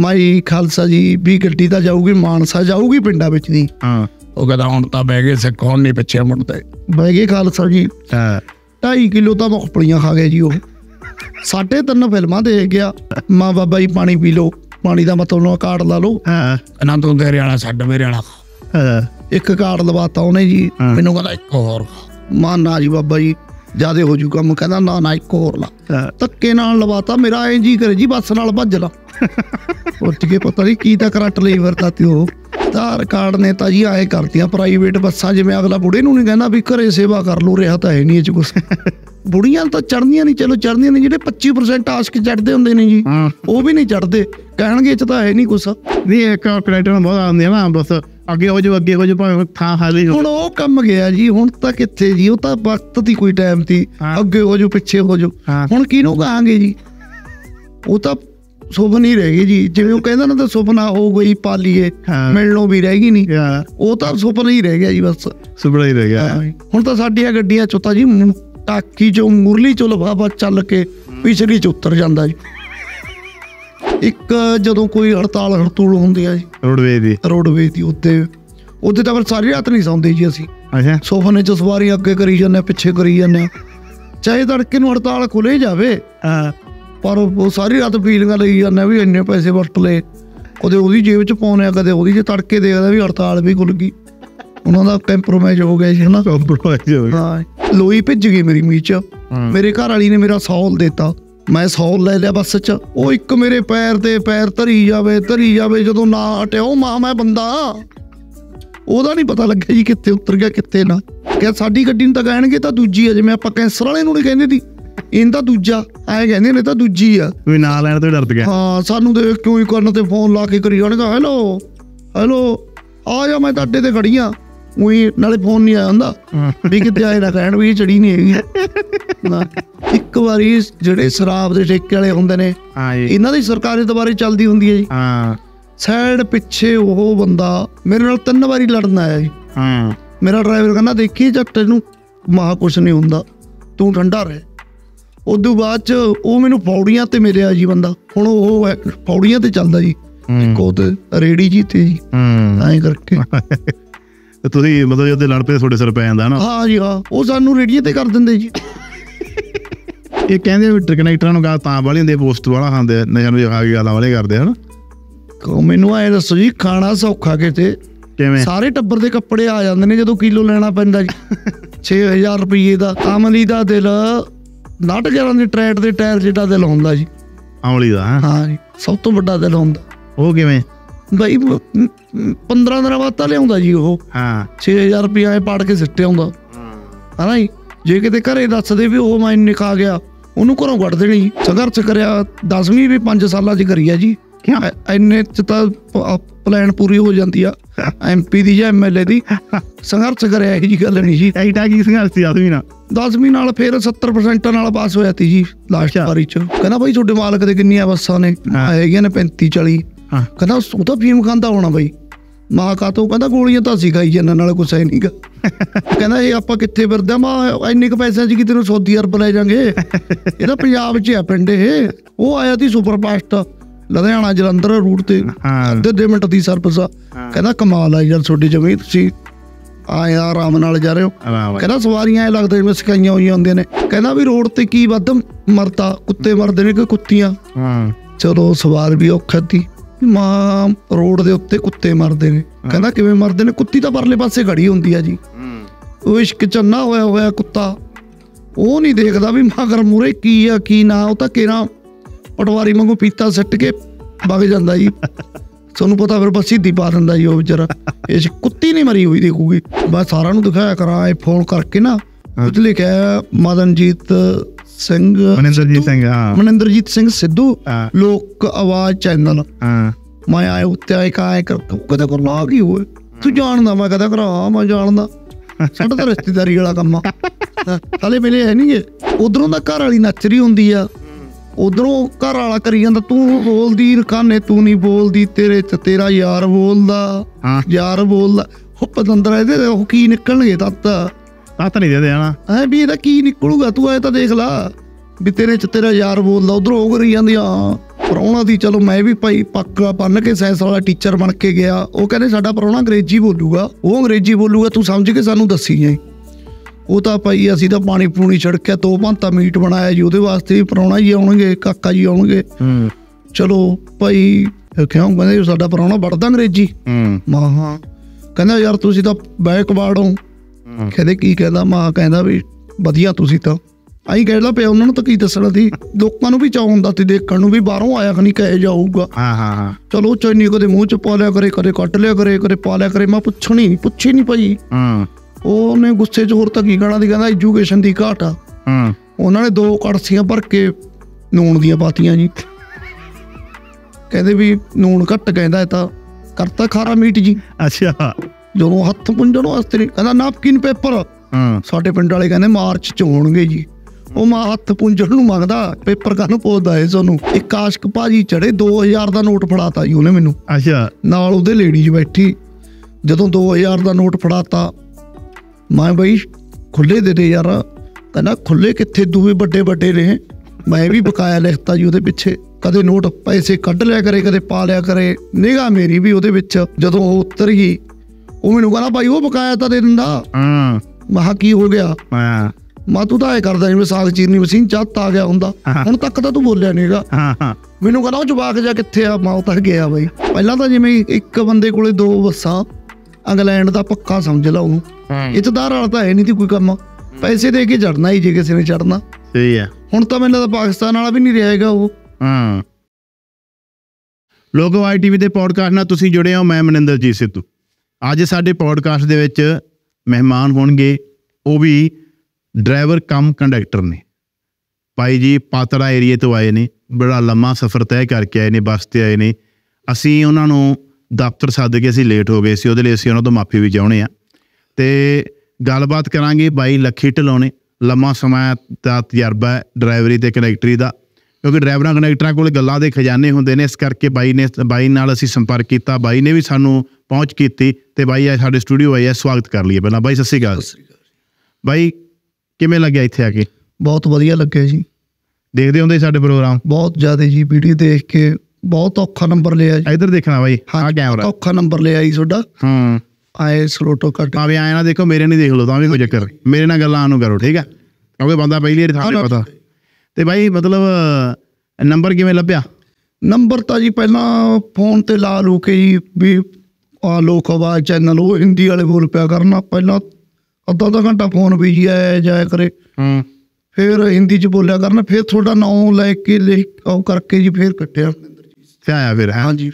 ਮਾਈ ਖਾਲਸਾ ਜੀ ਵੀ ਗੱਡੀ ਤਾਂ ਜਾਊਗੀ ਮਾਨਸਾ ਜਾਊਗੀ ਪਿੰਡਾਂ ਵਿੱਚ ਦੀ। ਹਾਂ ਉਹ ਕਹਿੰਦਾ ਹੁਣ ਤਾਂ ਬਹਿ ਗਏ ਸਿੱਖ ਹੁਣ ਨਹੀਂ ਪਿੱਛੇ ਮੁੜਦੇ ਬਹਿ ਗਏ ਖਾਲਸਾ ਜੀ। ਹਾਂ 2.5 ਕਿਲੋ ਤਾਂ ਮੱਖਪੜੀਆਂ ਖਾ ਗਏ ਜੀ ਉਹ। 3.5 ਫਿਲਮਾਂ ਦੇਖ ਗਿਆ। ਮਾਂ ਬਾਬਾ ਜੀ ਪਾਣੀ ਪੀ ਲਓ, ਪਾਣੀ ਦਾ ਮਤਲਬ ਕਾਰਡ ਲਾ ਲਓ। ਹਾਂ ਆਨੰਦ ਹੁੰਦੇ ਹਰਿਆਣਾ ਛੱਡ ਮੇਰੇ ਵਾਲਾ। ਇੱਕ ਕਾਰਡ ਲਵਾਤਾ ਉਹਨੇ ਜੀ। ਮੈਨੂੰ ਕਹਿੰਦਾ ਇੱਕ ਹੋਰ। ਮਾਂ ਨਾ ਜੀ ਬਾਬਾ ਜੀ ਜ਼ਿਆਦਾ ਹੋ ਜੂ ਕੰਮ। ਕਹਿੰਦਾ ਨਾ ਨਾ ਇੱਕ ਹੋਰ ਲਾ। ਧੱਕੇ ਨਾਲ ਲਵਾਤਾ ਮੇਰਾ। ਐਂ ਜੀ ਕਰੇ ਜੀ ਬੱਸ ਨਾਲ ਭੱਜ ਲਾ। ਉੱਠ ਕੇ ਪਤਾ ਨਹੀਂ ਕੀ ਤਾਂ ਕਰੰਟ ਲਈ ਵਰਤਾ ਤੀ ਉਹ। ਆਧਾਰ ਕਾਰਡ ਨੇ ਤਾਂ ਜੀ ਆਏ ਕਰਤੀਆਂ ਪ੍ਰਾਈਵੇਟ ਬੱਸਾਂ। ਜਿਵੇਂ ਅਗਲਾ ਬੁੜੇ ਨੂੰ ਨਹੀਂ ਕਹਿੰਦਾ ਵੀ ਘਰੇ ਸੇਵਾ ਕਰ ਲਓ, ਰਿਹਾ ਤਾਂ ਹੈ ਨਹੀਂ ਇਹ ਚ ਕੁਛ। ਬੁੜੀਆਂ ਤਾਂ ਚੜ੍ਹਦੀਆਂ ਨਹੀਂ, ਚਲੋ ਚੜ੍ਹਦੀਆਂ ਨਹੀਂ। ਜਿਹੜੇ 25% ਆਸ਼ਕ ਚੜ੍ਹਦੇ ਹੁੰਦੇ ਨੇ ਜੀ ਉਹ ਵੀ ਨਹੀਂ ਚੜ੍ਹਦੇ, ਕਹਿਣਗੇ ਚ ਤਾਂ ਹੈ ਨਹੀਂ ਕੁਛ। ਨਹੀਂ ਇੱਕ ਕਨੈਕਟਰ ਬਹੁਤ ਆਉਂਦੇ ਆ ਨਾ ਬਸ ਅੱਗੇ ਹੋ ਜਾਓ ਅੱਗੇ ਹੋ ਜਾਓ ਭਾਵੇਂ ਥਾਂ ਹਾਲੀ। ਹੁਣ ਉਹ ਕੰਮ ਗਿਆ ਜੀ, ਹੁਣ ਤਾਂ ਕਿੱਥੇ ਜੀ, ਉਹ ਤਾਂ ਵਕਤ ਦੀ ਕੋਈ ਟਾਈਮ ਤੀ। ਅੱਗੇ ਹੋ ਜਾਓ ਪਿੱਛੇ ਹੋ ਜਾਓ, ਹੁਣ ਕਿਹਨੂੰ ਕਹਾਂਗੇ ਜੀ। ਉਹ ਤਾਂ ਸੁਪਨ ਹੀ ਰਹਿ ਗਏ ਜੀ। ਜਿਵੇਂ ਉਹ ਕਹਿੰਦਾ ਨਾ ਤਾਂ ਸੁਪਨਾ ਹੋ ਗਈ ਪਾਲੀਏ ਮਿਲਣੋਂ ਵੀ ਰਹਿ ਗਈ ਨਹੀਂ, ਉਹ ਤਾਂ ਸੁਪਨਾ ਹੀ ਰਹਿ ਗਿਆ ਜੀ ਬਸ। ਸੁਪਨਾ ਹੀ ਰਹਿ ਗਿਆ। ਹੁਣ ਤਾਂ ਸਾਡੀਆਂ ਗੱਡੀਆਂ ਚੋਂ ਤਾਂ ਜੀ ਟਾਕੀ ਚੋਂ ਮੁਰਲੀ ਚੋਂ ਲਫਾਫਾ ਚੱਲ ਕੇ ਪਿਛਲੀ ਚ ਉਤਰ ਜਾਂਦਾ ਜੀ। ਇੱਕ ਜਦੋਂ ਕੋਈ ਹੜਤਾਲ ਹੜਤੂਲ ਹੁੰਦੀ ਆ ਜੀ ਰੋਡਵੇਜ਼ ਦੀ, ਉੱਤੇ ਤਾਂ ਫਿਰ ਸਾਰੀ ਰਾਤ ਨਹੀਂ ਸੌਂਦੇ ਜੀ ਅਸੀਂ। ਸੁਪਨੇ ਚ ਸਵਾਰੀ ਅੱਗੇ ਕਰੀ ਜਾਂਦੇ ਪਿੱਛੇ ਕਰੀ ਜਾਂਦੇ, ਚਾਹੇ ਤੜਕੇ ਨੂੰ ਹੜਤਾਲ ਖੁੱਲੇ ਜਾਵੇ ਪਰ ਉਹ ਸਾਰੀ ਰਾਤ ਫੀਲਿੰਗਾਂ ਲਈ ਜਾਂਦੇ ਵੀ ਇੰਨੇ ਪੈਸੇ ਵਰਤ ਲਏ। ਕਦੇ ਉਹਦੀ ਜੇਬ 'ਚ ਪਾਉਂਦੇ ਆ, ਕਦੇ ਉਹਦੀ। ਜੇ ਤੜਕੇ ਦੇਖਦਾ ਵੀ ਹੜਤਾਲ ਵੀ ਖੁੱਲ੍ਹ ਗਈ, ਉਹਨਾਂ ਦਾ ਕੰਪਰੋਮਾਈਜ਼ ਹੋ ਗਿਆ ਸੀ ਨਾ। ਹਾਂ ਲੋਈ ਭਿੱਜ ਗਈ ਮੇਰੀ ਮੀਂਹ 'ਚ। ਮੇਰੇ ਘਰ ਵਾਲੀ ਨੇ ਮੇਰਾ ਸੌਲ ਦੇਤਾ, ਮੈਂ ਸੌਲ ਲੈ ਲਿਆ ਬੱਸ 'ਚ। ਉਹ ਇੱਕ ਮੇਰੇ ਪੈਰ ਤੇ ਪੈਰ ਧਰੀ ਜਾਵੇ ਜਦੋਂ ਨਾ ਹਟਿਓ ਮਾਂ ਮੈਂ ਬੰਦਾ, ਉਹਦਾ ਨਹੀਂ ਪਤਾ ਲੱਗਿਆ ਜੀ ਕਿੱਥੇ ਉਤਰ ਗਿਆ ਕਿੱਥੇ ਨਾ। ਕਿਹਾ ਸਾਡੀ ਗੱਡੀ ਨੂੰ ਤਾਂ ਕਹਿਣਗੇ ਤਾਂ ਦੂਜੀ ਆ, ਜਿਵੇਂ ਆਪਾਂ ਕੈਂਸਰ ਵਾਲੇ ਨੂੰ ਨਹੀਂ ਕਹਿੰਦੇ ਸੀ ਇਹਦਾ ਦੂਜਾ, ਐਂ ਕਹਿੰਦੇ ਨੇ ਤਾਂ ਦੂਜੀ ਆ ਵੀ ਨਾ ਲੈਣ ਤੋਂ ਡਰ ਗਿਆ। ਹਾਂ ਸਾਨੂੰ ਦੇਖ ਕਿਉਂ ਹੀ ਕਰਨ ਤੇ ਫੋਨ ਲਾ ਕੇ ਕਰੀ ਜਾਣਗੇ, ਹੈਲੋ ਹੈਲੋ ਆ ਜਾ ਮੈਂ ਤਾਂ ਅੱਡੇ ਤੇ ਖੜੀ ਆ। ਉਹੀ ਨਾਲੇ ਫੋਨ ਨਹੀਂ ਆਇਆ ਹੁੰਦਾ ਵੀ ਕਿਤੇ ਆਏ ਨਾ ਕਹਿਣ ਵੀ ਇਹ ਚੜੀ ਨਹੀਂ ਹੈਗੀ। ਇੱਕ ਵਾਰੀ ਜਿਹੜੇ ਸ਼ਰਾਬ ਦੇ ਠੇਕੇ ਵਾਲੇ ਹੁੰਦੇ ਨੇ ਇਹਨਾਂ ਦੀ ਸਰਕਾਰੀ ਦੁਬਾਰੇ ਚੱਲਦੀ ਹੁੰਦੀ ਹੈ ਜੀ। ਸਾਈਡ ਪਿੱਛੇ ਉਹ ਬੰਦਾ ਮੇਰੇ ਨਾਲ 3 ਵਾਰੀ ਲੜਨ ਆਇਆ ਜੀ। ਮੇਰਾ ਡਰਾਈਵਰ ਕਹਿੰਦਾ ਦੇਖੀ ਝੱਟ ਇਹਨੂੰ, ਮਹਾ ਕੁਛ ਨਹੀਂ ਹੁੰਦਾ ਤੂੰ ਠੰਡਾ ਰਹਿ। ਉਦੋਂ ਬਾਅਦ ਚ ਉਹ ਮੈਨੂੰ ਪੌੜੀਆਂ ਤੇ ਮਿਲਿਆ ਜੀ ਬੰਦਾ। ਹੁਣ ਉਹ ਪੌੜੀਆਂ ਤੇ ਚੱਲਦਾ ਜੀ, ਕੋਤ ਰੇੜੀ ਜੀ ਤੇ ਜੀ ਐਂ ਕਰਕੇ। ਤੁਸੀਂ ਮਤਲਬ ਉਹਦੇ ਲੜ ਪਏ ਤੁਹਾਡੇ ਸਿਰ ਪੈ ਜਾਂਦਾ ਨਾ। ਹਾਂ ਜੀ ਹਾਂ ਉਹ ਸਾਨੂੰ ਰੇੜੀਆਂ ਤੇ ਕਰ ਦਿੰਦੇ ਜੀ। ਇਹ ਕਹਿੰਦੇ ਵੀ ਕਨੈਕਟਰਾਂ ਨੂੰ ਗੱਲ ਤਾਂ ਵਾਲੀ ਹੁੰਦੀ, ਪੋਸਟ ਵਾਲਾ ਖਾਂਦੇ ਨਸ਼ਾ ਨੂੰ ਖਾ ਕੇ ਗਾਲਾਂ ਵਾਲੇ ਕਰਦੇ ਹਨ। ਮੈਨੂੰ ਐਂ ਦੱਸੋ ਜੀ ਖਾਣਾ ਸੌਖਾ ਕਿਤੇ ਕਿਵੇਂ? ਸਾਰੇ ਟੱਬਰ ਦੇ ਕੱਪੜੇ ਆ ਜਾਂਦੇ ਨੇ ਜਦੋਂ ਕਿਲੋ ਲੈਣਾ ਪੈਂਦਾ ਜੀ 6000 ਰੁਪਈਏ ਦਾ। ਅਮਲੀ ਦਾ ਦਿਲ 9-11 ਦੇ ਟਰੈਟ ਦੇ ਟਾਇਰ ਜਿੱਡਾ ਦਿਲ ਹੁੰਦਾ ਜੀ ਅਮਲੀ ਦਾ। ਹਾਂ ਜੀ ਸਭ ਤੋਂ ਵੱਡਾ ਦਿਲ ਹੁੰਦਾ ਉਹ। ਕਿਵੇਂ ਬਾਈ 15 ਦਿਨਾਂ ਬਾਅਦ ਤਾਂ ਲਿਆਉਂਦਾ ਜੀ ਉਹ। 6000 ਰੁਪਇਆ ਪਾੜ ਕੇ ਸਿੱਟੇ ਆਉਂਦਾ ਹੈ ਨਾ ਜੀ। ਜੇ ਕਿਤੇ ਘਰੇ ਦੱਸਦੇ ਵੀ ਉਹ ਮੈਂ ਇੰਨੇ ਖਾ ਗਿਆ, ਉਹਨੂੰ ਘਰੋਂ ਕੱਢ ਦੇਣੀ ਜੀ। ਸੰਘਰਸ਼ ਕਰਿਆ 10ਵੀਂ ਵੀ 5 ਸਾਲਾਂ 'ਚ ਕਰੀ ਆ ਜੀ। ਇੰਨੇ 'ਚ ਤਾਂ ਪਲਾਨ ਪੂਰੀ ਹੋ ਜਾਂਦੀ ਆ MP ਦੀ ਜਾਂ MLA ਦੀ। ਸੰਘਰਸ਼ ਕਰਿਆ ਇਹੋ ਜੀ ਗੱਲ ਨਹੀਂ ਜੀ। ਐਡਾ ਕੀ ਸੰਘਰਸ਼ ਸੀ 10ਵੀਂ ਨਾਲ? ਫਿਰ 70% ਨਾਲ ਪਾਸ ਹੋਇਆ ਤੀ ਜੀ ਲਾਸਟ ਵਾਰੀ 'ਚ। ਕਹਿੰਦਾ ਬਾਈ ਤੁਹਾਡੇ ਮਾਲਕ ਦੇ ਕਿੰਨੀਆਂ ਬੱਸਾਂ ਨੇ? ਹੈਗੀਆਂ ਨੇ 35-40। ਕਹਿੰਦਾ ਉਹ ਤਾਂ ਫੀਮ ਖਾਂਦਾ ਹੋਣਾ ਬਾਈ। ਮਾਂ ਕਾਤੋਂ? ਕਹਿੰਦਾ ਗੋਲੀਆਂ ਤਾਂ ਅਸੀਂ ਖਾਈ ਜਾਂਦਾ ਨਾਲ ਕੁਛ ਹੈ ਨਹੀਂ ਗਾ। ਕਹਿੰਦਾ ਇਹ ਆਪਾਂ ਕਿੱਥੇ ਫਿਰਦੇ ਮਾਂ ਇੰਨੇ ਕੁ ਪੈਸਿਆਂ 'ਚ ਕਿਤੇ ਨੂੰ 100 ਅਰਬ ਲੈ ਜਾਂਗੇ। ਇਹ ਤਾਂ ਪੰਜਾਬ 'ਚ ਆ ਪਿੰਡ ਇਹ। ਉਹ ਆਇਆ ਤੀ ਸੁਪਰਫਾਸਟ ਲੁਧਿਆਣਾ ਜਲੰਧਰ ਰੂਟ ਤੇ, 1.5 ਮਿੰਟ ਦੀ ਸਰਵਿਸ ਆ। ਕਹਿੰਦਾ ਕਮਾਲ ਆ ਯਾਰ ਤੁਹਾਡੀ ਜਮੀ, ਤੁਸੀਂ ਆਏ ਆਰਾਮ ਨਾਲ ਜਾ ਰਹੇ ਹੋ। ਕਹਿੰਦਾ ਸਵਾਰੀਆਂ ਐ ਲੱਗਦਾ ਜਿਵੇਂ ਸਿਕਾਈਆਂ ਹੋਈਆਂ ਹੁੰਦੀਆਂ ਨੇ। ਕਹਿੰਦਾ ਵੀ ਰੋਡ ਤੇ ਕੀ ਵੱਧ ਮਰਦਾ, ਕੁੱਤੇ ਮਰਦੇ ਨੇ ਕਿ ਕੁੱਤੀਆਂ। ਚਲੋ ਸਵਾਰ ਵੀ ਔਖਾ ਸੀ। ਮਾਂ ਰੋਡ ਦੇ ਉੱਤੇ ਕੁੱਤੇ ਮਰਦੇ ਨੇ। ਕਹਿੰਦਾ ਕਿਵੇਂ ਮਰਦੇ ਨੇ? ਕੁੱਤੀ ਤਾਂ ਪਰਲੇ ਪਾਸੇ ਖੜੀ ਹੁੰਦੀ ਆ ਜੀ। ਉਹ ਇਸ਼ਕ ਚੰਨਾ ਹੋਇਆ ਕੁੱਤਾ, ਉਹ ਨਹੀਂ ਦੇਖਦਾ ਵੀ ਮਗਰ ਮੂਹਰੇ ਕੀ ਆ ਕੀ ਨਾ। ਉਹ ਤਾਂ ਕੇਰਾਂ ਪਟਵਾਰੀ ਵਾਂਗੂ ਪੀਤਾ ਸੱਟ ਕੇ ਵਗ ਜਾਂਦਾ ਜੀ। ਤੁਹਾਨੂੰ ਪਤਾ ਫਿਰ ਬਸ ਸਿੱਧੀ ਪਾ ਦਿੰਦਾ ਜੀ ਉਹ ਵਿਚਾਰਾ। ਇਸ ਕੁੱਤੀ ਨਹੀਂ ਮਰੀ ਹੋਈ ਦੇਖੂਗੀ। ਮੈਂ ਸਾਰਿਆਂ ਨੂੰ ਦਿਖਾਇਆ ਕਰਾਂ ਇਹ ਫੋਨ ਕਰਕੇ ਨਾ। ਕੁਝ ਲਿਖਿਆ ਮਨਿੰਦਰਜੀਤ ਸਿੰਘ ਸਿੱਧੂ ਲੋਕ ਆਵਾਜ਼ ਚੈਨਲ। ਮੈਂ ਆਏ ਉੱਤੇ ਆਏ ਕਾਇ ਕਰ ਕਦੇ ਕਰ ਲਾ ਕੀ ਹੋਏ ਤੂੰ ਜਾਣਦਾ? ਮੈਂ ਕਦੇ ਕਰਾ ਮੈਂ ਜਾਣਦਾ, ਸਾਡਾ ਤਾਂ ਰਿਸ਼ਤੇਦਾਰੀ ਵਾਲਾ ਕੰਮ ਆ। ਹਲੇ ਮਿਲੇ ਹੈ ਨਹੀਂ। ਉਧਰੋਂ ਦਾ ਘਰ ਵਾਲੀ ਨੱਚ ਰਹੀ ਹੁੰਦੀ ਆ, ਉਧਰੋਂ ਘਰ ਵਾਲਾ ਕਰੀ ਜਾਂਦਾ ਤੂੰ ਬੋਲਦੀ ਰਕਾਨੇ ਤੂੰ ਨਹੀਂ ਬੋਲਦੀ, ਤੇਰੇ ਤੇ ਤੇਰਾ ਯਾਰ ਬੋਲਦਾ। ਉਹ ਪਤੰਦਰ ਇਹਦੇ ਉਹ ਕੀ ਨਿਕਲਣਗੇ? ਤੱਤ ਨਹੀਂ ਦੇਦੇ ਹਨਾ। ਐ ਵੀ ਇਹਦਾ ਕੀ ਨਿਕਲੂਗਾ? ਤੂੰ ਐ ਤਾਂ ਦੇਖ ਲਾ ਵੀ ਤੇਰੇ ਚ ਤੇਰਾ ਯਾਰ ਬੋਲਦਾ। ਉਧਰੋਂ ਉਹ ਕਰੀ ਜਾਂਦੀ ਆ ਪ੍ਰਾਹੁਣਾ ਸੀ। ਚਲੋ ਮੈਂ ਵੀ ਭਾਈ ਪੱਕਾ ਬੰਨ ਕੇ ਸਾਇੰਸ ਵਾਲਾ ਟੀਚਰ ਬਣ ਕੇ ਗਿਆ। ਉਹ ਕਹਿੰਦੇ ਸਾਡਾ ਪ੍ਰਾਹੁਣਾ ਅੰਗਰੇਜ਼ੀ ਬੋਲੂਗਾ, ਉਹ ਅੰਗਰੇਜ਼ੀ ਬੋਲੂਗਾ ਤੂੰ ਸਮਝ ਕੇ ਸਾਨੂੰ ਦੱਸੀ ਜਾਈ। ਉਹ ਤਾਂ ਭਾਈ ਅਸੀਂ ਤਾਂ ਪਾਣੀ ਪੂਣੀ ਛੜਕਿਆ, ਤੋ ਭਾਂਤਾ ਮੀਟ ਬਣਾਇਆ ਜੀ, ਉਹਦੇ ਵਾਸਤੇ ਵੀ ਪ੍ਰਾਹੁਣਾ ਜੀ ਆਉਣਗੇ, ਕਾਕਾ ਜੀ ਆਉਣਗੇ। ਚਲੋ ਭਾਈ ਕਿਉਂ ਕਹਿੰਦੇ ਸਾਡਾ ਪ੍ਰਾਹੁਣਾ ਵੜਦਾ ਅੰਗਰੇਜ਼ੀ। ਮਾਂ ਹਾਂ ਕਹਿੰਦਾ ਯਾਰ ਤੁਸੀਂ ਤਾਂ ਬੈਕਵਰਡ ਹੋ। ਕਹਿੰਦੇ ਕੀ ਕਹਿੰਦਾ? ਮਾਂ ਕਹਿੰਦਾ ਵੀ ਵਧੀਆ ਤੁਸੀਂ ਤਾਂ ਆਈ ਕਹਿ ਲਾ ਪਿਆ। ਉਹਨਾਂ ਨੂੰ ਤਾਂ ਕੀ ਦੱਸਣਾ ਸੀ, ਲੋਕਾਂ ਨੂੰ ਵੀ ਚਾਹ ਹੁੰਦਾ ਸੀ ਦੇਖਣ ਨੂੰ ਵੀ ਬਾਹਰੋਂ ਆਇਆ ਕਿ ਨਹੀਂ ਕਹੇ ਜਾਊਗਾ। ਚਲੋ ਚੈਨੀ ਕਦੇ ਮੂੰਹ ਚ ਪਾ ਲਿਆ ਕਰੇ, ਕਦੇ ਕੱਟ ਲਿਆ ਕਰੇ, ਕਦੇ ਪਾ ਲਿਆ ਕਰੇ। ਮੈਂ ਪੁੱਛੀ ਨੀ ਭਾਈ। ਉਹਨੇ ਗੁੱਸੇ ਚ ਹੋਰ ਤਾਂ ਕੀ ਕਹਿਣਾ ਸੀ, ਕਹਿੰਦਾ ਐਜੂਕੇਸ਼ਨ ਦੀ ਘਾਟ ਆ। ਉਹਨਾਂ ਨੇ ਦੋ ਕੜਸੀਆਂ ਭਰ ਕੇ ਨੂਣ ਦੀਆਂ ਪਾਤੀਆਂ ਜੀ। ਕਹਿੰਦੇ ਵੀ ਨੂਣ ਘੱਟ, ਕਹਿੰਦਾ ਤਾਂ ਕਰਤਾ ਖਾਰਾ ਮੀਟ ਜੀ। ਅੱਛਾ ਜਦੋਂ ਹੱਥ ਪੁੰਜਣ ਵਾਸਤੇ ਕਹਿੰਦਾ ਨਾਪਕਿਨ ਪੇਪਰ ਸਾਡੇ ਪਿੰਡ ਵਾਲੇ ਕਹਿੰਦੇ ਮਾਰਚ ਚ ਹੋਣਗੇ ਜੀ। ਉਹ ਮਾਂ ਹੱਥ ਪੁੰਜਣ ਨੂੰ ਮੰਗਦਾ, ਪੇਪਰ ਕਾਹਨੂੰ ਪੁੱਛਦਾ ਏ ਸਾਨੂੰ। ਇੱਕ ਆਸ਼ਕ ਭਾਜੀ ਚੜੇ 2000 ਦਾ ਨੋਟ ਫੜਾਤਾ ਜੀ ਉਹਨੇ ਮੈਨੂੰ। ਅੱਛਾ ਨਾਲ ਉਹਦੇ ਲੇਡੀਜ਼ ਬੈਠੀ। ਜਦੋਂ 2000 ਦਾ ਨੋਟ ਫੜਾਤਾ ਮੈਂ ਬਈ ਖੁੱਲੇ ਦੇ ਦੇ ਯਾਰ। ਕਹਿੰਦਾ ਖੁੱਲੇ ਕਿੱਥੇ, ਦੂਏ ਵੱਡੇ ਵੱਡੇ ਨੇ। ਮੈਂ ਵੀ ਬਕਾਇਆ ਲਿਖਤਾ ਜੀ ਉਹਦੇ ਪਿੱਛੇ। ਕਦੇ ਨੋਟ ਪੈਸੇ ਕੱਢ ਲਿਆ ਕਰੇ, ਕਦੇ ਪਾ ਲਿਆ ਕਰੇ। ਨਿਗਾਹ ਮੇਰੀ ਵੀ ਉਹਦੇ ਵਿੱਚ। ਜਦੋਂ ਉਹ ਉਤਰ ਗਈ ਉਹ ਮੈਨੂੰ ਕਹਿੰਦਾ ਭਾਈ ਉਹ ਬਕਾਇਆ ਤਾਂ ਦੇ ਦਿੰਦਾ। ਮੈਂ ਕਿਹਾ ਕੀ ਹੋ ਗਿਆ? ਮਾਂ ਤੂੰ ਤਾਂ ਇਹ ਕਰਦਾ ਜਿਵੇਂ ਸਾਗ ਚੀਰਨੀ ਮਸ਼ੀਨ ਚੱਤ ਆ ਗਿਆ ਹੁੰਦਾ, ਹੁਣ ਤੱਕ ਤਾਂ ਤੂੰ ਬੋਲਿਆ ਨੀ ਹੈਗਾ। ਮੈਨੂੰ ਕਹਿੰਦਾ ਉਹ ਜਵਾਕ ਜਾ ਕਿੱਥੇ ਆ? ਮਾਂ ਤਾਂ ਗਿਆ ਬਈ। ਪਹਿਲਾਂ ਤਾਂ ਜਿਵੇਂ ਇੱਕ ਬੰਦੇ ਕੋਲੇ ਦੋ ਬੱਸਾਂ, ਇੰਗਲੈਂਡ ਦਾ ਪੱਕਾ ਸਮਝ ਲਾ ਉਹਨੂੰ। ਇੱਜ਼ਤਦਾਰ ਵਾਲਾ ਤਾਂ ਹੈ ਨਹੀਂ ਸੀ ਕੋਈ ਕੰਮ, ਪੈਸੇ ਦੇ ਕੇ ਚੜਨਾ ਹੀ ਜੇ ਕਿਸੇ ਨੇ ਚੜਨਾ। ਸਹੀ ਆ। ਹੁਣ ਤਾਂ ਮੈਨੂੰ ਲੱਗਦਾ ਪਾਕਿਸਤਾਨ ਵਾਲਾ ਵੀ ਨਹੀਂ ਰਿਹਾ ਹੈਗਾ ਉਹ। ਲੋਕ ਆਵਾਜ਼ ਟੀਵੀ ਦੇ ਪੌਡਕਾਸਟ ਨਾਲ ਤੁਸੀਂ ਜੁੜੇ ਹੋ। ਮੈਂ ਮਨਿੰਦਰਜੀਤ ਸਿੱਧੂ। ਅੱਜ ਸਾਡੇ ਪੌਡਕਾਸਟ ਦੇ ਵਿੱਚ ਮਹਿਮਾਨ ਹੋਣਗੇ, ਉਹ ਵੀ ਡਰਾਈਵਰ ਕਮ ਕੰਡਕਟਰ ਨੇ। ਭਾਈ ਜੀ ਪਾਤੜਾ ਏਰੀਏ ਤੋਂ ਆਏ ਨੇ, ਬੜਾ ਲੰਮਾ ਸਫ਼ਰ ਤੈਅ ਕਰਕੇ ਆਏ ਨੇ, ਬੱਸ 'ਤੇ ਆਏ ਨੇ। ਅਸੀਂ ਉਹਨਾਂ ਨੂੰ ਦਫ਼ਤਰ ਸੱਦ ਕੇ ਅਸੀਂ ਲੇਟ ਹੋ ਗਏ ਸੀ, ਉਹਦੇ ਲਈ ਅਸੀਂ ਉਹਨਾਂ ਤੋਂ ਮਾਫੀ ਵੀ ਚਾਹੁੰਦੇ ਹਾਂ। ਅਤੇ ਗੱਲਬਾਤ ਕਰਾਂਗੇ ਬਾਈ ਲੱਖੀ ਢਿੱਲੋਂ ਨੇ। ਲੰਮਾ ਸਮਾਂ ਦਾ ਤਜਰਬਾ ਡਰਾਈਵਰੀ ਅਤੇ ਕੰਡਕਟਰੀ ਦਾ, ਕਿਉਂਕਿ ਡਰਾਈਵਰਾਂ ਕੰਡਕਟਰਾਂ ਕੋਲ ਗੱਲਾਂ ਦੇ ਖਜ਼ਾਨੇ ਹੁੰਦੇ ਨੇ। ਇਸ ਕਰਕੇ ਬਾਈ ਨਾਲ ਅਸੀਂ ਸੰਪਰਕ ਕੀਤਾ, ਬਾਈ ਨੇ ਵੀ ਸਾਨੂੰ ਪਹੁੰਚ ਕੀਤੀ ਅਤੇ ਬਾਈ ਅੱਜ ਸਾਡੇ ਸਟੂਡੀਓ ਆਏ ਆ। ਸਵਾਗਤ ਕਰ ਲਈਏ ਪਹਿਲਾਂ। ਬਾਈ ਸਤਿ ਸ਼੍ਰੀ ਅਕਾਲ। ਬਾਈ ਕਿਵੇਂ ਲੱਗਿਆ ਇੱਥੇ ਆ ਕੇ? ਬਹੁਤ ਵਧੀਆ ਲੱਗਿਆ ਜੀ। ਦੇਖਦੇ ਹੁੰਦੇ ਸਾਡੇ ਪ੍ਰੋਗਰਾਮ? ਬਹੁਤ ਜ਼ਿਆਦਾ ਜੀ, ਵੀਡੀਓ ਦੇਖ ਕੇ। ਬਹੁਤ ਔਖਾ ਨੰਬਰ ਲਿਆ ਜੀ। ਇੱਧਰ ਦੇਖਣਾ ਬਾਈ, ਆਹ ਕੈਮਰਾ। ਔਖਾ ਨੰਬਰ ਲਿਆ ਜੀ ਤੁਹਾਡਾ। ਆਏ ਸਲੋਟੋ ਕੱਟ ਆਵੇ ਆਏ ਨਾ ਦੇਖੋ, ਮੇਰੇ ਨਹੀਂ ਦੇਖ ਲਓ ਤਾਂ ਵੀ ਕੋਈ ਚੱਕਰ। ਮੇਰੇ ਨਾਲ ਗੱਲਾਂ ਨੂੰ ਕਰੋ ਠੀਕ ਆ, ਕਿਉਂਕਿ ਬੰਦਾ ਪਹਿਲੀ ਵਾਰੀ ਥਾਂ ਪਤਾ। ਤੇ ਬਾਈ ਮਤਲਬ ਨੰਬਰ ਕਿਵੇਂ ਲੱਭਿਆ? ਨੰਬਰ ਤਾਂ ਜੀ ਪਹਿਲਾਂ ਫੋਨ ਤੇ ਲਾ ਲੂ ਕੇ ਜੀ ਵੀ ਆਹ ਲੋਕ ਆਵਾਜ਼ ਚੈਨਲ ਉਹ ਹਿੰਦੀ ਵਾਲੇ ਬੋਲ ਪਿਆ ਕਰਨਾ। ਪਹਿਲਾਂ ਅੱਧਾ ਅੱਧਾ ਘੰਟਾ ਫੋਨ ਵੀ ਜੀ ਆਇਆ ਜਾਇਆ ਕਰੇ, ਫਿਰ ਹਿੰਦੀ 'ਚ ਬੋਲਿਆ ਕਰਨ। ਫਿਰ ਤੁਹਾਡਾ ਨਾਂ ਲੈ ਕੇ ਉਹ ਕਰਕੇ ਜੀ ਫਿਰ ਕੱਟਿਆ ਆਇਆ। ਫਿਰ ਹਾਂਜੀ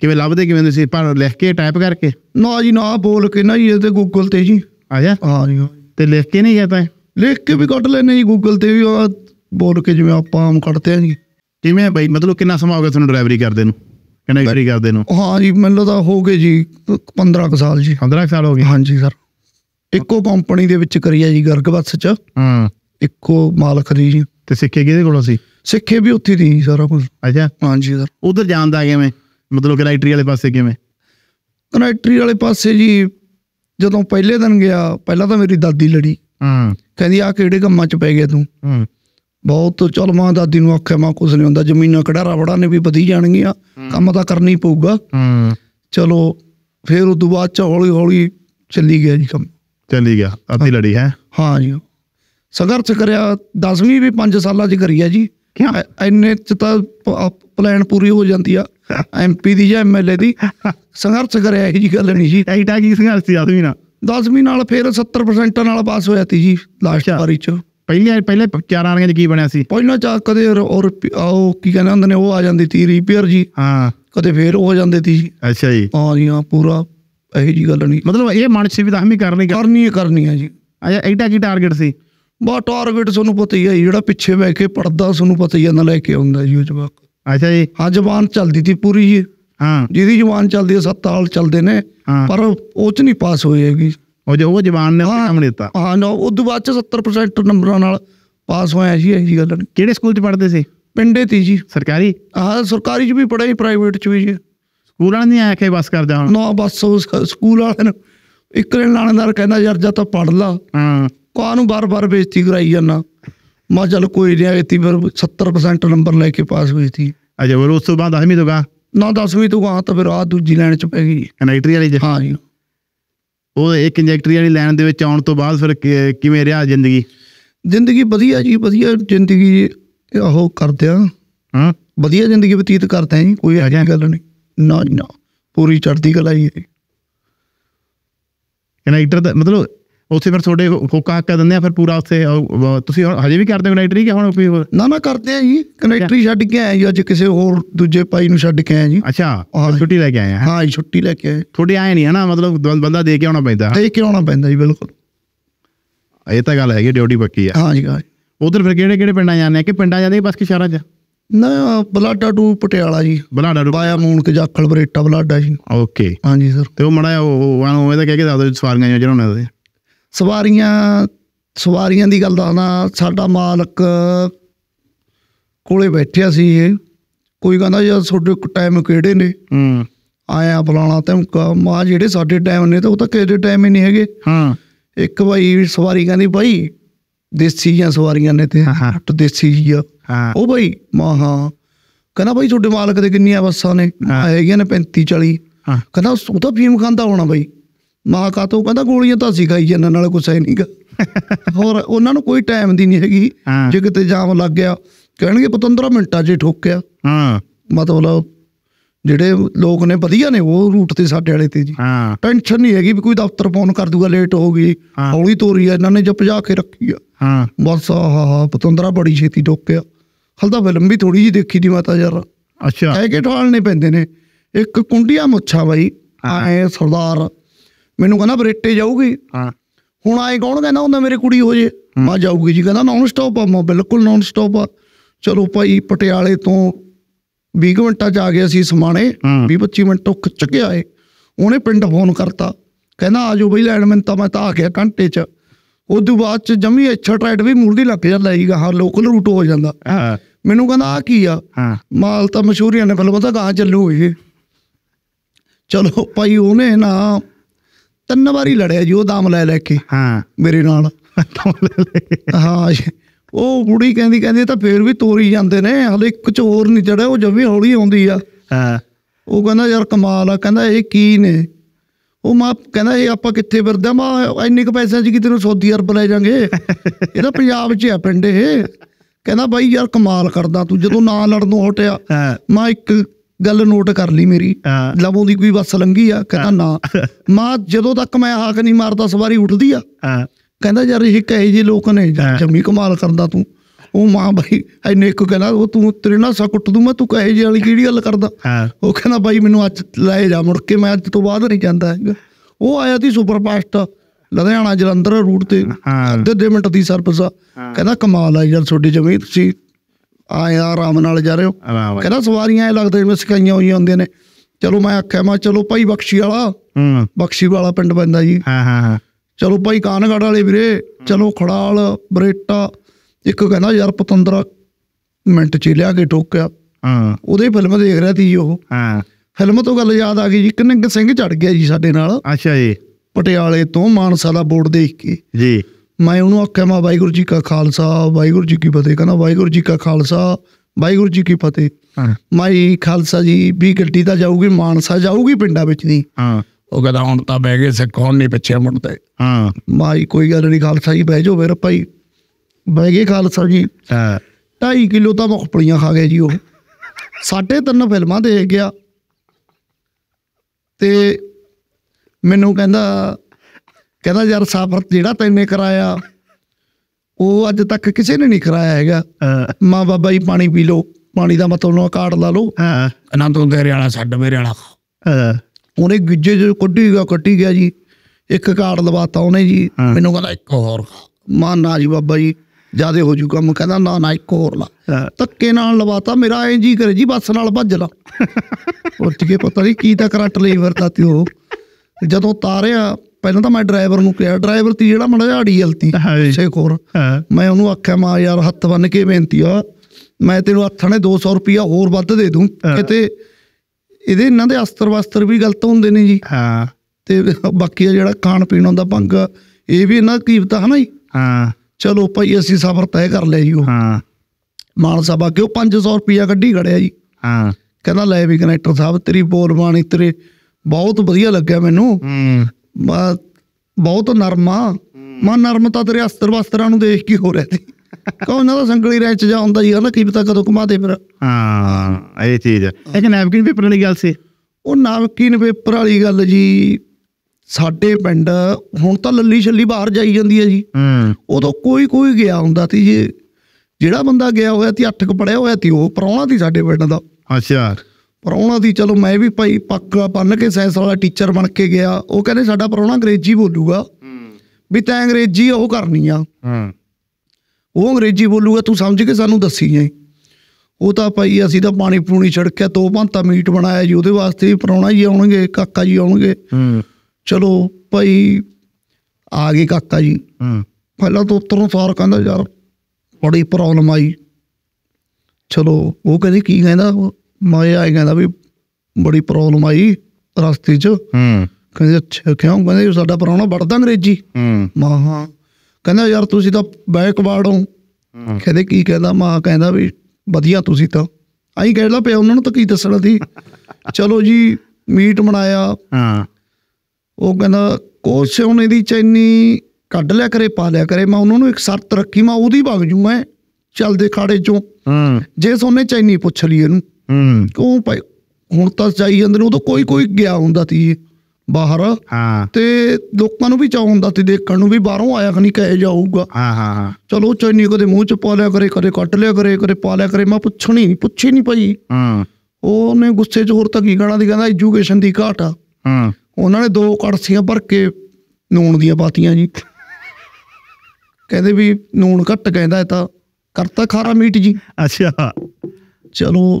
ਕਿਵੇਂ ਲੱਭਦੇ ਕਿਵੇਂ ਤੁਸੀਂ? ਪਰ ਲਿਖ ਕੇ ਟਾਈਪ ਕਰਕੇ? ਨਾ ਜੀ ਨਾ, ਬੋਲ ਕੇ ਨਾ ਜੀ। ਇਹ ਤੇ ਗੂਗਲ 'ਤੇ ਜੀ ਆਇਆ। ਹਾਂ ਜੀ। ਅਤੇ ਲਿਖ ਕੇ ਨਹੀਂ ਗਿਆ ਤਾਂ? ਲਿਖ ਕੇ ਵੀ ਕੱਢ ਲੈਂਦੇ ਜੀ ਗੂਗਲ 'ਤੇ ਵੀ, ਬੋਲ ਕੇ ਜਿਵੇਂ ਆਪਾਂ ਆਮ ਕੱਢਦੇ ਹਾਂ ਜੀ। ਕਿਵੇਂ ਬਾਈ ਮਤਲਬ ਕਿੰਨਾ ਸਮਾਂ ਹੋ ਗਿਆ ਤੁਹਾਨੂੰ ਡਰਾਈਵਰੀ ਕਰਦੇ ਨੂੰ, ਕੰਡਕਟਰੀ ਕਰਦੇ ਨੂੰ? ਹਾਂ ਜੀ ਮੈਨੂੰ ਤਾਂ ਹੋ ਗਏ ਜੀ 15 ਸਾਲ ਜੀ। 15 ਸਾਲ ਹੋ ਗਏ? ਹਾਂਜੀ ਸਰ। ਇੱਕੋ ਕੰਪਨੀ ਦੇ ਵਿੱਚ ਕਰੀ ਆ ਜੀ, ਗਰਗ ਬੱਸ 'ਚ। ਇੱਕੋ ਮਾਲਕ ਦੀ ਜੀ। ਤੇ ਸਿੱਖੇ ਕਿਹਦੇ ਕੋਲੋਂ ਸੀ? ਸਿੱਖੇ ਵੀ ਉੱਥੇ ਦੀ ਸਾਰਾ ਕੁਝ। ਅੱਛਾ ਹਾਂਜੀ ਸਰ। ਉਧਰ ਜਾਂਦਾ ਕਿਵੇਂ ਮਤਲਬ ਕਨੈਕਟਰੀ ਵਾਲੇ ਪਾਸੇ? ਕਿਵੇਂ ਕਨੈਕਟਰੀ ਵਾਲੇ ਪਾਸੇ ਜੀ? ਜਦੋਂ ਪਹਿਲੇ ਦਿਨ ਗਿਆ, ਪਹਿਲਾਂ ਤਾਂ ਮੇਰੀ ਦਾਦੀ ਲੜੀ। ਕਹਿੰਦੀ ਆਹ ਕਿਹੜੇ ਕੰਮਾਂ 'ਚ ਪੈ ਗਿਆ ਤੂੰ? ਬਹੁਤ ਚੱਲ ਮਾਂ ਦਾਦੀ ਨੂੰ ਆਖਿਆ ਮਾਂ ਕੁਛ ਨਹੀਂ ਹੁੰਦਾ, ਜ਼ਮੀਨਾਂ ਕਢਾਰਾ ਵੜਾ ਨੇ ਵੀ ਵਧੀ ਜਾਣਗੀਆਂ, ਕੰਮ ਤਾਂ ਕਰਨਾ ਹੀ ਪਊਗਾ। ਚਲੋ ਫਿਰ ਉਹ ਤੋਂ ਬਾਅਦ 'ਚ ਹੌਲੀ ਹੌਲੀ ਚੱਲੀ ਗਿਆ ਜੀ ਕੰਮ। ਚਲੀ ਗਿਆ ਅੱਧੀ ਲੜੀ ਹੈ? ਹਾਂ ਜੀ। ਸੰਘਰਸ਼ ਕਰਿਆ। 10ਵੀਂ ਵੀ 5 ਸਾਲਾਂ 'ਚ ਕਰੀ ਆ ਜੀ। ਇੰਨੇ 'ਚ ਤਾਂ ਪਲਾਨ ਪੂਰੀ ਹੋ ਜਾਂਦੀ ਆ MP ਦੀ ਜਾਂ MLA ਦੀ। ਸੰਘਰਸ਼ ਕਰਿਆ ਜੀ, ਗੱਲ ਨਹੀਂ ਜੀ। ਐਡਾ ਕੀ ਸੰਘਰਸ਼ ਸੀ 10ਵੀਂ ਨਾਲ? 10ਵੀਂ ਨਾਲ ਫਿਰ 70% ਨਾਲ ਪਾਸ ਹੋਇਆ ਤੀ ਜੀ ਲਾਸਟ ਵਾਰੀ 'ਚ। ਪਹਿਲੇ 4 ਵਾਰੀਆਂ 'ਚ ਕੀ ਬਣਿਆ ਸੀ? ਪਹਿਲਾਂ ਚਾ ਕਦੇ ਔਰ ਉਹ ਕੀ ਕਹਿੰਦੇ ਹੁੰਦੇ ਨੇ ਉਹ ਆ ਜਾਂਦੀ ਤੀ ਰਿਪੇਅਰ ਜੀ। ਕਦੇ ਫਿਰ ਹੋ ਜਾਂਦੇ ਤੀ ਜੀ। ਅੱਛਾ ਜੀ। ਹਾਂ ਜੀ ਹਾਂ ਪੂਰਾ ਇਹੋ ਜਿਹੀ ਗੱਲ ਨਹੀਂ। ਮਤਲਬ ਇਹ ਮਨ 'ਚ ਵੀ 10ਵੀਂ ਕਰਨੀ ਹੈ ਜੀ। ਅੱਛਾ ਐਡਾ ਕੀ ਟਾਰਗੇਟ ਸੀ? ਬਾ ਟਾਰਗੇਟ ਤੁਹਾਨੂੰ ਪਤਾ ਹੀ ਹੈ, ਜਿਹੜਾ ਪਿੱਛੇ ਬਹਿ ਕੇ ਪੜ੍ਹਦਾ ਤੁਹਾਨੂੰ ਪਤਾ ਹੀ ਹੈ ਨਾ ਲੈ ਕੇ ਆਉਂਦਾ ਜੀ ਉਹ ਜਵਾਕ। ਅੱਛਾ ਜੀ। ਹਾਂ ਜ਼ਬਾਨ ਚੱਲਦੀ ਸੀ ਪੂਰੀ ਜੀ। ਜਿਹਦੀ ਜ਼ਬਾਨ ਚੱਲਦੀ ਹੈ 7 ਸਾਲ ਚੱਲਦੇ ਨੇ, ਪਰ ਉਹ 'ਚ ਨਹੀਂ ਪਾਸ ਹੋਈ ਹੈਗੀ। ਉਹ ਜ਼ਬਾਨ ਨੇ ਕੰਮ ਦਿੱਤਾ। ਹਾਂ ਉਹ ਤੋਂ ਬਾਅਦ 'ਚ 70% ਨੰਬਰਾਂ ਨਾਲ ਪਾਸ ਹੋਇਆ ਜੀ। ਇਹੋ ਜਿਹੀ ਗੱਲ ਨਹੀਂ। ਕਿਹੜੇ ਸਕੂਲ 'ਚ ਪੜ੍ਹਦੇ ਸੀ? ਪਿੰਡੇ ਤੀ ਜੀ। ਸਰਕਾਰੀ? ਹਾਂ ਸਰਕਾਰੀ 'ਚ ਵੀ ਪੜ੍ਹਿਆ ਜੀ, ਪ੍ਰਾਈਵੇਟ 'ਚ ਵੀ ਜੀ। ਸਕੂਲ ਵਾਲੇ ਨਹੀਂ ਆਇਆ ਕਿ ਬਸ ਕਰਦਾ ਹੁਣ? ਨਾ ਬਸ ਸਕੂਲ ਵਾਲੇ ਨੂੰ ਇੱਕ ਲਾਣੇਦਾਰ ਕਹਿੰਦਾ ਯਾਰ ਜਾਂ ਤਾਂ ਪੜ੍ਹ ਲਾ, ਕਾਹ ਨੂੰ ਬਾਰ ਬਾਰ ਬੇਇੱਜ਼ਤੀ ਕਰਾਈ ਜਾਂਦਾ। ਮੈਂ ਚੱਲ ਕੋਈ ਨਹੀਂ ਆਈ ਤੀ ਫਿਰ 70% ਨੰਬਰ ਲੈ ਕੇ ਪਾਸ ਹੋਈ ਸੀ। ਅੱਛਾ ਫਿਰ ਉਸ ਤੋਂ ਬਾਅਦ 10ਵੀਂ ਤੋਂ ਗਾਂ ਨਾ 10ਵੀਂ ਤੋਂ ਗਾਂ ਤਾਂ ਫਿਰ ਆ ਦੂਜੀ ਲਾਈਨ ਚ ਪੈ ਗਈ ਕੰਡਕਟਰੀ ਵਾਲੀ ਚ। ਹਾਂ ਜੀ ਉਹ ਇੱਕ ਕੰਡਕਟਰੀ ਵਾਲੀ ਲਾਈਨ ਦੇ ਵਿੱਚ ਆਉਣ ਤੋਂ ਬਾਅਦ ਫਿਰ ਕਿਵੇਂ ਰਿਹਾ ਜ਼ਿੰਦਗੀ? ਜ਼ਿੰਦਗੀ ਵਧੀਆ ਜੀ ਵਧੀਆ ਜ਼ਿੰਦਗੀ ਉਹ ਕਰਦੇ ਆ ਹਾਂ ਵਧੀਆ ਜ਼ਿੰਦਗੀ ਬਤੀਤ ਕਰਦੇ ਆ ਜੀ ਕੋਈ ਇਹੋ ਜਿਹੀ ਗੱਲ ਨਹੀਂ ਨਾ ਜੀ ਨਾ ਪੂਰੀ ਚੜ੍ਹਦੀ ਕਲਾ ਜੀ। ਕੰਡਕਟਰ ਦਾ ਮਤਲਬ ਉੱਥੇ ਫਿਰ ਤੁਹਾਡੇ ਕੋਕਾ ਹੱਕਾ ਦਿੰਦੇ ਆ ਫਿਰ ਪੂਰਾ ਉੱਥੇ ਤੁਸੀਂ ਹਜੇ ਵੀ ਕਰਦੇ ਹੋ ਕੰਡਕਟਰੀ ਕਿ ਹੁਣ? ਨਾ ਨਾ ਕਰਦੇ ਆ ਜੀ ਕੰਡਕਟਰੀ ਛੱਡ ਕੇ ਆਇਆ ਜੀ ਅੱਜ ਕਿਸੇ ਹੋਰ ਦੂਜੇ ਭਾਈ ਨੂੰ ਛੱਡ ਕੇ ਆਇਆ ਜੀ। ਅੱਛਾ ਛੁੱਟੀ ਲੈ ਕੇ ਆਏ? ਹਾਂ ਜੀ ਛੁੱਟੀ ਲੈ ਕੇ ਆਏ। ਤੁਹਾਡੇ ਆਏ ਨਹੀਂ ਹੈ ਨਾ ਮਤਲਬ ਬੰਦਾ ਦੇ ਕੇ ਆਉਣਾ ਪੈਂਦਾ? ਦੇ ਕੇ ਆਉਣਾ ਪੈਂਦਾ ਜੀ ਬਿਲਕੁਲ ਇਹ ਤਾਂ ਗੱਲ ਹੈਗੀ ਡਿਊਟੀ ਪੱਕੀ ਆ। ਹਾਂ ਜੀ ਹਾਂ ਉੱਧਰ ਫਿਰ ਕਿਹੜੇ ਕਿਹੜੇ ਪਿੰਡਾਂ ਜਾਂਦੇ ਆ ਕਿ ਪਿੰਡਾਂ ਜਾਂਦੇ ਬਸ ਕਿ ਸ਼ਹਿਰਾਂ 'ਚ? ਨਾ ਬਲਾਡਾ to Patiala ji Balada via Moonak Jakhal Bareta Balada ji. Okay ਹਾਂ ਜੀ ਸਰ ਤੇ ਉਹ ਮਾੜਾ ਉਹ ਤਾਂ ਕਹਿ ਕੇ ਦੱਸ ਸਵਾਰੀਆਂ ਚੜਾਉਣੇ ਸਵਾਰੀਆਂ ਦੀ ਗੱਲ ਦੱਸਣਾ ਸਾਡਾ ਮਾਲਕ ਕੋਲੇ ਬੈਠਿਆ ਸੀ ਇਹ ਕੋਈ ਕਹਿੰਦਾ ਯਾਰ ਤੁਹਾਡੇ ਟਾਈਮ ਕਿਹੜੇ ਨੇ ਆਇਆ ਫਲਾਣਾ ਧਮਕਾ ਮਾਂ ਜਿਹੜੇ ਸਾਡੇ ਟਾਈਮ ਨੇ ਤਾਂ ਉਹ ਤਾਂ ਕਿਹੜੇ ਟਾਈਮ ਹੀ ਨਹੀਂ ਹੈਗੇ। ਹਾਂ ਇੱਕ ਭਾਈ ਸਵਾਰੀ ਕਹਿੰਦੀ ਭਾਈ ਦੇਸੀ ਜਾਂ ਸਵਾਰੀਆਂ ਨੇ ਤੇ ਦੇਸੀ ਜੀ ਆ ਉਹ ਭਾਈ ਮਾਂ ਹਾਂ ਕਹਿੰਦਾ ਭਾਈ ਤੁਹਾਡੇ ਮਾਲਕ ਦੇ ਕਿੰਨੀਆਂ ਬੱਸਾਂ ਨੇ ਹੈਗੀਆਂ ਨੇ 35-40 ਕਹਿੰਦਾ ਉਹ ਤਾਂ ਫੀਮ ਖਾਂਦਾ ਹੋਣਾ ਭਾਈ ਮਾਂ ਕਾ ਤੋਂ ਕਹਿੰਦਾ ਗੋਲੀਆਂ ਤਾਂ ਅਸੀਂ ਖਾਈ ਜਾਂਦਾ ਨਾਲ ਕੁਛ ਹੈ ਨਹੀਂ ਗਾ ਹੋਰ ਉਹਨਾਂ ਨੂੰ ਕੋਈ ਟਾਈਮ ਦੀ ਨਹੀਂ ਹੈਗੀ ਜੇ ਕਿਤੇ ਜਾਮ ਲੱਗ ਗਿਆ ਕਹਿਣਗੇ 15 ਮਿੰਟਾਂ 'ਚ ਠੋਕਿਆ। ਮਤਲਬ ਜਿਹੜੇ ਲੋਕ ਨੇ ਵਧੀਆ ਨੇ ਉਹ ਰੂਟ ਤੇ ਸਾਡੇ ਵਾਲੇ ਤੇ ਜੀ ਟੈਨਸ਼ਨ ਨਹੀਂ ਹੈਗੀ ਵੀ ਕੋਈ ਦਫ਼ਤਰ ਫੋਨ ਕਰ ਦੂਗਾ ਲੇਟ ਹੋ ਗਈ ਹੌਲੀ ਤੋਰੀ ਆ ਇਹਨਾਂ ਨੇ ਜਪਜਾ ਕੇ ਰੱਖੀ ਆ ਬਸ ਆਹ 15 ਬੜੀ ਛੇਤੀ ਠੋਕਿਆ। ਹਲ ਤਾਂ ਫਿਲਮ ਵੀ ਥੋੜੀ ਜਿਹੀ ਦੇਖੀ ਦੀ ਮਾਤਾ ਯਾਰ ਅੱਛਾ ਕਹਿ ਕੇ ਠਾਲਣੇ ਪੈਂਦੇ ਨੇ। ਇੱਕ ਕੁੰਡੀਆਂ ਮੁੱਛਾਂ ਬਾਈ ਆਏ ਸਰਦਾਰ ਮੈਨੂੰ ਕਹਿੰਦਾ ਬਰੇਟੇ ਜਾਊਗੀ ਹੁਣ ਆਏ ਕੌਣ ਕਹਿੰਦਾ ਉਹਦਾ ਮੇਰੇ ਕੁੜੀ ਹੋ ਜੇ ਮੈਂ ਜਾਊਗੀ ਜੀ ਕਹਿੰਦਾ ਨੋਨ ਸਟੋਪ ਆ ਮੈਂ ਬਿਲਕੁਲ ਨੋਨ ਸਟੋਪ ਆ। ਚਲੋ ਭਾਈ ਪਟਿਆਲੇ ਤੋਂ 20 ਮਿੰਟਾਂ 'ਚ ਆ ਗਿਆ ਸੀ ਸਮਾਣੇ 20-25 ਮਿੰਟ ਉਹ ਖਿੱਚ ਕੇ ਆਏ ਉਹਨੇ ਪਿੰਡ ਫੋਨ ਕਰਤਾ ਕਹਿੰਦਾ ਆ ਜਾਓ ਬਈ ਲੈਣ ਤਾਂ ਮੈਂ ਤਾਂ ਆ ਗਿਆ ਘੰਟੇ 'ਚ। ਉਦੋਂ ਬਾਅਦ 'ਚ ਜਮੀ ਅੱਛਾ ਟਰੈਟ ਵੀ ਮੁਰਦੀ ਲੱਗ ਜਾਂਦਾ ਸੀਗਾ ਹਾਂ ਲੋਕਲ ਰੂਟ ਹੋ ਜਾਂਦਾ। ਮੈਨੂੰ ਕਹਿੰਦਾ ਆਹ ਕੀ ਆ ਮਾਲ ਤਾਂ ਮਸ਼ਹੂਰੀਆਂ ਨੇ ਫਿਲਮ ਤਾਂ ਗਾਂ ਚੱਲੂ ਇਹ। ਚਲੋ ਭਾਈ ਉਹਨੇ ਨਾ 3 ਵਾਰੀ ਲੜਿਆ ਜੀ ਉਹ ਦਾਮ ਲੈ ਲੈ ਕੇ ਮੇਰੇ ਨਾਲ। ਹਾਂ ਉਹ ਕੁੜੀ ਕਹਿੰਦੀ ਤਾਂ ਫੇਰ ਵੀ ਤੋਰੀ ਜਾਂਦੇ ਨੇ ਹਲੇ ਇੱਕ ਚ ਹੋਰ ਨਹੀਂ ਚੜਿਆ ਉਹ ਜਮੀ ਹੌਲੀ ਆਉਂਦੀ ਆ। ਉਹ ਕਹਿੰਦਾ ਯਾਰ ਕਮਾਲ ਆ ਕਹਿੰਦਾ ਇਹ ਕੀ ਨੇ ਉਹ ਮਾਂ ਕਹਿੰਦਾ ਇਹ ਆਪਾਂ ਕਿੱਥੇ ਫਿਰਦੇ ਮਾਂ ਇੰਨੇ ਕੁ ਪੈਸਿਆਂ 'ਚ ਕਿਤੇ ਨੂੰ ਸੌਦੀ ਅਰਬ ਲੈ ਜਾਂਗੇ ਇਹ ਤਾਂ ਪੰਜਾਬ 'ਚ ਆ ਪਿੰਡ ਇਹ ਕਹਿੰਦਾ ਬਾਈ ਯਾਰ ਕਮਾਲ ਕਰਦਾ ਤੂੰ ਜਦੋਂ ਨਾ ਲੜਨੋਂ ਹਟਿਆ। ਮਾਂ ਇੱਕ ਗੱਲ ਨੋਟ ਕਰ ਲਈ ਮੇਰੀ ਲਵੋਂ ਦੀ ਕੋਈ ਬੱਸ ਲੰਘੀ ਆ ਕਹਿੰਦਾ ਨਾ ਮਾਂ ਜਦੋਂ ਤੱਕ ਮੈਂ ਹਾਕ ਨਹੀਂ ਮਾਰਦਾ ਸਵਾਰੀ ਉੱਠਦੀ ਆ ਕਹਿੰਦਾ ਯਾਰ ਇਹ ਕਹੇ ਜਿਹੇ ਲੋਕ ਨੇ ਜੰਮੀ ਕਮਾਲ ਕਰਦਾ ਤੂੰ। ਉਹ ਮਾਂ ਬਾਈ ਇੰਨੇ ਇੱਕ ਕਹਿੰਦਾ ਉਹ ਤੂੰ ਤੇਰੇ ਨਾਲ ਸਾ ਕੁੱਟ ਦੂੰ ਮੈਂ ਤੂੰ ਕਹੇ ਜਿਹੇ ਵਾਲੀ ਕਿਹੜੀ ਗੱਲ ਕਰਦਾ। ਉਹ ਕਹਿੰਦਾ ਬਾਈ ਮੈਨੂੰ ਅੱਜ ਲੈ ਜਾ ਮੁੜ ਕੇ ਮੈਂ ਅੱਜ ਤੋਂ ਬਾਅਦ ਨਹੀਂ ਜਾਂਦਾ ਹੈਗਾ। ਉਹ ਆਇਆ ਸੀ ਸੁਪਰਫਾਸਟ ਲੁਧਿਆਣਾ ਜਲੰਧਰ ਰੂਟ ਤੇ 1.5 ਮਿੰਟ ਦੀ ਸਰਵਿਸ ਆ ਕਹਿੰਦਾ ਕਮਾਲ ਆ ਯਾਰ ਤੁਹਾਡੀ ਜਮੀ ਤੁਸੀਂ ਆਏ ਆਰਾਮ ਨਾਲ ਜਾ ਰਹੇ ਹੋ ਕਹਿੰਦਾ ਸਵਾਰੀਆਂ ਇਹ ਲੱਗਦਾ ਜਿਵੇਂ ਸਿਖਾਈਆਂ ਹੋਈਆਂ ਹੁੰਦੀਆਂ ਨੇ। ਚਲੋ ਮੈਂ ਆਖਿਆ ਮੈਂ ਚਲੋ ਭਾਈ ਬਖਸ਼ੀ ਵਾਲਾ ਪਿੰਡ ਪੈਂਦਾ ਜੀ ਚਲੋ ਭਾਈ ਕਾਨਗੜ ਵਾਲੇ ਵੀਰੇ ਚਲੋ ਖੜਾਲ ਬਰੇਟਾ ਇੱਕ ਕਹਿੰਦਾ ਯਾਰ 15 ਮਿੰਟ 'ਚ ਲਿਆ ਕੇ ਠੋਕਿਆ। ਉਹਦੇ ਫਿਲਮ ਦੇਖ ਰਿਹਾ ਸੀ ਉਹ ਫਿਲਮ ਤੋਂ ਗੱਲ ਯਾਦ ਆ ਗਈ ਜੀ ਕਨਿੰਗ ਸਿੰਘ ਚੜ ਗਿਆ ਜੀ ਸਾਡੇ ਨਾਲ। ਅੱਛਾ ਜੀ ਪਟਿਆਲੇ ਤੋਂ ਮਾਨਸਾ ਦਾ ਬੋਰਡ ਦੇਖ ਕੇ ਜੀ ਮੈਂ ਉਹਨੂੰ ਆਖਿਆ ਮੈਂ ਵਾਹਿਗੁਰੂ ਜੀ ਕਾ ਖਾਲਸਾ ਵਾਹਿਗੁਰੂ ਜੀ ਕੀ ਫਤਿਹ ਕਹਿੰਦਾ ਵਾਹਿਗੁਰੂ ਜੀ ਕਾ ਖਾਲਸਾ ਵਾਹਿਗੁਰੂ ਜੀ ਕੀ ਫਤਿਹ। ਮਾਈ ਖਾਲਸਾ ਜੀ ਵੀ ਗੱਡੀ ਤਾਂ ਜਾਊਗੀ ਮਾਨਸਾ ਜਾਊਗੀ ਪਿੰਡਾਂ ਵਿੱਚ ਦੀ। ਉਹ ਕਹਿੰਦਾ ਹੁਣ ਤਾਂ ਬਹਿ ਗਏ ਸਿੱਖ ਹੁਣ ਨਹੀਂ ਪਿੱਛੇ ਮੁੜਦੇ। ਮਾਈ ਕੋਈ ਗੱਲ ਨਹੀਂ ਖਾਲਸਾ ਜੀ ਬਹਿ ਜਾਓ ਫਿਰ ਭਾਈ ਬਹਿ ਗਏ ਖਾਲਸਾ ਜੀ 2.5 ਕਿਲੋ ਤਾਂ ਮਖਪਲੀਆਂ ਖਾ ਗਏ ਜੀ ਉਹ 3.5 ਫਿਲਮਾਂ ਦੇਖ ਗਿਆ ਤੇ ਮੈਨੂੰ ਕਹਿੰਦਾ ਯਾਰ ਸਫ਼ਰ ਜਿਹੜਾ ਤੈਨੇ ਕਰਾਇਆ ਉਹ ਅੱਜ ਤੱਕ ਕਿਸੇ ਨੇ ਨਹੀਂ ਕਰਾਇਆ ਹੈਗਾ। ਮਾਂ ਬਾਬਾ ਜੀ ਪਾਣੀ ਪੀ ਲਓ ਪਾਣੀ ਦਾ ਮਤਲਬ ਕਾਰਡ ਲਾ ਲਓ ਆਨੰਦ ਹੁੰਦੇ ਹਰਿਆਣਾ ਛੱਡ ਮੇਰੇ ਵਾਲਾ। ਉਹਨੇ ਗਿੱਜੇ ਜੋ ਕੱਢੀ ਗਿਆ ਜੀ ਇੱਕ ਕਾਰਡ ਲਵਾਤਾ ਉਹਨੇ ਜੀ ਮੈਨੂੰ ਕਹਿੰਦਾ ਇੱਕ ਹੋਰ ਮਾਂ ਨਾ ਜੀ ਬਾਬਾ ਜੀ ਜ਼ਿਆਦੇ ਹੋ ਜੂ ਕੰਮ ਕਹਿੰਦਾ ਨਾ ਨਾ ਇੱਕ ਹੋਰ ਲਾ ਧੱਕੇ ਨਾਲ ਲਵਾਤਾ ਮੇਰਾ ਐਂ ਜੀ ਕਰੇ ਜੀ ਬੱਸ ਨਾਲ ਭੱਜ ਲਾ ਉੱਠ ਕੇ ਪਤਾ ਨਹੀਂ ਕੀ ਤਾਂ ਕਰੰਟ ਲਈ ਵਰਤਾ ਤੀ। ਉਹ ਜਦੋਂ ਤਾਰਿਆ ਪਹਿਲਾਂ ਤਾਂ ਮੈਂ ਡਰਾਈਵਰ ਨੂੰ ਕਿਹਾ ਡਰਾਈਵਰ ਤੀ ਜਿਹੜਾ ਮਾੜਾ ਜਿਹਾ ਅੜੀ ਹਲਤੀ ਸ਼ੇਖੋਰ ਮੈਂ ਉਹਨੂੰ ਆਖਿਆ ਮਾਂ ਯਾਰ ਹੱਥ ਬੰਨ ਕੇ ਬੇਨਤੀ ਆ ਮੈਂ ਤੈਨੂੰ ਹੱਥਾਂ ਨੇ 200 ਰੁਪਇਆ ਹੋਰ ਵੱਧ ਦੇ ਦੂੰ ਕਿਤੇ ਇਹਦੇ ਇਹਨਾਂ ਦੇ ਅਸਤਰ ਵਸਤਰ ਵੀ ਗਲਤ ਹੁੰਦੇ ਨੇ ਜੀ ਤੇ ਬਾਕੀ ਜਿਹੜਾ ਖਾਣ ਪੀਣ ਦਾ ਭੰਗ ਇਹ ਵੀ ਇਹਨਾਂ ਕੀਮਤ ਹਨਾ ਜੀ। ਚਲੋ ਭਾਈ ਅਸੀਂ ਸਫ਼ਰ ਤੈਅ ਕਰ ਲਿਆ ਜੀ ਉਹ ਮਾਨਸਾ ਬਾਕੀ ਉਹ 500 ਰੁਪਇਆ ਕੱਢੀ ਖੜਿਆ ਜੀ हाँ कहना लै भी कनैक्टर साहब तेरी बोलबाणी तेरे बहुत वधिया लग्या मैनू, बहुत नरमा मां नर्मता तेरे अस्तर वस्त्रां नूं देख के हो रहा थी ਕੋ ਨਾ ਤਾਂ ਸੰਗਲੀ ਰੈਂਚ ਜਾ ਹੁੰਦਾ ਯਾਰ ਨਾ ਕੀ ਪਤਾ ਕਦੋਂ ਘੁਮਾ ਦੇ ਫਿਰ। ਹਾਂ ਇਹ ਚੀਜ਼ ਹੈ। ਇਹ ਨੈਪਕਿਨ ਪੇਪਰ ਵਾਲੀ ਗੱਲ ਸੀ। ਉਹ ਨੈਪਕਿਨ ਪੇਪਰ ਵਾਲੀ ਗੱਲ ਜੀ ਸਾਡੇ ਪਿੰਡ ਹੁਣ ਤਾਂ ਲੱਲੀ ਛੱਲੀ ਬਾਹਰ ਜਾਈ ਜਾਂਦੀ ਹੈ ਜੀ। ਉਦੋਂ ਕੋਈ ਕੋਈ ਗਿਆ ਹੁੰਦਾ ਸੀ ਜੀ, ਜਿਹੜਾ ਬੰਦਾ ਗਿਆ ਹੋਇਆ ਸੀ 8 ਕ ਪੜਿਆ ਹੋਇਆ ਸੀ, ਉਹ ਪ੍ਰਾਹੁਣਾ ਸੀ ਸਾਡੇ ਪਿੰਡ ਦਾ। ਅੱਛਾ ਪ੍ਰਾਹੁਣਾ ਸੀ, ਚਲੋ ਮੈਂ ਵੀ ਭਾਈ ਪੱਕਾ ਬੰਨ ਕੇ ਸਾਇੰਸ ਵਾਲਾ ਟੀਚਰ ਬਣ ਕੇ ਗਿਆ। ਉਹ ਕਹਿੰਦੇ ਸਾਡਾ ਪ੍ਰਾਹੁਣਾ ਅੰਗਰੇਜ਼ੀ ਬੋਲੂਗਾ ਵੀ ਤੈਂ ਅੰਗਰੇਜ਼ੀ ਉਹ ਕਰਨੀ ਆ, ਉਹ ਅੰਗਰੇਜ਼ੀ ਬੋਲੂਗਾ ਤੂੰ ਸਮਝ ਕੇ ਸਾਨੂੰ ਦੱਸੀ ਜਾਈ। ਉਹ ਤਾਂ ਭਾਈ ਅਸੀਂ ਤਾਂ ਪਾਣੀ ਪੂਣੀ ਛੜਕਿਆ, ਦੋ ਭਾਂਤਾ ਮੀਟ ਬਣਾਇਆ ਜੀ, ਉਹਦੇ ਵਾਸਤੇ ਵੀ ਪ੍ਰਾਹੁਣਾ ਜੀ ਆਉਣਗੇ, ਕਾਕਾ ਜੀ ਆਉਣਗੇ। ਚਲੋ ਭਾਈ ਆ ਗਏ ਕਾਕਾ ਜੀ। ਪਹਿਲਾਂ ਤਾਂ ਉੱਤਰੋਂ ਸਾਰ ਕਹਿੰਦਾ ਯਾਰ ਬੜੀ ਪ੍ਰੋਬਲਮ ਆਈ। ਚਲੋ ਉਹ ਕਹਿੰਦੇ ਕੀ ਕਹਿੰਦਾ, ਮੈਂ ਆਏ ਕਹਿੰਦਾ ਵੀ ਬੜੀ ਪ੍ਰੋਬਲਮ ਆਈ ਰਸਤੇ 'ਚ। ਕਹਿੰਦੇ ਅੱਛਾ ਕਿਉਂ, ਕਹਿੰਦੇ ਸਾਡਾ ਪ੍ਰਾਹੁਣਾ ਵੜਦਾ ਅੰਗਰੇਜ਼ੀ। ਮਾਂ ਹਾਂ ਕਹਿੰਦਾ ਯਾਰ ਤੁਸੀਂ ਤਾਂ ਬੈਕਵਰਡ ਹੋ। ਕਹਿੰਦੇ ਕੀ ਕਹਿੰਦਾ, ਮਾਂ ਕਹਿੰਦਾ ਵੀ ਵਧੀਆ ਤੁਸੀਂ ਤਾਂ ਆਈ ਕਹਿਦਾ ਪਿਆ, ਉਹਨਾਂ ਨੂੰ ਤਾਂ ਕੀ ਦੱਸਣਾ ਸੀ। ਚਲੋ ਜੀ ਮੀਟ ਬਣਾਇਆ। ਉਹ ਕਹਿੰਦਾ ਕੋਹ ਸੋਨੇ ਦੀ ਚੈਨੀ ਕੱਢ ਲਿਆ ਕਰੇ, ਪਾ ਲਿਆ ਕਰੇ। ਮੈਂ ਉਹਨਾਂ ਨੂੰ ਇੱਕ ਸ਼ਰਤ ਰੱਖੀ, ਮੈਂ ਉਹਦੀ ਵਗ ਜੂ ਮੈਂ ਚੱਲਦੇ ਖਾੜੇ ਚੋਂ ਜੇ ਸੋਨੇ ਚੈਨੀ ਪੁੱਛ ਲਈ ਇਹਨੂੰ। ਕਿਉਂ ਭਾਈ ਹੁਣ ਤਾਂ ਚਾਈ ਜਾਂਦੇ ਨੇ, ਉਦੋਂ ਕੋਈ ਕੋਈ ਗਿਆ ਹੁੰਦਾ ਸੀ ਬਾਹਰ ਤੇ ਲੋਕਾਂ ਨੂੰ ਵੀ ਚਾਹ ਹੁੰਦਾ ਸੀ ਦੇਖਣ ਨੂੰ ਵੀ ਬਾਹਰੋਂ ਆਇਆ ਨਹੀਂ ਕਹੇ ਜਾਊਗਾ। ਚਲੋ ਚੈਨੀ ਕਦੇ ਮੂੰਹ ਚ ਪਾ ਲਿਆ ਕਰੇ, ਕਦੇ ਕੱਟ ਲਿਆ ਕਰੇ, ਕਦੇ ਪਾ ਲਿਆ ਕਰੇ। ਮੈਂ ਪੁੱਛਣੀ ਨੀ ਪੁੱਛੀ ਨੀ ਭਾਈ। ਉਹਨੇ ਗੁੱਸੇ ਚ ਹੋਰ ਤਾਂ ਕੀ ਕਹਿਣਾ ਸੀ, ਕਹਿੰਦਾ ਐਜੂਕੇਸ਼ਨ ਦੀ ਘਾਟ ਆ। ਉਹਨਾਂ ਨੇ ਦੋ ਕੜਸੀਆਂ ਭਰ ਕੇ ਨੂਣ ਦੀਆਂ ਪਾਤੀਆਂ ਜੀ। ਕਹਿੰਦੇ ਵੀ ਨੂਣ ਘੱਟ, ਕਹਿੰਦਾ ਇਹ ਤਾਂ ਕਰਤਾ ਖਾਰਾ ਮੀਟ ਜੀ। ਅੱਛਾ ਚਲੋ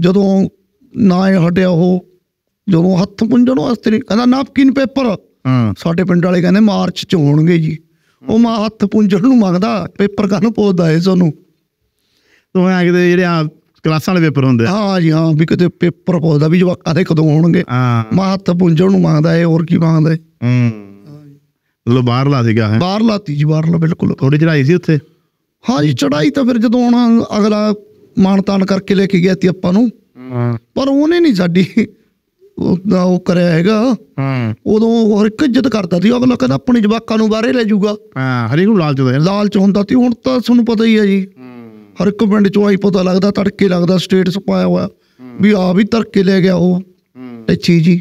ਜਦੋਂ ਨਾ ਹਟਿਆ ਉਹ, ਜਦੋਂ ਹੱਥ ਪੁੰਜਣ ਵਾਸਤੇ ਨਹੀਂ ਕਹਿੰਦਾ ਨੈਪਕਿਨ ਪੇਪਰ ਸਾਡੇ ਪਿੰਡ ਵਾਲੇ ਕਹਿੰਦੇ ਮਾਰਚ ਚ ਹੋਣਗੇ ਜੀ। ਉਹ ਮਾਂ ਹੱਥ ਪੁੰਜਣ ਨੂੰ ਮੰਗਦਾ, ਪੇਪਰ ਕਾਹਨੂੰ ਪੁੱਛਦਾ ਏ ਤੁਹਾਨੂੰ। ਕਿਤੇ ਜਿਹੜੇ ਕਲਾਸਾਂ ਵਾਲੇ ਪੇਪਰ ਹੁੰਦੇ, ਹਾਂ ਜੀ ਹਾਂ, ਵੀ ਕਿਤੇ ਪੇਪਰ ਪੁੱਛਦਾ ਵੀ ਜਵਾਕਾਂ ਦੇ ਕਦੋਂ ਹੋਣਗੇ। ਮਾਂ ਹੱਥ ਪੁੰਜਣ ਨੂੰ ਮੰਗਦਾ ਏ, ਹੋਰ ਕੀ ਮੰਗਦਾ ਏ। ਮਤਲਬ ਬਾਹਰ ਲਾ ਸੀਗਾ, ਬਾਹਰ ਲਾਤੀ ਜੀ, ਬਾਹਰ ਲਾ ਬਿਲਕੁਲ। ਥੋੜੀ ਚੜਾਈ ਸੀ ਉੱਥੇ। ਹਾਂ ਜੀ ਚੜਾਈ ਤਾਂ ਫਿਰ ਜਦੋਂ ਹੁਣ ਅਗਲਾ ਮਾਣ ਤਾਣ ਕਰਕੇ ਲੈ ਕੇ ਗਿਆ ਸੀ ਆਪਾਂ ਨੂੰ, ਪਰ ਉਹਨੇ ਨੀ ਸਾਡੀ ਉਹ ਕਰਿਆ ਹੈਗਾ। ਉਦੋਂ ਹੋਰ ਇੱਕ ਇੱਜ਼ਤ ਕਰਦਾ ਸੀ ਅਗਲਾ, ਕਹਿੰਦਾ ਆਪਣੇ ਜਵਾਕਾਂ ਨੂੰ ਬਾਹਰੇ ਲੈ ਜਾਊਗਾ। ਹਰੇਕ ਨੂੰ ਲਾਲਚ ਹੁੰਦਾ, ਲਾਲਚ ਹੁੰਦਾ ਸੀ। ਹੁਣ ਤਾਂ ਤੁਹਾਨੂੰ ਪਤਾ ਹੀ ਹੈ ਜੀ, ਹਰ ਇੱਕ ਪਿੰਡ ਚੋਂ ਆਈ ਪਤਾ ਲੱਗਦਾ, ਤੜਕੇ ਲੱਗਦਾ ਸਟੇਟਸ ਪਾਇਆ ਹੋਇਆ ਵੀ ਆ ਵੀ ਤੜਕੇ ਲੈ ਗਿਆ ਉਹ ਟੱਚੀ ਜੀ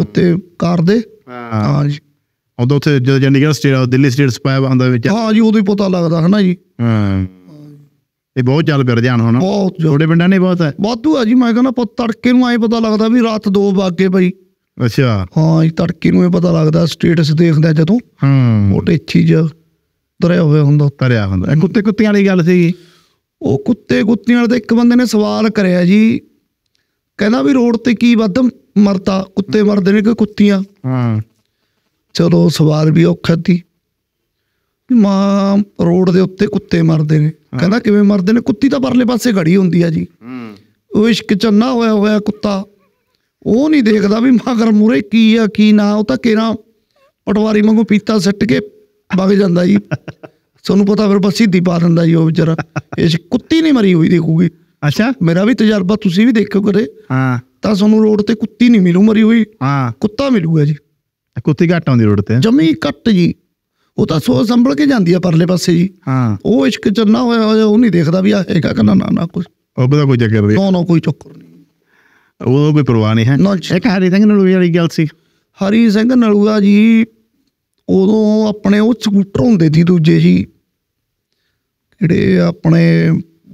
ਉੱਤੇ ਕਾਰ ਦੇ। ਹਾਂ ਜੀ ਉਦੋਂ ਉੱਥੇ ਜਦੋਂ ਚੰਡੀਗੜ੍ਹ ਸਟੇਟ ਦਿੱਲੀ ਸਟੇਟਸ ਪਾਇਆ ਹੁੰਦਾ ਵਿੱਚ। ਹਾਂ ਜੀ ਉਦੋਂ ਹੀ ਪਤਾ ਲੱਗਦਾ ਹਨਾ ਜੀ। ਇਹ ਬਹੁਤ ਚੱਲ ਪਿਆ ਰੁਝਾਨ ਹੁਣ, ਬਹੁਤ ਛੋਟੇ ਪਿੰਡਾਂ ਨੇ ਬਹੁਤ ਹੈ, ਵਾਧੂ ਆ ਜੀ। ਮੈਂ ਕਹਿੰਦਾ ਤੜਕੇ ਨੂੰ ਆਏ ਪਤਾ ਲੱਗਦਾ ਵੀ ਰਾਤ 2 ਵਾਗੇ ਭਾਈ। ਅੱਛਾ ਹਾਂ ਤੜਕੇ ਨੂੰ ਇਹ ਪਤਾ ਲੱਗਦਾ, ਸਟੇਟਸ ਦੇਖਦਾ ਜਦੋਂ ਉਹ ਟੇਚੀ ਜਿਹਾ ਤਰਿਆ ਹੋਇਆ ਹੁੰਦਾ। ਤਰਿਆ ਹੁੰਦਾ ਕੁੱਤੇ ਕੁੱਤਿਆਂ ਵਾਲੀ ਗੱਲ ਸੀਗੀ। ਉਹ ਕੁੱਤੇ ਕੁੱਤਿਆਂ ਵਾਲੇ ਤੇ ਇੱਕ ਬੰਦੇ ਨੇ ਸਵਾਲ ਕਰਿਆ ਜੀ, ਕਹਿੰਦਾ ਵੀ ਰੋਡ ਤੇ ਕੀ ਵੱਧ ਮਰਦਾ, ਕੁੱਤੇ ਮਰਦੇ ਨੇ ਕਿ ਕੁੱਤੀਆਂ। ਚਲੋ ਸਵਾਲ ਵੀ ਔਖਾ ਸੀ। ਮਾਂ ਰੋਡ ਦੇ ਉੱਤੇ ਕੁੱਤੇ ਮਰਦੇ ਨੇ। ਕਹਿੰਦਾ ਕਿਵੇਂ ਮਰਦੇ ਨੇ, ਕੁੱਤੀ ਤਾਂ ਪਰਲੇ ਪਾਸੇ ਖੜੀ ਹੁੰਦੀ ਆ ਜੀ। ਉਹ ਇਸ਼ਕ ਚ ਅੰਨਾ ਹੋਇਆ ਹੋਇਆ ਕੁੱਤਾ, ਉਹ ਨਹੀਂ ਦੇਖਦਾ ਵੀ ਮਗਰ ਮੂਹਰੇ ਕੀ ਆ ਕੀ ਨਾ। ਉਹ ਤਾਂ ਕੇਰਾ ਪਟਵਾਰੀ ਵਾਂਗੂ ਪੀਤਾ ਸੱਟ ਕੇ ਵਗ ਜਾਂਦਾ ਜੀ। ਤੁਹਾਨੂੰ ਪਤਾ ਫਿਰ ਬਸ ਸਿੱਧੀ ਪਾ ਦਿੰਦਾ ਜੀ ਉਹ ਵਿਚਾਰਾ। ਇਹ ਕੁੱਤੀ ਨਹੀਂ ਮਰੀ ਹੋਈ ਦੇਖੂਗੀ। ਅੱਛਾ ਮੇਰਾ ਵੀ ਤਜਰਬਾ, ਤੁਸੀਂ ਵੀ ਦੇਖਿਓ ਕਦੇ ਤਾਂ ਤੁਹਾਨੂੰ ਰੋਡ ਤੇ ਕੁੱਤੀ ਨਹੀਂ ਮਿਲੂ ਮਰੀ ਹੋਈ, ਕੁੱਤਾ ਮਿਲੂਗਾ ਜੀ। ਕੁੱਤੀ ਘੱਟ ਆਉਂਦੀ ਰੋਡ ਤੇ, ਜਮੀ ਘੱਟ ਜੀ। ਉਹ ਤਾਂ ਸੋਚ ਸੰਭਲ ਕੇ ਜਾਂਦੀ ਆ ਪਰਲੇ ਪਾਸੇ ਜੀ। ਉਹ ਇਸ਼ਕ ਚੰਨਾ ਹੋਇਆ ਹੋਇਆ, ਉਹ ਨਹੀਂ ਦੇਖਦਾ ਵੀ ਆ ਹੈਗਾ ਕਿ ਨਾ ਨਾ ਕੁਛ। ਉਹਦਾ ਕੋਈ ਚੱਕਰ ਨਹੀਂ, ਨਾ ਕੋਈ ਚੱਕਰ ਨਹੀਂ, ਉਹ ਕੋਈ ਪਰਵਾਹ ਨਹੀਂ ਹੈ। ਇੱਕ ਹਰੀ ਸਿੰਘ ਨਲੂਆ ਵਾਲੀ ਗੱਲ ਸੀ। ਹਰੀ ਸਿੰਘ ਨਲੂਆ ਜੀ ਉਦੋਂ ਆਪਣੇ ਉਹ ਸਕੂਟਰ ਹੁੰਦੇ ਸੀ ਦੂਜੇ ਜੀ, ਜਿਹੜੇ ਆਪਣੇ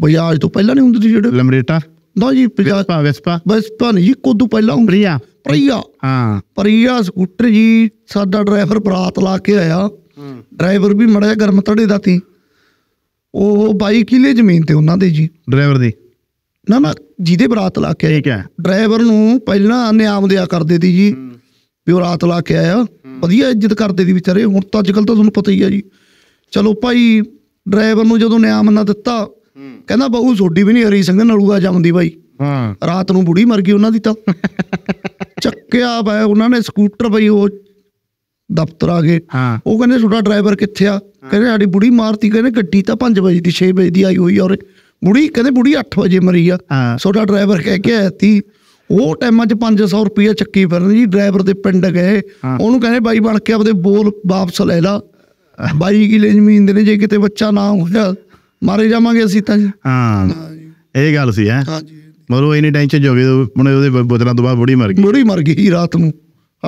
ਬਜਾਜ ਤੋਂ ਪਹਿਲਾਂ ਨਹੀਂ ਹੁੰਦੇ ਸੀ ਜਿਹੜੇ ਲਮਰੇਟਾ। ਨਾ ਜੀ ਵੈਸਪਾ ਨਹੀਂ ਜੀ, ਕੋਦੋਂ ਪਹਿਲਾਂ ਹੁੰਦੀ ਆ ਪਰੀਆ। ਪਰੀਆ ਸਕੂਟਰ ਜੀ। ਸਾਡਾ ਡਰਾਈਵਰ ਬਰਾਤ ਲਾ ਕੇ ਆਇਆ, ਡਰਾਈਵਰ ਵੀ ਮੜਿਆ ਗਰਮ ਧੜੇ ਦਾ ਸੀ। ਉਹ 22 ਕਿੱਲੇ ਜ਼ਮੀਨ ਤੇ ਉਹਨਾਂ ਦੇ ਜੀ, ਡਰਾਈਵਰ ਦੀ। ਨਾ ਨਾ ਜਿਹਦੇ ਬਰਾਤ ਲਾ ਕੇ ਆਇਆ, ਡਰਾਈਵਰ ਨੂੰ ਪਹਿਲਾਂ ਨਿਆਮ ਦਿਆ ਕਰਦੇ ਸੀ ਜੀ ਵੀ ਉਹ ਰਾਤ ਲਾ ਕੇ ਆਇਆ, ਵਧੀਆ ਇੱਜ਼ਤ ਕਰਦੇ ਸੀ ਵਿਚਾਰੇ। ਹੁਣ ਤਾਂ ਅੱਜ ਕੱਲ੍ਹ ਤਾਂ ਤੁਹਾਨੂੰ ਪਤਾ ਹੀ ਆ ਜੀ। ਚਲੋ ਭਾਈ ਡਰਾਈਵਰ ਨੂੰ ਜਦੋਂ ਨਿਆਮ ਨਾ ਦਿੱਤਾ, ਕਹਿੰਦਾ ਬਹੂ ਸੋਡੀ ਵੀ ਨਹੀਂ ਹਰੀ ਸਿੰਘ ਨਲੂਆ ਜੰਮਦੀ ਬਾਈ, ਰਾਤ ਨੂੰ ਬੁੜੀ ਮਰ ਗਈ ਉਹਨਾਂ ਦੀ ਤਾਂ। ਚੱਕਿਆ ਬਾਈ ਉਹਨਾਂ ਨੇ ਸਕੂਟਰ, ਬਈ ਉਹ ਦਫ਼ਤਰ ਆ ਗਏ। ਉਹ ਕਹਿੰਦੇ ਤੁਹਾਡਾ ਡਰਾਈਵਰ ਕਿੱਥੇ ਆ, ਕਹਿੰਦੇ ਸਾਡੀ ਬੁੜੀ ਮਾਰਤੀ, ਕਹਿੰਦੇ ਗੱਡੀ ਤਾਂ 5 ਵਜੇ ਦੀ 6 ਵਜੇ ਦੀ ਆਈ ਹੋਈ ਆ, ਔਰ बुढ़ी कहते बुढ़ी 8 बजे मरी आ सोडा ड्राइवर कह के आया थी ਉਹ ਟਾਈਮਾਂ 'ਚ 500 ਰੁਪਏ ਚੱਕੀ ਫਿਰਨ ਜੀ ਡਰਾਈਵਰ ਦੇ ਪਿੰਡ ਗਏ ਉਹਨੂੰ ਕਹਿੰਦੇ ਬਾਈ ਬਣ ਕੇ ਆਪਦੇ ਬੋਲ ਵਾਪਸ ਲੈ ਲਾ 22 ਕਿੱਲੇ ਜ਼ਮੀਨ ਦੇ ਨੇ ਜੇ ਕਿਤੇ ਬੱਚਾ ਨਾ ਹੋਇਆ ਮਾਰੇ ਜਾਵਾਂਗੇ ਅਸੀਂ ਤਾਂ ਜੀ ਹਾਂ ਇਹ ਗੱਲ ਸੀ ਹੈ ਹਾਂ ਜੀ ਮਰੋ ਇਹਨੇ ਟੈਨਸ਼ਨ ਜੋਗੇ ਉਹਦੇ ਬੋਤਲਾਂ ਤੋਂ ਬਾਅਦ ਬੁੜੀ ਮਰ ਗਈ ਰਾਤ ਨੂੰ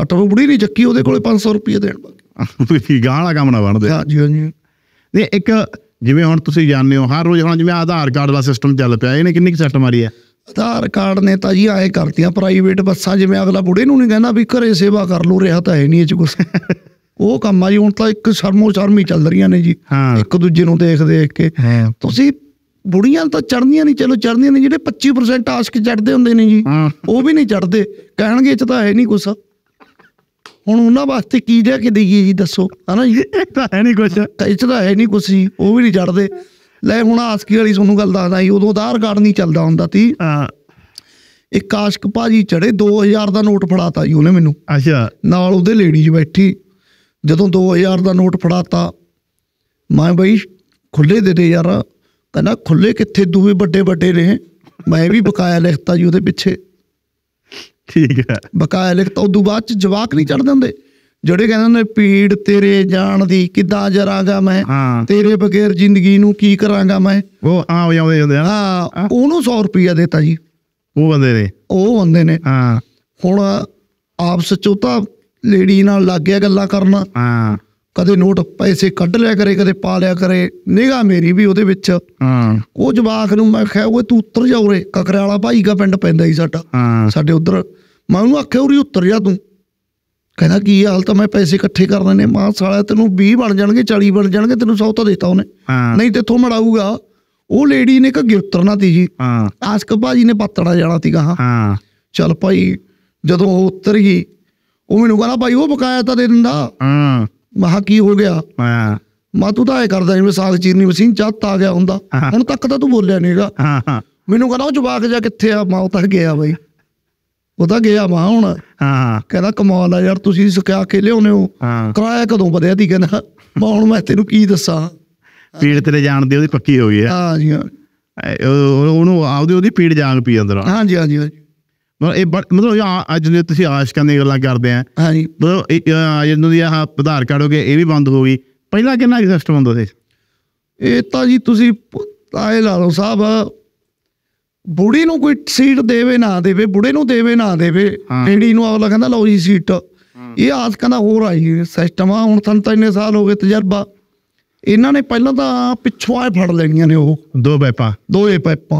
8 ਵਜੇ ਬੁੜੀ ਨਹੀਂ ਚੱਕੀ ਉਹਦੇ ਕੋਲੇ 500 ਰੁਪਏ ਦੇਣ ਬਾਕੀ ਗਾਣਾ ਕੰਮ ਨਾ ਬਣਦੇ ਹਾਂ ਜੀ ਹਾਂ ਜੀ ਨਹੀਂ ਇੱਕ ਜਿਵੇਂ ਹੁਣ ਤੁਸੀਂ ਜਾਣਦੇ ਹੋ ਹਰ ਰੋਜ਼ ਹੁਣ ਜਿਵੇਂ ਆਧਾਰ ਕਾਰਡ ਦਾ ਸਿਸਟਮ ਚੱਲ ਪਿਆ ਇਹਨੇ ਕਿੰਨੀ ਕੁ ਸੱਟ ਮਾਰੀ ਹੈ आधार कार्ड ने तो जी आए करती प्राइवेट बसा जिमें अगला बुढ़े नहीं कहना भी घरें सेवा कर लो रहा तो है नहीं कुछ वो काम आ जी हूँ तो एक शर्मो शर्म ही चल रही ने जी हाँ। एक दूजे को देख देख के तो बुढ़िया तो चढ़निया नहीं चलो चढ़निया नहीं जो 25% आशक चढ़ते होंगे ने जी हाँ। वो भी नहीं चढ़ते कहणगे तो है नहीं कुछ ਹੁਣ ਉਹਨਾਂ ਵਾਸਤੇ ਕੀ ਲਿਆ ਕੇ ਦੇਈਏ ਜੀ ਦੱਸੋ ਹਨਾ ਜੀ ਹੈ ਨਹੀਂ ਕੁਛ ਇਹ ਤਾਂ ਹੈ ਨਹੀਂ ਕੁਛ ਜੀ ਉਹ ਵੀ ਨਹੀਂ ਚੜਦੇ ਲੈ ਹੁਣ ਆਸਕੀ ਵਾਲੀ ਤੁਹਾਨੂੰ ਗੱਲ ਦੱਸਦਾ ਜੀ ਉਦੋਂ ਆਧਾਰ ਕਾਰਡ ਨਹੀਂ ਚੱਲਦਾ ਹੁੰਦਾ ਤੀ ਇੱਕ ਆਸ਼ਕ ਭਾਜੀ ਚੜੇ 2000 ਦਾ ਨੋਟ ਫੜਾਤਾ ਜੀ ਉਹਨੇ ਮੈਨੂੰ ਅੱਛਾ ਨਾਲ ਉਹਦੇ ਲੇਡੀਜ਼ ਬੈਠੀ ਜਦੋਂ 2000 ਦਾ ਨੋਟ ਫੜਾਤਾ ਮੈਂ ਬਈ ਖੁੱਲੇ ਦੇ ਦੇ ਯਾਰ ਕਹਿੰਦਾ ਖੁੱਲੇ ਕਿੱਥੇ ਦੂਏ ਵੱਡੇ ਵੱਡੇ ਨੇ ਮੈਂ ਵੀ ਬਕਾਇਆ ਲਿਖਤਾ ਜੀ ਉਹਦੇ ਪਿੱਛੇ ठीक है बकाया लिखता उदू बाद जवाक नहीं चढ़ देंगे जोड़े कहते पीड़ तेरे जान दी किदा जरागा मैं हाँ। तेरे बगैर जिंदगी नू की करांगा मैं वो हाँ ओनू 100 रुपया देता जी वो बंदे ने हाँ हुण आपस चो तां लेडी नाल लग गया गल्लां करना हाँ कदे नोट पैसे कढ लिया करे कदे पा लिया करे निगाह मेरी भी उहदे विच वो जवाक नूं मैं आखिया ओए तू उतर जा उरे ककरे वाला भाई का पिंड पैंदा ही साडा साडे उधर मैं उहनूं आखिया उरी उतर जा तू कहना की हाल तां मैं पैसे इकट्ठे कर लेने मां साला तैनूं 20 बन जाणगे 40 बन जाणगे तैनूं 100 तां देता उहने नहीं ते थो मड़ाऊगा वो लेडी ने घगे उतरना ती जी आशक भाजी ने पत्तड़ा जाना ती कहा चल भाई जदों वो उतर गई वो मैनूं कहना भाई वो बकाया तां दे दिंदा महा की हो गया मां तू तो ऐ करदा जिवें साग चीरनी मशीन चत आ गया हुंदा हुण तक तां तू बोलिया नहींगा मैनू कहना वो जवाक जा कित्थे आ मां तां गया बई वो तां गया मां हुण कहदा कमाल आ यार तुसीं सिखा के लिआउने हो किराया कदों वधिया ती कहना मां हुण मैं तैनूं की दस्सां पीड़ तेरे जान दी ओहदी पक्की हो गई है हां जी ओहनूं आपदी ओहदी पीड़ जान पी अंदर हां जी हां जी मतलब अज तुसीं आशकां दी गल्लां करदे आ हां जी मतलब जदों दी आह आधार कार्ड हो गए ये भी बंद हो गई पहला कितना सिस्टम हुंदा सी इह तां जी तुसीं आए ला लो साहब बुढ़ी नूं कोई सीट देवे ना देवे बुढ़े नूं देवे ना देवे लेडी नूं अगला कहंदा लो जी सीट ये आशकां दा होर आ जी सिस्टम आ हुण तां इन्ने साल हो गए तजर्बा इन्हां ने पहलां तां पिछों आए फड़ लैणीआं ने ओह दो पाइपां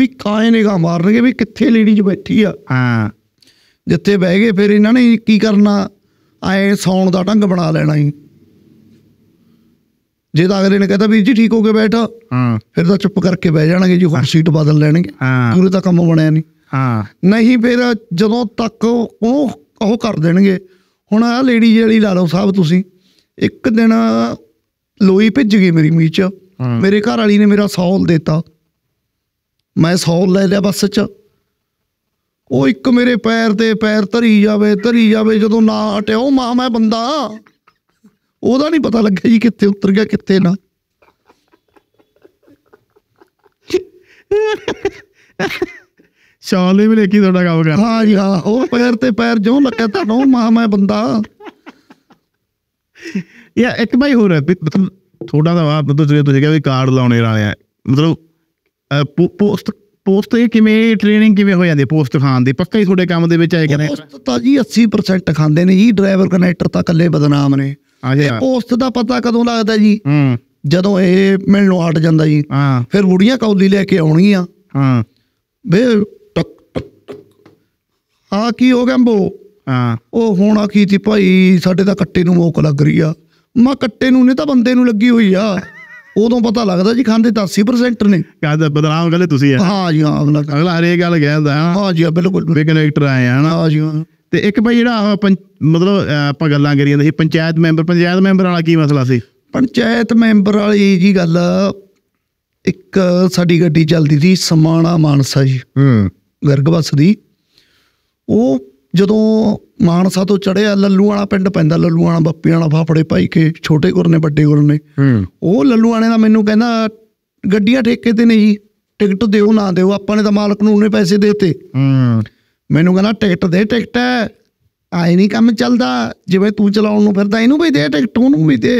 भी काए निगाह मारनगे भी कित्थे लेडीज बैठी आ जिथे बह गए फिर इन्हां ने की करना आए सौण दा ढंग बना लेना जी जे तां अगले ने कहता वीर जी ठीक हो गए बैठ फिर तां चुप करके बह जाणगे जी होर सीट बदल लैणगे पूरे तां कम बणिआ नहीं नहीं फिर जदों तक ओह कर देणगे हुण आ लेडीज वाली ला लओ साहब तुसीं एक दिन लोई भिज गई मेरी मीच मेरे घर वाली ने मेरा सौल देता मैं सौल ले लिया बस च वो एक मेरे पैर धरी जावे जो ना हटिओ मां मैं बंदा ओहदा नहीं पता लगे जी कित्थे उतर गया कित्थे ना शौल भी लेके थोड़ा काम कर हाँ जी हाँ वो पैर जो लगे धरो मां मैं बंदा या एक भाई हो रहा है मतलब थोड़ा सा मतलब कार्ड लाने लाया मतलब पोस्ट किवें ट्रेनिंग किवें हो जाती है पोस्ट खान दी पक्का ही थोड़े काम दे विच आए कने पोस्ट तां जी 80% खांदे ने जी ड्राइवर कनेक्टर तां कल्ले बदनाम ने पोस्ट दा पता कदों लगदा जी जदों इह मिलणों हट जांदा जी फिर बुढ़ियां कौली लैके आउणगीआं हां वे टक टक आ की हो गया अंबो ਉਹ ਹੁਣ ਆ ਕੀ ਤੀ ਭਾਈ ਸਾਡੇ ਤਾਂ ਕੱਟੇ ਨੂੰ ਮੋਕ ਲੱਗ ਰਹੀ ਆ ਮੈਂ ਕੱਟੇ ਨੂੰ ਨਹੀਂ ਤਾਂ ਬੰਦੇ ਨੂੰ ਲੱਗੀ ਹੋਈ ਆ ਉਦੋਂ ਪਤਾ ਲੱਗਦਾ ਜੀ ਖਾਂਦੇ 80% ਨੇ ਕਹਿੰਦਾ ਬਦਨਾਮ ਕਹਿੰਦੇ ਤੁਸੀਂ ਹਾਂ ਜੀ ਹਾਂ ਅਗਲਾ ਹਰੇਕ ਗੱਲ ਕਹਿੰਦਾ ਹਾਂ ਜੀ ਬਿਲਕੁਲ ਵੀ ਕਨੈਕਟਰ ਆਏ ਆ ਹਾਂ ਜੀ ਤੇ ਇੱਕ ਭਾਈ ਜਿਹੜਾ ਮਤਲਬ ਆਪਾਂ ਗੱਲਾਂ ਕਰੀਆਂ ਸੀ ਪੰਚਾਇਤ ਮੈਂਬਰ ਵਾਲਾ ਕੀ ਮਸਲਾ ਸੀ ਪੰਚਾਇਤ ਮੈਂਬਰ ਵਾਲੀ ਜੀ ਗੱਲ ਇੱਕ ਸਾਡੀ ਗੱਡੀ ਚੱਲਦੀ ਸੀ ਸਮਾਣਾ ਮਾਨਸਾ ਜੀ ਗਰਗਵਸ ਦੀ ਉਹ ਜਦੋਂ ਮਾਨਸਾ ਤੋਂ ਚੜਿਆ ਲੱਲੂਆਣਾ ਪਿੰਡ ਪੈਂਦਾ ਲੱਲੂਆਣਾ ਬੱਪੀਆਣਾ ਫਾਫੜੇ ਭਾਈ ਕੇ ਛੋਟੇ ਗੁਰਨੇ ਵੱਡੇ ਗੁਰਨੇ ਉਹ ਲੱਲੂਆਣੇ ਦਾ ਮੈਨੂੰ ਕਹਿੰਦਾ ਗੱਡੀਆਂ ਠੇਕੇ ਤੇ ਨੇ ਜੀ टिकट दो ना दो, अपने तो मालक ने पैसे देते। मैनू कहना टिकट दे, टिकट है आए नहीं काम चलता, जिवें तू चलाउण नूं फिरदा इहनूं भी दे टिकट, उहनूं भी दे।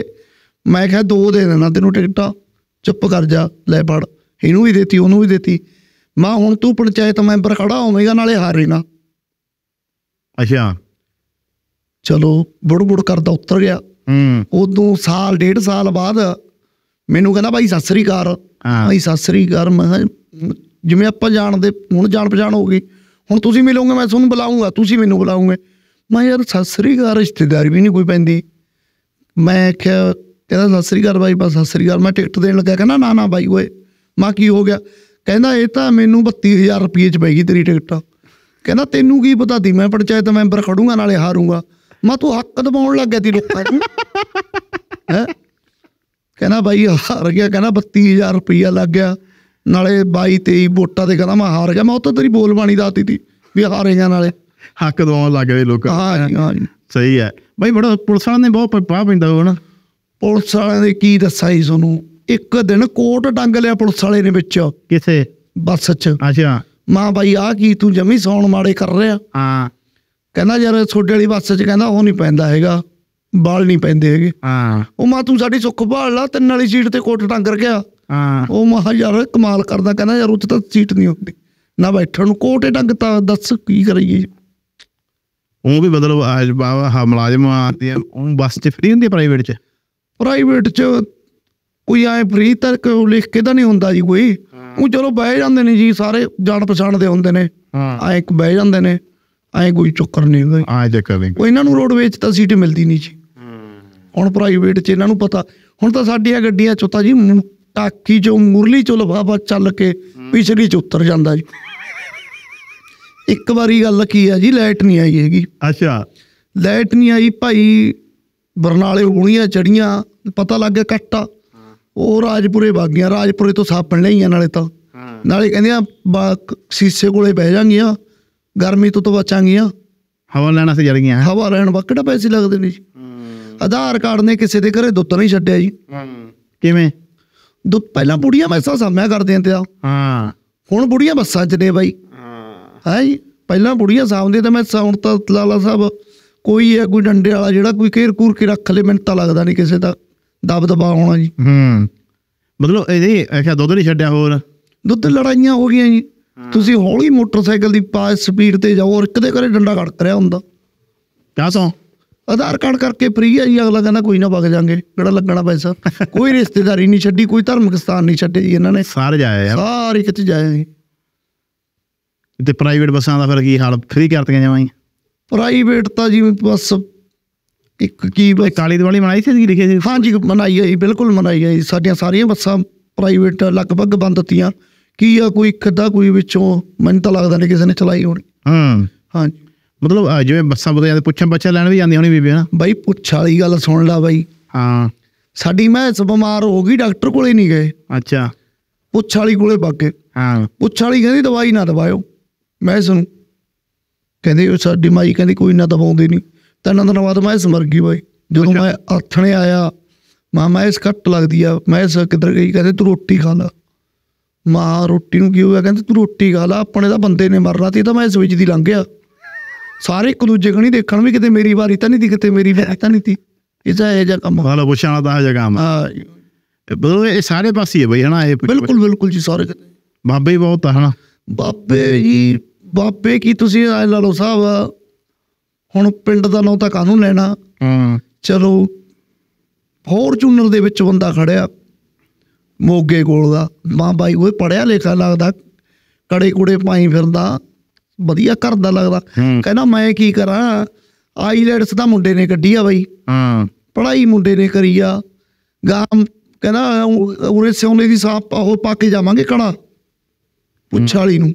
मैं कहा दो दे देना तेनों टिकटा, चुप कर जा, लै पड़। इनू भी देती, उन्होंने भी देती। मैं हूँ तू पंचायत मैंबर खड़ा होवेगा, नाले हारे ना। अच्छा चलो बुड़ बुड़ करता उतर गया। उदों साल डेढ़ साल बाद मैनू कहना भाई सत श्री अकाल, भाई सत श्री अकाल। मैं जिवें आपां जानदे हुण जान पहचान हो गई, हुण तुसीं मिलोगे मैं तुहानूं बुलाऊंगा, तुसीं मैनू बुलाओगे। मैं यार सत श्री अकाल रिश्तेदारी भी नहीं कोई पैंदी। मैं आख्या, कहता सत श्री अकाल भाई, बस सत श्री अकाल। मैं टिकट देण लग्या, कहना ना ना भाई ओए। माँ की हो गया? कहना ये तो मैनू 32,000 रुपये च पैगी तेरी टिकट। कहना तेनू की पता थी मैं पंचायत मैंबर खड़ूंगा नाले हारूंगा। मैं तू हक दबाउण लग गया ती लोगों। कहना भाई हार गया, कहना 32,000 रुपया लग गया नाले 22-23 वोटा से। कहना मैं हार गया। मैं तो तेरी बोलबाणी दाती थी भी हारेगा, नाले हक दबाउण लग गए लोग। हाँ जी हाँ जी सही है भाई। बड़ा पुलिस वाले ने बहुत पाह पैंदा हो ना। पुलिस वाले ने की दस्सा जी थोनू। एक दिन कोट डंग लिया पुलिस वाले ने बिच किसे बस च। अच्छा मां भाई आ की तू जमी सौण माड़े कर रहा। हां कहना यार छोटे वाली बस च कहना वो नहीं पैंदा हैगा, बाल नहीं पैंदे हैगे। हां ओ मां तू साडी सुख भाल ला, तीन वाली सीट ते कोट डंग कर गया। हां ओ मां यार कमाल करदा। कहना यार उत तो सीट नहीं होंदी ना बैठण नूं, कोटे डंग ता दस की करिए। ओ भी बदल बाबा मुलाजम आती है बस च फ्री होंदी। प्राइवेट च कोई आए फ्री तक लिख के तो नहीं होंदा जी कोई। वो चलो बह जाते ने जी, सारे जान पछाण दे होंदे ने, आए बह जाते ने, आए कोई चक्कर नहीं होंदा। इन्हां नूं रोडवेज तां सीट मिलदी नहीं जी। हुण प्राइवेट च इन्हां नूं पता। हुण तां साडीआं गड्डियां चों तां जी टाकी चों मुरली चों लफाफा चल के पिछली च उतर जांदा जी। एक बारी गल की है जी, लाइट नहीं आई हैगी। अच्छा लाइट नहीं आई भाई, बरनाले होणीआं चढ़ियां, पता लग गया कट्टा। ਉਹ ਰਾਜਪੁਰੇ ਵਗ ਗਈਆਂ, ਰਾਜਪੁਰੇ ਤੋਂ ਸਾਪਣ ਲਈਆਂ ਨਾਲੇ ਤਾਂ, ਨਾਲੇ ਕਹਿੰਦੀਆਂ ਸੀਸੇ ਕੋਲੇ ਬਹਿ ਜਾਣਗੀਆਂ, ਗਰਮੀ ਤੋਂ ਤਾਂ ਬਚਾਂਗੀਆਂ। ਹਵਾ ਲੈਣਾ ਸੀ ਜੜੀਆਂ, ਹਵਾ ਲੈਣ ਵਕੜਾ ਪੈਸੇ ਲੱਗਦੇ ਨੇ ਜੀ। ਆਧਾਰ ਕਾਰਡ ਨੇ ਕਿਸੇ ਦੇ ਘਰੇ ਦੁੱਧ ਨਹੀਂ ਛੱਡਿਆ ਜੀ। ਕਿਵੇਂ ਦੁੱਧ? ਪਹਿਲਾਂ ਬੁੜੀਆਂ ਮੈਸਾਂ ਸਾਂਭਿਆ ਕਰਦੇ ਤੇ ਆ। ਹਾਂ ਹੁਣ ਬੁੜੀਆਂ ਬੱਸਾਂ 'ਚ ਨੇ ਬਾਈ। ਹਾਂ ਜੀ ਪਹਿਲਾਂ ਬੁੜੀਆਂ ਸਾਂਭਦੇ ਤੇ ਮੈਂ ਹੁਣ ਤਾਂ ਲਾਲਾ ਸਾਹਿਬ ਕੋਈ ਹੈ ਕੋਈ ਡੰਡੇ ਵਾਲਾ ਜਿਹੜਾ ਕੋਈ ਘੇਰ ਘੂਰ ਕੇ ਰੱਖ ਲਏ। ਮੈਨੂੰ ਤਾਂ ਲੱਗਦਾ ਨਹੀਂ ਕਿਸੇ ਦਾ दब दबा होना जी। मतलब ये दुध नहीं छड्या, होर दुध लड़ाइयां हो गई जी। तुसीं हौली मोटरसाइकिल दी पास स्पीड ते जाओ, और किते करे डंडा कड़क रहा हुंदा। क्या सौ आधार कार्ड करके फ्री है जी। अगला कहना कोई ना वग जांगे, किहड़ा लगना पैसा। कोई रिश्तेदारी नहीं छड्डी, कोई धार्मिक स्थान नहीं छड्डे जी। इन्होंने सारे जाए, सारे किते जाए। ते प्राइवेट बसां दा फिर की हाल? फ्री करतीआं जावां प्राइवेट तां जी बस। एक की बस काली दिवाली मनाई थी लिखे जी। हाँ जी मनाई है जी, बिल्कुल मनाई है जी। साढ़िया सारिया बसा प्राइवेट लगभग बंद तीन की है, कोई खदा कोई बिचों मैं तो लगता नहीं किसी ने चलाई होनी। हाँ जी मतलब जिवें बसा बता पुछा बच्चा लैन भी जाती होनी बीबी है ना बई। पुछा वाली गल सुन ला बई। हाँ साड़ी मैस बीमार हो गई, डॉक्टर को नहीं गए। अच्छा पुछा वाली को बागे। हाँ पुछा वाली कहती दवाई ना दवाओ मैस नूं। कहती साड़ी माई कहती कोई ना दवाउंदी नहीं। 3 दिन बाद मैस मर गई भाई। जो मैं आथने आया मां मैस घट लगती है, मैस किधर गई? कहते तू रोटी खा ला। मां रोटी नूं की होया? कहते तू रोटी खा ला, अपने तो बंदे ने मरना ती, तो मैस विच दी लंघ गया। सारे एक दूजे कनी देखण भी किते मेरी वारी तां नहीं ती, किते मेरी वारी तां नहीं ती। इह जिहा काम हाल पुछाणा दा जिहा काम। हां बदलो ये सारे पासे है भाई है ना। ये बिल्कुल बिल्कुल जी सारे बाबे ही बहुत है ना। बाबे जी बाबे की तुसीं ला लो साहब। ਹੁਣ ਪਿੰਡ ਦਾ ਨਾਂ ਤਾਂ ਕਾਹਨੂੰ ਲੈਣਾ। ਚਲੋ ਫੋਰਚੂਨਰ ਦੇ ਵਿੱਚ ਬੰਦਾ ਖੜਿਆ ਮੋਗੇ ਕੋਲ ਦਾ। ਮਾਂ ਬਾਈ ਉਹ ਪੜਿਆ ਲਿਖਿਆ ਲੱਗਦਾ, ਕੜੇ ਕੁੜੇ ਪਾਈ ਫਿਰਦਾ, ਵਧੀਆ ਘਰ ਦਾ ਲੱਗਦਾ। ਕਹਿੰਦਾ ਮੈਂ ਕੀ ਕਰਾਂ, ਆਈਲੈਟਸ ਦਾ ਮੁੰਡੇ ਨੇ ਕੱਢੀ ਆ ਬਾਈ। ਪੜ੍ਹਾਈ ਮੁੰਡੇ ਨੇ ਕਰੀ ਆ ਗਾਮ। ਕਹਿੰਦਾ ਉਰੇ ਸੋਨੇ ਦੀ ਸਾਪ ਉਹ ਪਾ ਕੇ ਜਾਵਾਂਗੇ ਕੜਾ ਪੁੱਛ ਵਾਲੀ ਨੂੰ।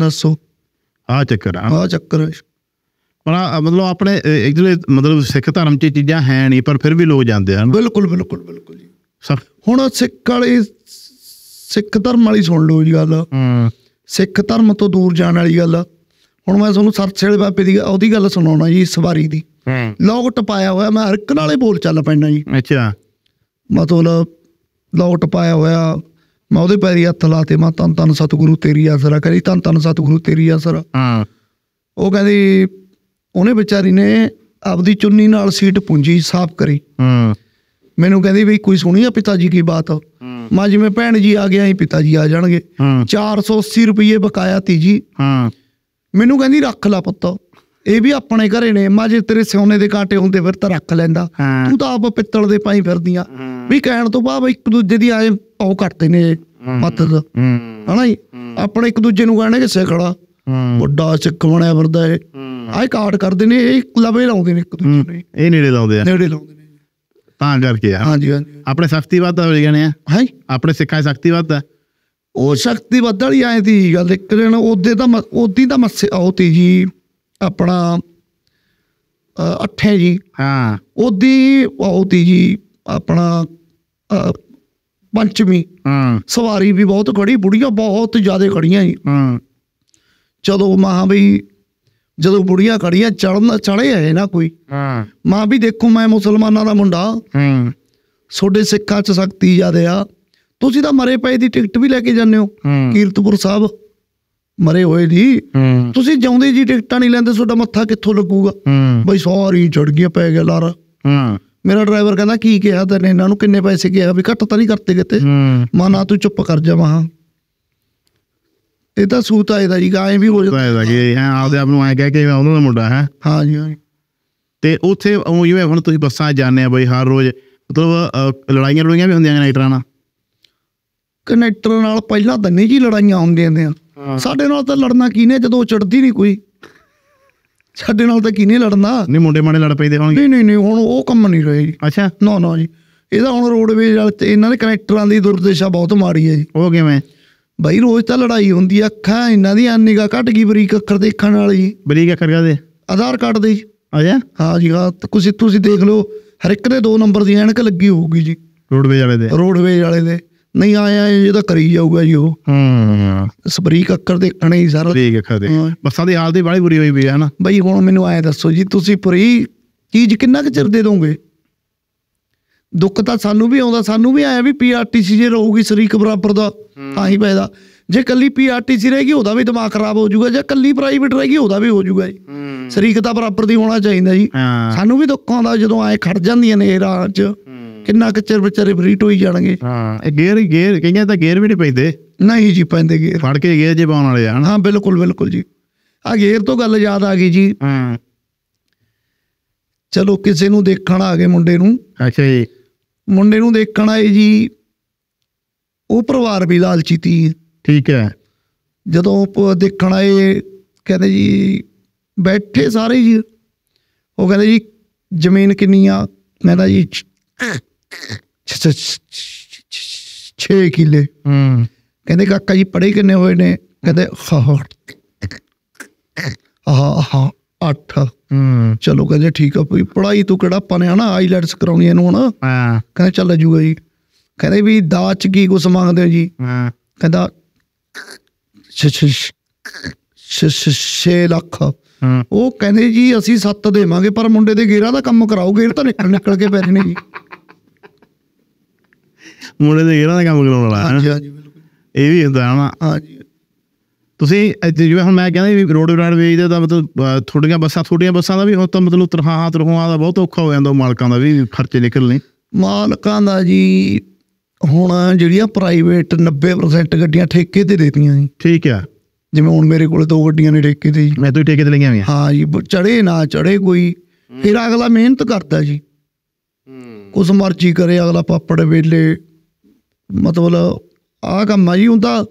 ਦੱਸੋ ਆਹ ਚੱਕਰ, ਆਹ ਚੱਕਰ। मतलब अपने मतलब सिख धर्म च चीज़ां है नहीं, पर फिर भी लोग जाते हैं। बिल्कुल बिल्कुल बिल्कुल जी। हुण सिख वाली सिख धर्म वाली सुन लो जी गल। सिख धर्म तो दूर जाने वाली गल। हुण मैं तुहानूं सरसेल बाबे दी ओहदी गल सुणाउणा जी। सवारी दी लोग टपाया होया, मैं हर एक नाले बोल चल पैना जी। अच्छा मतलब लोग टपाया होया मैं ओहदे पैरी हथ लाते, मैं धन धन सतगुरु तेरी आसरा करी, धन धन सतगुरु तेरी आसरा। वो कहती उन्हें बेचारी ने आपदी चुन्नी नाल सीट पूंजी साफ करी। मैनू कहती भी कोई सुनी है पिता जी की बात? मां जी मैं भैन जी आ गया ही, पिता जी आ जाएंगे। 480 रुपये बकाया ती जी। मैनू कहती रख ला पुत्त, ਇਹ ਵੀ ਆਪਣੇ ਘਰੇ ਨੇ, ਮਾਂ ਜੇ ਤੇਰੇ ਸੋਨੇ ਦੇ ਕਾਂਟੇ ਹੁੰਦੇ ਫਿਰ ਤਾਂ ਰੱਖ ਲੈਂਦਾ, ਤੂੰ ਤਾਂ ਆਪ ਪਿੱਤਲ ਦੇ ਪਾਈ ਫਿਰਦੀਆਂ। ਵੀ ਕਹਿਣ ਤੋਂ ਬਾਅਦ ਇੱਕ ਦੂਜੇ ਦੀ ਆਏ ਉਹ ਕੱਟਦੇ ਨੇ ਮਦਦ, ਹਨਾ ਜੀ। ਆਪਣੇ ਇੱਕ ਦੂਜੇ ਨੂੰ ਕਹਿਣਗੇ ਸਿੱਖੜਾ ਵੱਡਾ ਸਿੱਖ ਬਣਿਆ ਫਿਰਦਾ ਇਹ, ਆਹ ਕਾਟ ਕਰਦੇ ਨੇ, ਇਹ ਲਵੇ ਲਾਉਂਦੇ ਨੇ ਇੱਕ ਦੂਜੇ ਨੂੰ, ਇਹ ਨੇੜੇ ਲਾਉਂਦੇ ਆ, ਨੇੜੇ ਲਾਉਂਦੇ ਨੇ ਤਾਂ ਕਰਕੇ। ਹਾਂਜੀ ਹਾਂਜੀ, ਆਪਣੇ ਸ਼ਕਤੀਵਾਦ ਹੋ ਜਾਣੇ ਆ। ਹਾਂ ਆਪਣੇ ਸਿੱਖਾਂ ਸ਼ਕਤੀਵਾਦ ਆ, ਉਹ ਸ਼ਕਤੀਵਾਦ ਵਾਲੀ ਆਏ ਦੀ ਗੱਲ। ਇੱਕ ਦਿਨ ਉਹਦੇ ਦਾ ਉਹਦੀ ਦਾ ਮੱਸੇ ਆਉਤੀ ਜੀ अपना अठे जी। हाँ ओदी होती जी अपना पंचमी। सवारी भी बहुत खड़ी, बुढ़िया बहुत ज्यादा खड़िया जी। चलो मां भी जो बुढ़िया खड़िया चढ़े है ना कोई। मां भी देखो मैं मुसलमाना का मुंडा, सोडे सिखा च शक्ति ज्यादा आ, तुसी तो मरे पे दी टिकट भी लेके जाने हो कीरतपुर साहब, मरे हुए जी तुसी जाउंदे जी टिकटा नहीं लैंदे, सोडा मत्था कित्थों लगूगा। बई सारी चढ़ गई, पै गया लारा। मेरा ड्राइवर कहना की कहा तेने इन्हां नूं, किन्ने पैसे कहा भी घट तो नहीं करते किते। मां ना तू चुप कर जा, मां इह तां सूत आएदा जी, गाएं भी हो जाएदा जी। हां आपदे आप नूं ऐ कह के उहनां दा मुंडा है। हां जी हां। ते उत्थे जिवें हुण तुसी बस्सां जाणे आ बई, हर रोज मतलब लड़ाइयां लड़ाइयां भी हुंदियां कनैक्टरां नाल? कनैक्टरां नाल पहिलां तां नहीं जी लड़ाइयां हुंदियां ने। ਸਾਡੇ ਨਾਲ ਤਾਂ ਲੜਨਾ ਕਿਹਨੇ ਜਦੋਂ ਚੜਦੀ ਨਹੀਂ ਕੋਈ, ਸਾਡੇ ਨਾਲ ਤਾਂ ਕਿਹਨੇ ਲੜਨਾ? ਨਹੀਂ ਮੁੰਡੇ ਮਾਣੇ ਲੜ ਪੈਂਦੇ ਹੋਣਗੇ। ਨਹੀਂ ਨਹੀਂ ਹੁਣ ਉਹ ਕੰਮ ਨਹੀਂ ਰਹੇ ਜੀ। ਅੱਛਾ ਨਾ ਨਾ ਜੀ, ਇਹਦਾ ਹੁਣ ਰੋਡਵੇਜ਼ ਵਾਲੇ ਤੇ ਇਹਨਾਂ ਦੇ ਕਨੈਕਟਰਾਂ ਦੀ ਦੁਰਦਸ਼ਾ ਬਹੁਤ ਮਾੜੀ ਹੈ ਜੀ। ਉਹ ਕਿਵੇਂ ਬਾਈ? ਰੋਜ਼ ਤਾਂ ਲੜਾਈ ਹੁੰਦੀ ਆ। ਅੱਖਾਂ ਇਹਨਾਂ ਦੀ ਨਿਗਾਹ ਘੱਟ ਗਈ, ਬਰੀਕ ਅੱਖਰ ਦੇਖਣ ਵਾਲੀ ਜੀ। ਬਰੀਕ ਅੱਖਰ ਕਾਹਦੇ? ਆਧਾਰ ਕਾਰਡ ਦੇ। ਅੱਛਾ ਹਾਂ ਜੀ ਹਾਂ। ਤੁਸੀਂ ਤੁਸੀਂ ਦੇਖ ਲਓ, ਹਰ ਇੱਕ ਦੇ 2 ਨੰਬਰ ਦੀ ਐਨਕ ਲੱਗੀ ਹੋਊਗੀ ਜੀ ਰੋਡਵੇਜ਼ ਵਾਲੇ ਦੇ। ਰੋਡਵੇਜ਼ ਵਾਲੇ ਦੇ नहीं आया ये तो करी जाऊगा जी। वो सबरीक अक्कर देखने ही सारा। बसा दी हालत बड़ी बुरी हुई है ना बई। हुण मैनू आए दसो जी, तुसी पूरी चीज किन्ना क चिर दे दोगे? दुख तो सानू भी आउंदा, सानू भी आया भी PRTC जे रहूगी शरीक बराबर दा तां ही पैदा। जे कल्ली PRTC रहेगी ओहदा भी दिमाग खराब हो जाऊगा, जे कल्ली प्राइवेट रहेगी ओहदा भी हो जाऊगा जी। शरीक तो बराबर दी होना चाहिए जी। सानू भी दुख आउंदा जदों आए खड़ जांदियां ने इहरां च, ਕਿੰਨਾ ਕਿਚਰ ਵਿਚਾਰੇ ਫਰੀਟ ਹੋਈ ਜਾਣਗੇ। ਹਾਂ ਇਹ ਗੇਅਰ ਗੇਅਰ ਕਈਆਂ ਤਾਂ ਗੇਅਰ ਵੀ ਨਹੀਂ ਪੈਂਦੇ। ਨਹੀਂ ਜੀ ਪੈਂਦੇ ਗੇਅਰ, ਫੜ ਕੇ ਗੇਅਰ ਜੇ ਪਾਉਣ ਵਾਲੇ ਆ। ਹਾਂ ਬਿਲਕੁਲ ਬਿਲਕੁਲ ਜੀ। ਆ ਗੇਅਰ ਤੋਂ ਗੱਲ ਯਾਦ ਆ ਗਈ ਜੀ। ਹਾਂ ਚਲੋ ਕਿਸੇ ਨੂੰ ਦੇਖਣ ਆ ਗਏ ਮੁੰਡੇ ਨੂੰ। ਅੱਛਾ ਜੀ। ਮੁੰਡੇ ਨੂੰ ਦੇਖਣ ਆਏ ਜੀ, ਉਹ ਪਰਿਵਾਰ ਵੀ ਲਾਲਚੀ ਤੀ। ਠੀਕ ਹੈ। ਜਦੋਂ ਦੇਖਣ ਆਏ ਕਹਿੰਦੇ ਜੀ ਬੈਠੇ ਸਾਰੇ ਜੀ, ਉਹ ਕਹਿੰਦੇ ਜੀ ਜ਼ਮੀਨ ਕਿੰਨੀ ਆ? ਕਹਿੰਦਾ ਜੀ 6 ਕਿले। कहते काका जी पढ़े किन्ने हुए ने? कहते आठ। चलो कहते ठीक है, पढ़ाई तू कि है ना, आईलैट्स करानी है हूं। कहते चल जूगा जी। कहते भी दाच की कुछ मांगते हो जी? कहता 6 लाख। ਉਹ ਕਹਿੰਦੇ ਜੀ ਅਸੀਂ 7 ਦੇਵਾਂਗੇ, ਪਰ ਮੁੰਡੇ ਦੇ ਗੇਰਾਂ ਦਾ ਕੰਮ ਕਰਾਓ, ਗੇਰ ਤਾਂ ਨਿਕਲ ਨਿਕਲ ਕੇ ਪੈ ਰਹੇ ਨੇ ਜੀ। ਮੁੰਡੇ ਦੇ ਗੇਰਾਂ ਦਾ ਕੰਮ ਕਰਾਉਣ ਵਾਲਾ ਇਹ ਵੀ ਹੁੰਦਾ ਨਾ। ਹਾਂਜੀ ਤੁਸੀਂ ਜਿਵੇਂ ਹੁਣ ਮੈਂ ਕਹਿੰਦਾ ਵੀ ਰੋਡ ਵੇਚਦੇ ਤਾਂ ਮਤਲਬ ਤੁਹਾਡੀਆਂ ਬੱਸਾਂ, ਤੁਹਾਡੀਆਂ ਬੱਸਾਂ ਦਾ ਵੀ ਹੁਣ ਤਾਂ ਮਤਲਬ ਤਰਖਾਹਾਂ ਤਰਖਾਹਾਂ ਦਾ ਬਹੁਤ ਔਖਾ ਹੋ ਜਾਂਦਾ, ਮਾਲਕਾਂ ਦਾ ਵੀ ਖਰਚੇ ਨਿਕਲਣੇ। ਮਾਲਕਾਂ ਦਾ ਜੀ ਹੁਣ ਜਿਹੜੀਆਂ ਪ੍ਰਾਈਵੇਟ 90% ਗੱਡੀਆਂ ਠੇਕੇ 'ਤੇ ਦੇਤੀਆਂ ਜੀ। ਠੀਕ ਆ। ਜਿਵੇਂ ਹੁਣ ਮੇਰੇ ਕੋਲ 2 ਗੱਡੀਆਂ ਨੇ ਠੇਕੇ ਤੇ ਜੀ। ਮੈਂ ਤੋਂ ਠੇਕੇ ਤੇ ਲਈਆਂ ਹੋਈਆਂ। ਹਾਂ ਜੀ ਚੜੇ ਨਾ ਚੜੇ ਕੋਈ, ਫਿਰ ਅਗਲਾ ਮਿਹਨਤ ਕਰਦਾ ਜੀ, ਕੁਛ ਮਰਜ਼ੀ ਕਰੇ ਅਗਲਾ, ਪਾਪੜ ਵੇਲੇ ਮਤਲਬ ਆਹ ਕੰਮ ਆ ਜੀ। ਹੁਣ ਤਾਂ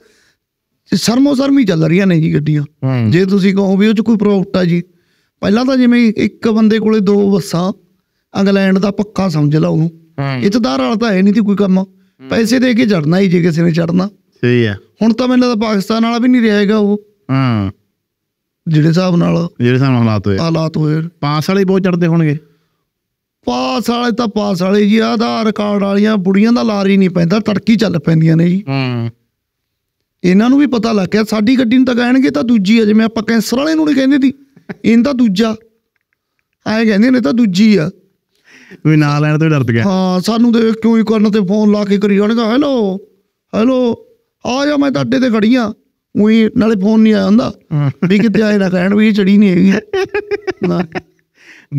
ਸਰਮੋ ਸਰਮੀ ਚੱਲ ਰਹੀਆਂ ਨੇ ਜੀ ਗੱਡੀਆਂ। ਜੇ ਤੁਸੀਂ ਕਹੋ ਵੀ ਉਹ 'ਚ ਕੋਈ ਪ੍ਰੋਫਿਟ ਆ ਜੀ, ਪਹਿਲਾਂ ਤਾਂ ਜਿਵੇਂ ਇੱਕ ਬੰਦੇ ਕੋਲੇ 2 ਬੱਸਾਂ, ਇੰਗਲੈਂਡ ਦਾ ਪੱਕਾ ਸਮਝ ਲਾ ਉਹਨੂੰ, ਇੱਜ਼ਤਦਾਰ ਵਾਲਾ ਤਾਂ ਹੈ ਨਹੀਂ ਸੀ ਕੋਈ ਕੰਮ। ਪੈਸੇ ਦੇ ਕੇ ਚੜਨਾ ਹੀ ਜੇ ਕਿਸੇ ਨੇ ਚੜਨਾ। ਸਹੀ ਆ। ਹੁਣ ਤਾਂ ਮੈਨੂੰ ਲੱਗਦਾ ਪਾਕਿਸਤਾਨ ਵਾਲਾ ਵੀ ਨਹੀਂ ਰਿਹਾ ਹੈਗਾ ਉਹ। ਹਾਂ ਜਿਹੜੇ ਹਿਸਾਬ ਨਾਲ ਹਾਲਾਤ ਹੋਏ, ਹਾਲਾਤ ਹੋਏ। ਪਾਸ ਵਾਲੇ ਬਹੁਤ ਚੜਦੇ ਹੋਣਗੇ। ਪਾਸ ਵਾਲੇ ਤਾਂ ਪਾਸ ਵਾਲੇ ਜੀ। ਆਧਾਰ ਕਾਰਡ ਵਾਲੀਆਂ ਬੁੜੀਆਂ ਦਾ ਲਾਰ ਹੀ ਨਹੀਂ ਪੈਂਦਾ, ਤੜਕੀ ਚੱਲ ਪੈਂਦੀਆਂ ਨੇ ਜੀ। ਇਹਨਾਂ ਨੂੰ ਵੀ ਪਤਾ ਲੱਗ ਗਿਆ, ਸਾਡੀ ਗੱਡੀ ਨੂੰ ਤਾਂ ਕਹਿਣਗੇ ਤਾਂ ਦੂਜੀ ਆ, ਜਿਵੇਂ ਆਪਾਂ ਕੈਂਸਰ ਵਾਲੇ ਨੂੰ ਨਹੀਂ ਕਹਿੰਦੇ ਤੀ, ਇਹਨਾਂ ਦਾ ਦੂਜਾ ਐਂ ਕਹਿੰਦੇ ਨੇ, ਤਾਂ ਦੂਜੀ ਆ ਵੀ ਨਾ ਲੈਣ ਤੋਂ ਡਰਦ ਗਿਆ। ਹਾਂ ਸਾਨੂੰ ਦੇ ਕਿਉਂ ਕਰਨ ਤੇ ਫੋਨ ਲਾ ਕੇ ਕਰੀ ਜਾਣਗੇ, ਹੈਲੋ ਹੈਲੋ आ जा मैं ताटे ते खड़ी हाँ उही नाले फोन नहीं आया होंगे भी कितने आए ना कहन भी चढ़ी नहीं है।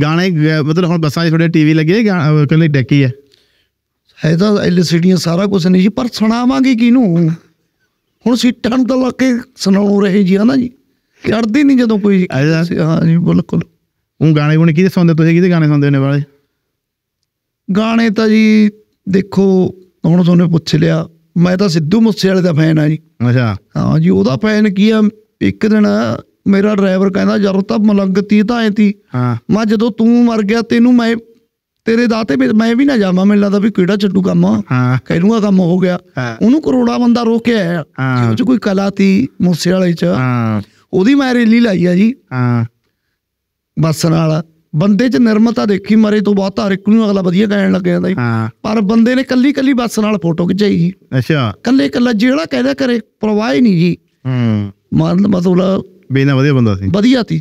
गाने मतलब हम बसा थोड़े टीवी लगे कहने डेकी है तो एलसीडियां सारा कुछ नहीं जी पर सुनावांगे किनू हूँ सीटां तो लाके सुना रहे जी है ना जी करती नहीं जो कोई। हाँ जी बिल्कुल हूँ गाने गुने कि सुनते कि गाने सुनते ने वाले गाने तो जी देखो हम तुमने पूछ लिया मैं तो सिद्धू मूसेवाले का फैन हाँ जी। अच्छा हाँ जी वह फैन की है एक दिन मेरा ड्राइवर कहना यार तो मलंग ती तो आए थी हाँ मैं जो तू मर गया तेनू मैं तेरे दाते मैं भी ना जावा मेरे लगता भी केड़ा चड्डू काम हाँ कहूँगा काम हो गया हाँ। ओनू करोड़ा बंदा रोक के आया हाँ। कोई कला थी मूसेवाले च हाँ। ओदी मैं रैली लाई है जी हाँ। बस नाल बंदे च निर्मता देखी मरे तो बहुत हर एक अगला वधिया कहन लग जाता हाँ। पर बंदे ने कली कली बस नाल फोटो खिचाई जी। अच्छा कले कला जेड़ा कहदा करे परवाह ही नहीं जी मन मतलब बेना वधिया बंदा सी वधिया ती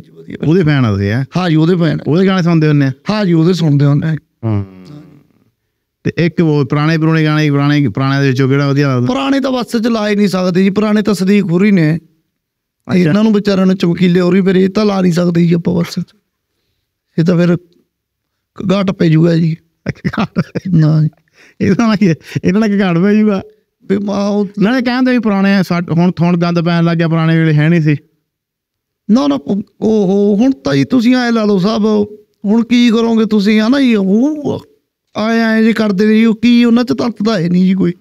ओदे फैन आ सी है हां जी ओदे फैन ओदे गाने सुनदे होने हां जी ओदे सुनदे होने हां ते एक वो पुराने पुराने गाने पुराने दे चो केड़ा वधिया लगदा पुराने तो बस च लाए नहीं सकदे जी पुराने तो सदीक होरी ने इन्हां नूं बेचारियां नूं चमकीले होरी फिर ये तो ला नहीं सकदे जी आपां बस ये तो फिर घाट पे जूगा जी ना इन्हां के घाट पे जूगा भी नाले कहंदे भी पुराने हुण गंद पैन लग गया पुराने वेले है नहीं सी ना ना ओहो हूँ तो जी तुम आए ला लो साहब हूँ की करोगे तुम है ना जी वो आए आए जी करते जी की उन्होंने तत्त तो है नहीं जी कोई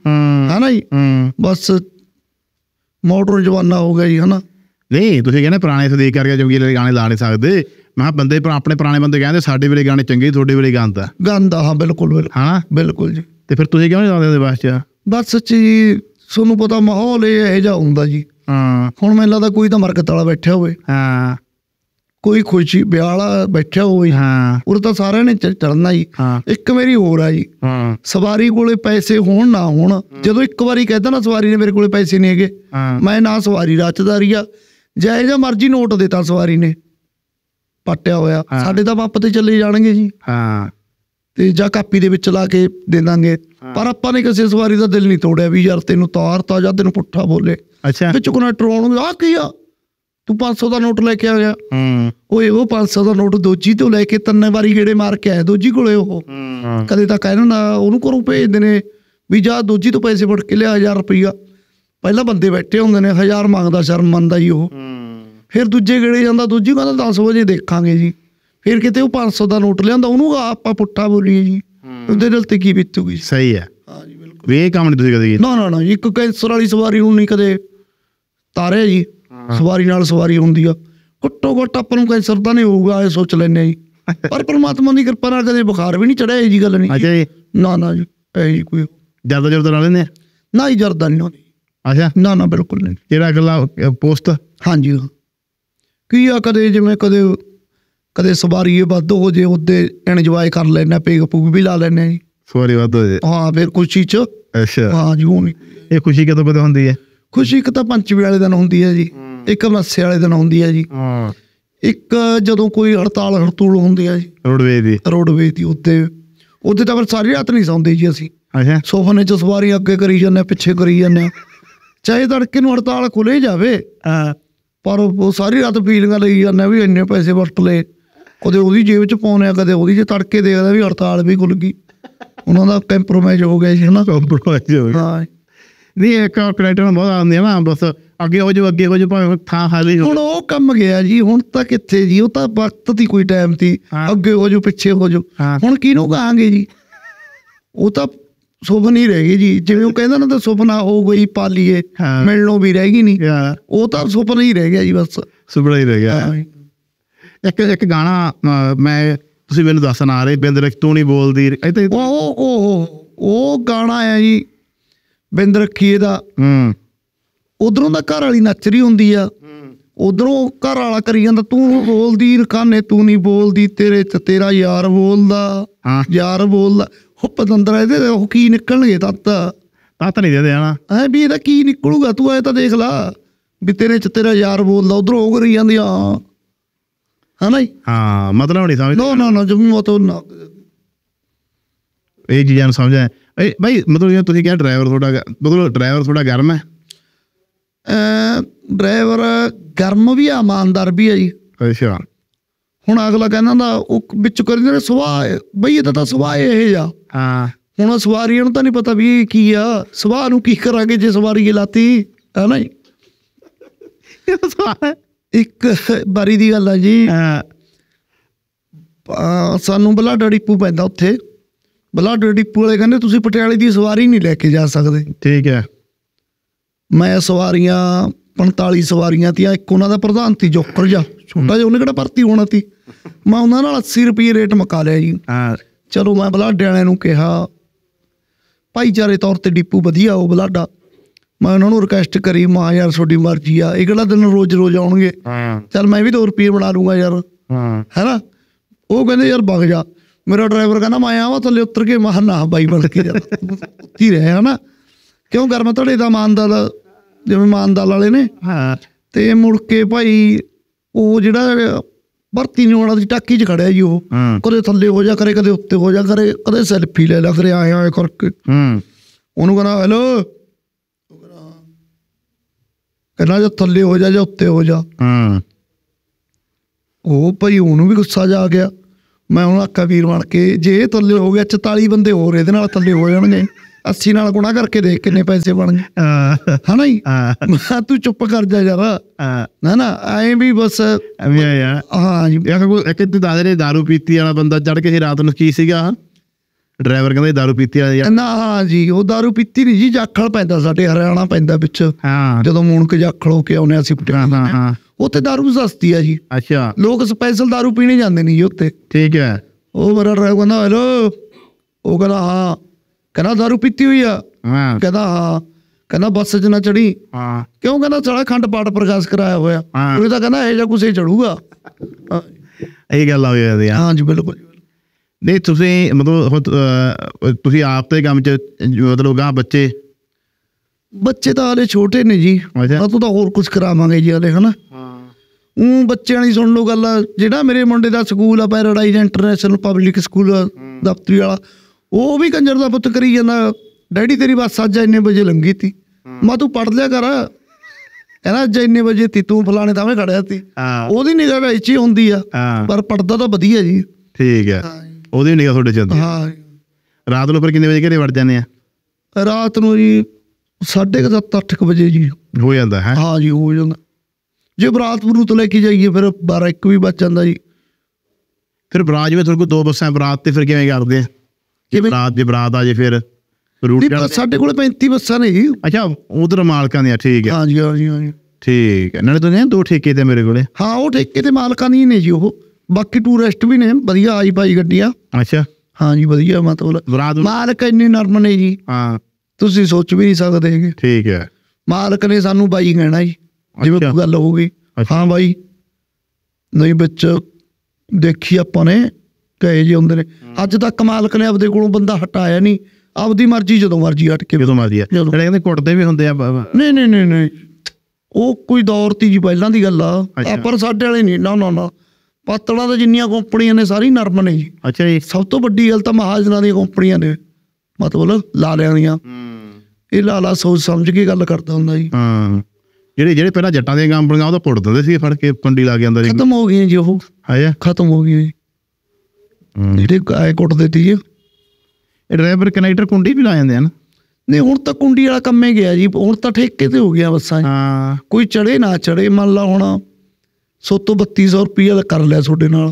है ना जी बस मॉडर्न जमाना हो गया जी है ना नहीं तुम कहने पुराने सदीक करके चंगे गाने ला नहीं सकते मैं बंदे अपने पुराने बंदे कहते साढ़े वेले गाने चंगे थोड़े वेले गांदा गांदा हाँ बिल्कुल बिल्कुल हाँ बिल्कुल जी तो फिर तुम क्यों नहीं लाते बस जी सोनू पता माहौल यह होंगे जी ਹੁਣ ਮੈਨੂੰ ਲੱਗਦਾ ਕੋਈ ਤਾਂ ਮਰਕਤ ਵਾਲਾ ਬੈਠਿਆ ਹੋਵੇ ਹਾਂ ਕੋਈ ਖੁਸ਼ੀ ਵਿਆਹ ਵਾਲਾ ਬੈਠਿਆ ਹੋਵੇ ਹਾਂ ਉਹ ਤਾਂ ਸਾਰਿਆਂ ਨੇ ਚੜਨਾ ਜੀ ਇੱਕ ਮੇਰੀ ਹੋਰ ਆ ਜੀ ਹਾਂ ਸਵਾਰੀ ਕੋਲੇ ਪੈਸੇ ਹੋਣ ਨਾ ਹੋਣ ਜਦੋਂ ਇੱਕ ਵਾਰੀ ਕਹਿੰਦਾ ਨਾ ਸਵਾਰੀ ਨੇ ਮੇਰੇ ਕੋਲੇ ਪੈਸੇ ਨਹੀਂ ਹੈਗੇ ਮੈਂ ਨਾ ਸਵਾਰੀ ਰਾਚਦਾਰੀ ਆ ਜਾਇ ਜਾਂ ਮਰਜ਼ੀ ਨੋਟ ਦਿੱਤਾ ਸਵਾਰੀ ਨੇ ਪਟਿਆ ਹੋਇਆ ਸਾਡੇ ਤਾਂ ਵਾਪ ਤੇ ਚੱਲੇ ਜਾਣਗੇ ਜੀ ਹਾਂ ਤੇ ਜਾਂ ਕਾਪੀ ਦੇ ਵਿੱਚ ਲਾ ਕੇ ਦੇ ਦਾਂਗੇ ਪਰ ਆਪਾਂ ਨੇ ਕਿਸੇ ਸਵਾਰੀ ਦਾ ਦਿਲ ਨਹੀਂ ਤੋੜਿਆ ਵੀ ਯਾਰ ਤੈਨੂੰ ਤਾਰਤਾ ਜਾਂ ਤੈਨੂੰ ਪੁੱਠਾ ਬੋਲੇ अच्छा चुकना ट्रोल आ किया तू 500 का नोट लेके आ गया ओए वो 500 का नोट दोजी तो लेके तीन बारी गेड़े मार के आया दोजी को कदे तो कहना ओनू घरों भेजते ने भी जा दोजी तो पैसे फट के लिया 1000 रुपया पहला बंदे बैठे होंगे ने 1000 मंगता शर्म मनता जी वो फिर दूजे गेड़े जाता दोजी कहता 10 बजे देखा जी फिर कितने वो 500 का नोट लिया ओनू आप पुट्ठा बोलीए जी उनके दिल से की बीतूगी सही है वे काम नहीं कदे ना ना ना एक कैंसर वाली सवारी नहीं कदे तारे जी सवारी नाल सवारी होंदी आ घट्टो घट्ट आपां नूं कैंसर तां नहीं होऊगा ये सोच लैंदे जी पर परमात्मा दी कृपा नाल कदे बुखार भी नहीं चढ़िया ये जी गल नहीं अच्छा जी ना ना जी ऐ कोई जरदा जरदा ला लैंदे ना ही जरदा नहीं होंदी अच्छा ना ना बिल्कुल नहीं जेड़ा गल्ला पोस्ट हां जी की आ कदे जिवें कदे कदे सवारी वध हो जे उदे एंजॉय कर लैंदे पेग पूग भी ला लैंदे जी ਸਵਾਰੀ ਵੱਧ ਹੋਏ ਹਾਂ ਫਿਰ ਖੁਸ਼ੀ ਚ ਅੱਛਾ ਹਾਂ ਜੀ ਉਹ ਇਹ ਖੁਸ਼ੀ ਕਦੋਂ ਪਤਾ ਹੁੰਦੀ ਹੈ ਖੁਸ਼ੀ ਇੱਕ ਤਾਂ ਪੰਚਮੀ ਵਾਲੇ ਦਿਨ ਹੁੰਦੀ ਹੈ ਜੀ ਇੱਕ ਮੱਸੇ ਵਾਲੇ ਦਿਨ ਹੁੰਦੀ ਹੈ ਜੀ ਹਾਂ ਇੱਕ ਜਦੋਂ ਕੋਈ ਹੜਤਾਲ ਹੜਤੂਲ ਹੁੰਦੀ ਹੈ ਜੀ ਰੋਡਵੇਜ਼ ਦੀ ਉੱਤੇ ਤਾਂ ਫਿਰ ਸਾਰੀ ਰਾਤ ਨਹੀਂ ਸੌਂਦੇ ਜੀ ਅਸੀਂ ਅੱਛਾ ਸੋਫਨੇ ਚ ਸਵਾਰੀ ਅੱਗੇ ਕਰੀ ਜਾਂਦੇ ਪਿੱਛੇ ਕਰੀ ਜਾਂਦੇ ਚਾਹੇ ਤੜਕੇ ਨੂੰ ਹੜਤਾਲ ਖੁੱਲੇ ਜਾਵੇ ਪਰ ਉਹ ਸਾਰੀ ਰਾਤ ਫੀਲਿੰਗਾਂ ਲਈ ਜਾਂਦੇ ਵੀ ਇੰਨੇ ਪੈਸੇ ਵਰਤ ਲਏ ਕਦੇ ਉਹਦੀ ਜੇਬ ਚ ਪਾਉਣੇ ਕਦੇ ਉਹਦੀ ਜੇ ਤੜਕੇ ਦੇਖਦਾ ਵੀ ਹੜਤਾਲ ਵੀ ਖੁੱਲ ਗਈ उन्होंने कंप्रोमाइज हो गया है ना कंप्रोमाइज हो गया हाँ नहीं एक कनेक्टर बहुत आती है ना बस अगे हो जो भावें थां खाली हुण वो कम गया जी हुण तां कित्थे जी वो तां वक्त दी कोई टाइम थी अगे हो जो पिछे हो जो हुण किनूं कहांगे जी वो तां सुपन ही रह गई जी जिवें वो कहंदा ना तां सुपना हो गई पालीए मिलणों भी रह गई नहीं वो तां सुपना ही रह गया जी बस सुपना ही रह गया एक गाना मैं ਤੁਸੀਂ ਮੈਨੂੰ ਦੱਸਣ ਆ ਰਹੇ ਬਿੰਦਰ ਤੂੰ ਨਹੀਂ ਬੋਲਦੀ ਉਹ ਗਾਣਾ ਆ ਜੀ ਬਿੰਦਰ ਰੱਖੀਏ ਦਾ ਉਧਰੋਂ ਦਾ ਘਰ ਵਾਲੀ ਨੱਚ ਰਹੀ ਹੁੰਦੀ ਆ ਉਧਰੋਂ ਘਰ ਵਾਲਾ ਕਰੀ ਜਾਂਦਾ ਤੂੰ ਬੋਲਦੀ ਰਕਾਨੇ ਤੂੰ ਨਹੀਂ ਬੋਲਦੀ ਤੇਰੇ ਚ ਤੇਰਾ ਯਾਰ ਬੋਲਦਾ ਯਾਰ ਬੋਲਦਾ ਉਹ ਪਤੰਦਰਾ ਇਹਦੇ ਉਹ ਕੀ ਨਿਕਲਣਗੇ ਤੱਤ ਨਹੀਂ ਦੇਦੇ ਹਨਾ ਐ ਵੀ ਇਹਦਾ ਕੀ ਨਿਕਲੂਗਾ ਤੂੰ ਐ ਤਾਂ ਦੇਖ ਲਾ ਵੀ ਤੇਰੇ ਚ ਤੇਰਾ ਯਾਰ ਬੋਲਦਾ ਉਧਰੋਂ ਉਹ ਕਰੀ ਜਾਂਦੀ ਆ है ना हाँ मतलब नहीं समझ ना ना जब मतलब ये चीज़ें समझ आए भाई मतलब क्या ड्राइवर थोड़ा गर्म है ਡਰਾਈਵਰ ਗਰਮ ਵੀ ਆ ਇਮਾਨਦਾਰ ਵੀ ਆ ਜੀ। ਅੱਛਾ ਹੁਣ ਅਗਲਾ ਕਹਿੰਦਾ ਦਾ ਉਹ ਵਿੱਚ ਕਰੀ ਸੁਭਾਅ ਬਈ ਇਹਦਾ ਤਾਂ ਸੁਭਾਅ ਇਹ ਆ। ਹਾਂ ਹੁਣ ਸਵਾਰੀਆਂ ਨੂੰ ਤਾਂ ਨਹੀਂ ਪਤਾ ਵੀ ਕੀ ਆ, ਸੁਭਾਅ ਨੂੰ ਕੀ ਕਰਾਂਗੇ ਜੇ ਸਵਾਰੀ ਲਾਤੀ ਹੈ ਨਾ ਜੀ। ਇੱਕ ਵਾਰੀ ਦੀ ਗੱਲ ਆ ਜੀ, ਸਾਨੂੰ ਬਲਾਡਾ ਡਿਪੂ ਪੈਂਦਾ, ਉੱਥੇ ਬਲਾਡਾ ਡਿਪੂ ਵਾਲੇ ਕਹਿੰਦੇ ਤੁਸੀਂ ਪਟਿਆਲੇ ਦੀ ਸਵਾਰੀ ਨਹੀਂ ਲੈ ਕੇ ਜਾ ਸਕਦੇ। ਠੀਕ ਹੈ, ਮੈਂ ਸਵਾਰੀਆਂ 45 ਸਵਾਰੀਆਂ ਤੀ, ਇੱਕ ਉਹਨਾਂ ਦਾ ਪ੍ਰਧਾਨ ਤੀ ਜੋਕਰ ਜਾ ਛੋਟਾ ਜਿਹਾ, ਉਹਨੇ ਕਿਹੜਾ ਭਰਤੀ ਹੋਣਾ ਤੀ। ਮੈਂ ਉਹਨਾਂ ਨਾਲ 80 ਰੁਪਏ ਰੇਟ ਮੁਕਾ ਲਿਆ ਜੀ। ਚਲੋ ਮੈਂ ਬਲਾਡੇ ਵਾਲਿਆਂ ਨੂੰ ਕਿਹਾ ਭਾਈਚਾਰੇ ਤੌਰ ਤੇ ਡਿਪੂ ਵਧੀਆ ਉਹ ਬਲਾਡਾ, ਮੈਂ ਉਹਨਾਂ ਨੂੰ ਰਿਕੁਐਸਟ ਕਰੀ ਮਾਂ ਯਾਰ ਤੁਹਾਡੀ ਮਰਜ਼ੀ ਆ, ਇਹ ਕਿਹੜਾ ਦਿਨ ਰੋਜ਼ ਰੋਜ਼ ਆਉਣਗੇ, ਚੱਲ ਮੈਂ ਵੀ 2 ਰੁਪਏ ਬਣਾ ਲੂੰਗਾ ਯਾਰ ਹੈਨਾ। ਉਹ ਕਹਿੰਦੇ ਯਾਰ ਵਗ ਜਾ, ਮੇਰਾ ਡਰਾਈਵਰ ਕਹਿੰਦਾ ਮੈਂ ਆਵਾਂ ਥੱਲੇ ਉਤਰ ਕੇ, ਮੈਂ ਨਾ ਬਾਈ ਬਣ ਕੇ ਉੱਤੀ ਰਿਹਾ ਹੈਨਾ, ਕਿਉਂ ਗਰਮ ਧੜੇ ਦਾ ਮਾਨਦਾਲ ਜਿਵੇਂ ਮਾਨਦਾਲ ਵਾਲੇ ਨੇ। ਤੇ ਮੁੜ ਕੇ ਭਾਈ ਉਹ ਜਿਹੜਾ ਭਰਤੀ ਨਹੀਂ ਹੋਣਾ ਟਾਕੀ 'ਚ ਖੜਿਆ ਜੀ, ਉਹ ਕਦੇ ਥੱਲੇ ਹੋ ਜਾ ਕਰੇ, ਕਦੇ ਉੱਤੇ ਹੋ ਜਾ ਕਰੇ, ਕਦੇ ਸੈਲਫੀ ਲੈ ਲਾ ਕਰੇ ਆਏ ਆਏ ਕਰਕੇ। ਉਹਨੂੰ ਕਹਿੰਦਾ ਹੈਲੋ, ਕਹਿੰਦਾ ਜਾਂ ਥੱਲੇ ਹੋ ਜਾ ਜਾਂ ਉੱਤੇ ਹੋ ਜਾ। ਉਹ ਭਾਈ ਉਹਨੂੰ ਵੀ ਗੁੱਸਾ ਜਾ ਆ ਗਿਆ। ਮੈਂ ਉਹਨੂੰ ਆਖਿਆ ਵੀਰ ਬਣ ਕੇ ਜੇ ਥੱਲੇ ਹੋ ਗਿਆ 44 ਬੰਦੇ ਹੋਰ ਇਹਦੇ ਨਾਲ ਥੱਲੇ ਹੋ ਜਾਣਗੇ, 80 ਨਾਲ ਗੁਣਾ ਕਰਕੇ ਦੇਖ ਕਿੰਨੇ ਪੈਸੇ ਬਣ ਗਏ ਹਨਾ ਜੀ। ਤੂੰ ਚੁੱਪ ਕਰ ਜਾ ਯਾਰ ਨਾ ਐਂ ਵੀ ਬਸ ਹਾਂ ਜੀ। ਇੱਕ ਦੱਸ ਰਹੇ ਦਾਰੂ ਪੀਤੀ ਵਾਲਾ ਬੰਦਾ ਚੜ ਕੇ ਰਾਤ ਨੂੰ ਕੀ ਸੀਗਾ, ਡਰਾਈਵਰ ਕਹਿੰਦਾ ਦਾਰੂ ਪੀਤੀ ਵਾਲਾ ਨਾ। ਹਾਂ ਜੀ ਉਹ ਦਾਰੂ ਪੀਤੀ ਨੀ ਜੀ, ਜਾਖਲ ਪੈਂਦਾ ਸਾਡੇ ਹਰਿਆਣਾ ਪੈਂਦਾ ਵਿੱਚ। ਜਦੋਂ ਮੂਣਕ ਜਾਖਲ ਹੋ ਕੇ ਆਉਣੇ ਅਸੀਂ ਪਟਿਆਲਾ, ਉੱਥੇ ਦਾਰੂ ਸਸਤੀ ਆ ਜੀ। ਅੱਛਾ ਲੋਕ ਸਪੈਸ਼ਲ ਦਾਰੂ ਪੀਣੇ ਜਾਂਦੇ ਨੇ ਜੀ ਉੱਥੇ। ਠੀਕ ਹੈ, ਉਹ ਮੇਰਾ ਡਰਾਈਵਰ ਕਹਿੰਦਾ ਹੈਲੋ, ਉਹ ਕਹਿੰਦਾ ਹਾਂ, ਕਹਿੰਦਾ ਦਾਰੂ ਪੀਤੀ ਹੋਈ ਆ, ਕਹਿੰਦਾ ਹਾਂ, ਕਹਿੰਦਾ ਬੱਸ ਚ ਨਾ ਚੜੀ, ਕਿਉਂ ਕਹਿੰਦਾ ਸਾਲਾ ਖੰਡ ਪਾਠ ਪ੍ਰਕਾਸ਼ ਕਰਾਇਆ ਹੋਇਆ, ਉਹ ਤਾਂ ਕਹਿੰਦਾ ਇਹ ਜਾਂ ਕੁਛ ਚੜੂਗਾ, ਇਹ ਗੱਲ ਆ ਜਾਂਦੀ ਆ। ਹਾਂ ਜੀ ਬਿਲਕੁਲ ਨਹੀਂ। ਤੁਸੀਂ ਮਤਲਬ ਤੁਸੀਂ ਆਪ ਤੇ ਕੰਮ ਚ ਮਤਲਬ ਗਾਂ ਬੱਚੇ ਬੱਚੇ ਤਾਂ ਹਾਲੇ ਛੋਟੇ ਨੇ ਜੀ, ਤੂੰ ਤਾਂ ਹੋਰ ਕੁਛ ਕਰਾਵਾਂਗੇ ਜੀ ਹਾਲੇ ਹਨਾ। ਉਹ ਬੱਚਿਆਂ ਦੀ ਸੁਣ ਲਓ ਗੱਲ, ਜਿਹੜਾ ਮੇਰੇ ਮੁੰਡੇ ਦਾ ਸਕੂਲ ਆ ਪੈਰਾਡਾਈਜ਼ ਇੰਟਰਨੈਸ਼ਨਲ ਪਬਲਿਕ ਸਕੂਲ ਦਫ਼ਤਰੀ ਵਾਲਾ, ਉਹ ਵੀ ਕੰਜਰ ਦਾ ਪੁੱਤ ਕਰੀ ਜਾਂਦਾ ਡੈਡੀ ਤੇਰੀ ਬੱਸ ਅੱਜ ਇੰਨੇ ਵਜੇ ਲੰਘੀ ਤੀ। ਮੈਂ ਤੂੰ ਪੜ੍ਹ ਲਿਆ ਕਰ, ਕਹਿੰਦਾ ਅੱਜ ਇੰਨੇ ਵਜੇ ਤੀ ਤੂੰ ਫਲਾਣੇ ਥਾਵੇਂ ਖੜਿਆ ਤੀ। ਉਹਦੀ ਨਿਗਾਹ ਵਿੱਚ ਹੀ ਹੁੰਦੀ ਆ, ਪਰ ਪੜ੍ਹਦਾ ਤਾਂ ਵਧੀਆ ਜੀ। ਠੀਕ ਹੈ, ਉਹਦੀ ਨਿਗਾਹ ਤੁਹਾਡੇ ਚ ਹੁੰਦੀ। ਹਾਂ ਰਾਤ ਨੂੰ ਫਿਰ ਕਿੰਨੇ ਵਜੇ ਘਰੇ ਵੜ ਜਾਂਦੇ ਆ? ਰਾਤ ਨੂੰ ਜੀ 7:30 8 ਵਜੇ ਜੀ ਹੋ ਜਾਂਦਾ ਹੈ। ਹਾਂ ਜੀ ਹੋ ਜਾਂਦਾ, ਜੇ ਬਰਾਤ ਬਰੂਤ ਲੈ ਕੇ ਜਾਈਏ ਫਿਰ 12-1 ਵੀ ਬਚ ਜਾਂਦਾ ਜੀ। ਫਿਰ ਬਰਾਤ ਜਿਵੇਂ ਤੁਹਾਡੇ ਕੋਲ 2 ਬੱਸਾਂ ਬਰਾਤ ਤੇ ਫਿਰ ਕਿਵੇਂ ਕਰਦੇ ਆ? ਬਰਾਤ ਆ ਜੇ ਫਿਰ ਸਾਡੇ ਕੋਲ 35 ਬੱਸਾਂ ਨੇ ਜੀ। ਅੱਛਾ ਉਧਰ ਮਾਲਕਾਂ ਦੀਆਂ? ਠੀਕ ਹੈ। ਹਾਂ ਜੀ ਹਾਂ ਜੀ ਹਾਂ ਜੀ ਠੀਕ ਹੈ। ਨਾਲੇ ਤੁਸੀਂ 2 ਠੇਕੇ ਤੇ ਮੇਰੇ ਕੋਲੇ? ਹਾਂ ਉਹ ਠੇਕੇ ਤੇ ਮਾਲਕਾਂ ਦੀ ਨੇ ਜੀ, ਉਹ ਬਾਕੀ ਟੂਰਿਸਟ ਵੀ ਨੇ ਵਧੀਆ ਆਈ ਪਾਈ ਗੱਡੀਆਂ। ਅੱਛਾ ਹਾਂ ਜੀ ਵਧੀਆ, ਮਤਲਬ ਮਾਲਕ ਇੰਨੇ ਨਰਮ ਨੇ ਜੀ, ਹਾਂ ਤੁਸੀਂ ਸੋਚ ਵੀ ਨਹੀਂ ਸਕਦੇ। ਠੀਕ ਹੈ, ਮਾਲਕ ਨੇ ਸਾਨੂੰ ਬਾਈ ਕਹਿਣਾ ਜੀ ਜਿਵੇਂ ਗੱਲ ਹੋਊਗੀ। ਹਾਂ ਬਾਈ ਨਹੀਂ ਵਿੱਚ ਦੇਖੀ ਆਪਾਂ ਨੇ ਕਹੇ ਜੇ ਹੁੰਦੇ ਨੇ। ਅੱਜ ਤੱਕ ਮਾਲਕ ਨੇ ਆਪਦੇ ਕੋਲੋਂ ਬੰਦਾ ਹਟਾਇਆ ਨਹੀਂ, ਆਪਦੀ ਮਰਜ਼ੀ ਜਦੋਂ ਮਰਜ਼ੀ ਹਟ ਕੇ ਜਦੋਂ ਮਰਜ਼ੀ। ਕਹਿੰਦੇ ਕੁੱਟਦੇ ਵੀ ਹੁੰਦੇ ਆ? ਨਹੀਂ ਨਹੀਂ ਨਹੀਂ ਨਹੀਂ ਉਹ ਕੋਈ ਦੌਰ ਤੀ ਜੀ ਪਹਿਲਾਂ ਦੀ ਗੱਲ ਆ, ਪਰ ਸਾਡੇ ਵਾਲੇ ਨਹੀਂ ਨਾ ਨਾ ਨਾ। ਪਾਤੜਾਂ ਦੇ ਜਿੰਨੀਆਂ ਕੰਪਨੀਆਂ ਨੇ ਸਾਰੀ ਨਰਮ ਨੇ ਜੀ। ਅੱਛਾ ਜੀ, ਸਭ ਤੋਂ ਵੱਡੀ ਗੱਲ ਤਾਂ ਮਹਾਜਨਾਂ ਦੀਆਂ ਕੰਪਨੀਆਂ ਨੇ, ਮਤਲਬ ਲਾਲਿਆਂ ਦੀਆਂ। ਇਹ ਲਾਲਾ ਸੋਚ ਸਮਝ ਕੇ ਗੱਲ ਕਰਦਾ ਹੁੰਦਾ ਜੀ। ਹਾਂ ਜਿਹੜੇ ਜਿਹੜੇ ਪਹਿਲਾਂ ਜੱਟਾਂ ਦੀਆਂ ਕੰਪਨੀਆਂ ਉਹ ਤਾਂ ਪੁੱਟ ਦਿੰਦੇ ਸੀ ਫੜ ਕੇ, ਪੰਡੀ ਲਾ ਕੇ ਆਉਂਦਾ ਜੀ। ਖਤਮ ਹੋ ਗਈਆਂ ਜੀ ਉਹ, ਹੈ ਖਤਮ ਹੋ ਗਈਆਂ ਜੀ। ਜਿਹੜੇ ਆਏ ਕੁੱਟਦੇ ਤੀ ਡਰਾਈਵਰ ਕਨੈਕਟਰ ਕੁੰਡੀ ਵੀ ਲਾ ਜਾਂਦੇ ਆ ਨਾ? ਨਹੀਂ ਹੁਣ ਤਾਂ ਕੁੰਡੀ ਵਾਲਾ ਕੰਮੇ ਗਿਆ ਜੀ, ਹੁਣ ਤਾਂ ਠੇਕੇ ਤੇ ਹੋ ਗਿਆ ਬੱਸਾਂ। ਕੋਈ ਚੜੇ ਨਾ ਚੜੇ, ਮੰਨ ਲਾ ਹੁਣ 100 ਤੋਂ 3200 ਰੁਪਇਆ ਕਰ ਲਿਆ ਤੁਹਾਡੇ ਨਾਲ,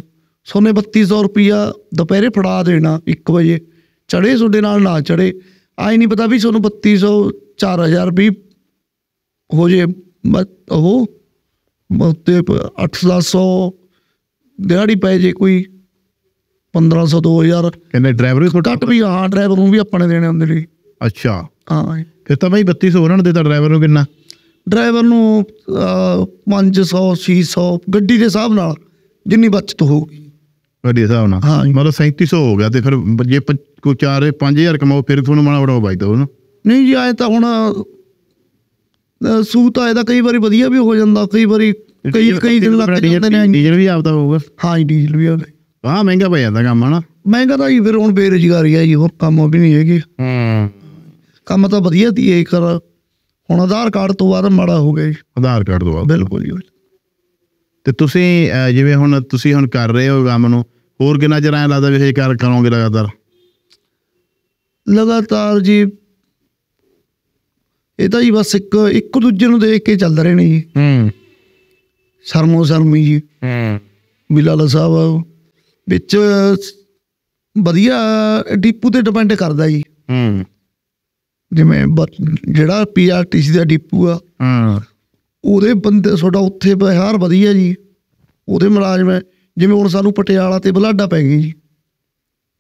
ਸੋਨੇ 3200 ਰੁਪਇਆ ਦੁਪਹਿਰੇ ਫੜਾ ਦੇਣਾ 1 ਵਜੇ, ਚੜੇ ਤੁਹਾਡੇ ਨਾਲ ਨਾ ਚੜੇ, ਆਏ ਨਹੀਂ ਪਤਾ ਵੀ ਤੁਹਾਨੂੰ 3200 4000 ਵੀ ਹੋ ਜੇ, ਉਹ 800-900 ਦਿਹਾੜੀ ਪੈ ਜੇ ਕੋਈ 1500-2000 ਕਹਿੰਦੇ ਡਰਾਈਵਰ ਵੀ ਘੱਟ ਵੀ। ਹਾਂ ਡਰਾਈਵਰ ਨੂੰ ਵੀ ਆਪਣੇ ਦੇਣੇ ਹੁੰਦੇ ਜੀ। ਅੱਛਾ ਹਾਂ ਫਿਰ ਤਾਂ ਬਾਈ 3200 ਉਹਨਾਂ ਨੂੰ ਦੇਤਾ, ਡਰਾਈਵਰ ਨੂੰ ਕਿੰਨਾ? ਡਰਾਈਵਰ ਨੂੰ 500-600 ਗੱਡੀ ਦੇ ਹਿਸਾਬ ਨਾਲ ਜਿੰਨੀ ਬੱਚਤ ਹੋਊਗੀ ਗੱਡੀ ਦੇ ਹਿਸਾਬ ਨਾਲ। ਹਾਂ ਮਤਲਬ 3700 ਹੋ ਗਿਆ। ਤੇ ਫਿਰ ਜੇ ਕੋਈ 4-5000 ਕਮਾਓ ਫਿਰ ਤੁਹਾਨੂੰ ਮਾੜਾ ਬੜਾ ਬਾਈ ਦੋ ਨਾ? ਨਹੀਂ ਜੀ ਆਏ ਤਾਂ ਹੁਣ ਸੂਤ ਆਏ ਤਾਂ ਕਈ ਵਾਰੀ ਵਧੀਆ ਵੀ ਹੋ ਜਾਂਦਾ, ਕਈ ਵਾਰੀ ਕਈ ਦਿਨ ਲੱਗ ਜਾਂਦੇ ਨੇ। ਡੀਜ਼ਲ ਵੀ ਆਪਦਾ ਹੋਊਗਾ? ਹਾਂ ਡੀਜ਼ਲ ਵੀ ਆਪਦਾ। ਹਾਂ ਮਹਿੰਗਾ ਪੈ ਜਾਂਦਾ ਕੰਮ ਹਨਾ? ਮਹਿੰਗਾ ਤਾਂ ਜੀ ਫਿਰ ਹੁਣ ਬੇਰੁਜ਼ਗਾਰੀ ਆ ਜੀ, ਹੋਰ ਕੰਮ ਵੀ ਨਹੀਂ ਹੈਗੇ। ਕੰਮ ਤਾਂ ਵਧੀਆ ਤੀ ਇਹ ਕਰ, ਹੁਣ ਆਧਾਰ ਕਾਰਡ ਤੋਂ ਬਾਅਦ ਮਾੜਾ ਹੋ ਗਿਆ ਜੀ। ਆਧਾਰ ਕਾਰਡ ਤੋਂ ਬਾਅਦ ਬਿਲਕੁਲ ਜੀ। ਤੇ ਤੁਸੀਂ ਜਿਵੇਂ ਹੁਣ ਤੁਸੀਂ ਹੁਣ ਕਰ ਰਹੇ ਹੋ ਕੰਮ ਨੂੰ, ਹੋਰ ਕਿੰਨਾ ਚਿਰ ਐਂ ਲੱਗਦਾ ਵੀ ਇਹ ਕਰ ਕਰੋਗੇ ਲਗਾਤਾਰ? ਲਗਾਤਾਰ ਜੀ ਇਹ ਤਾਂ ਜੀ ਬਸ ਇੱਕ ਦੂਜੇ ਨੂੰ ਦੇਖ ਕੇ ਚੱਲਦੇ ਰਹਿਣੇ ਜੀ। ਸਰਮੋ ਸਰਮੀ ਜੀ। ਬਿਲਾਲ ਸਾਹਿਬ ਵਿੱਚ ਵਧੀਆ ਡੀਪੂ ਤੇ ਡਿਪੈਂਡ ਕਰਦਾ ਜੀ। ਜਿਵੇਂ ਜਿਹੜਾ PRTC ਦਾ ਡੀਪੂ ਆ ਉਹਦੇ ਬੰਦੇ ਤੁਹਾਡਾ ਉੱਥੇ ਬਿਹਾਰ ਵਧੀਆ ਜੀ, ਉਹਦੇ ਮੁਲਾਜ਼ਮ ਹੈ। ਜਿਵੇਂ ਹੁਣ ਸਾਨੂੰ ਪਟਿਆਲਾ ਤੇ ਬਲਾਡਾ ਪੈ ਗਈ ਜੀ,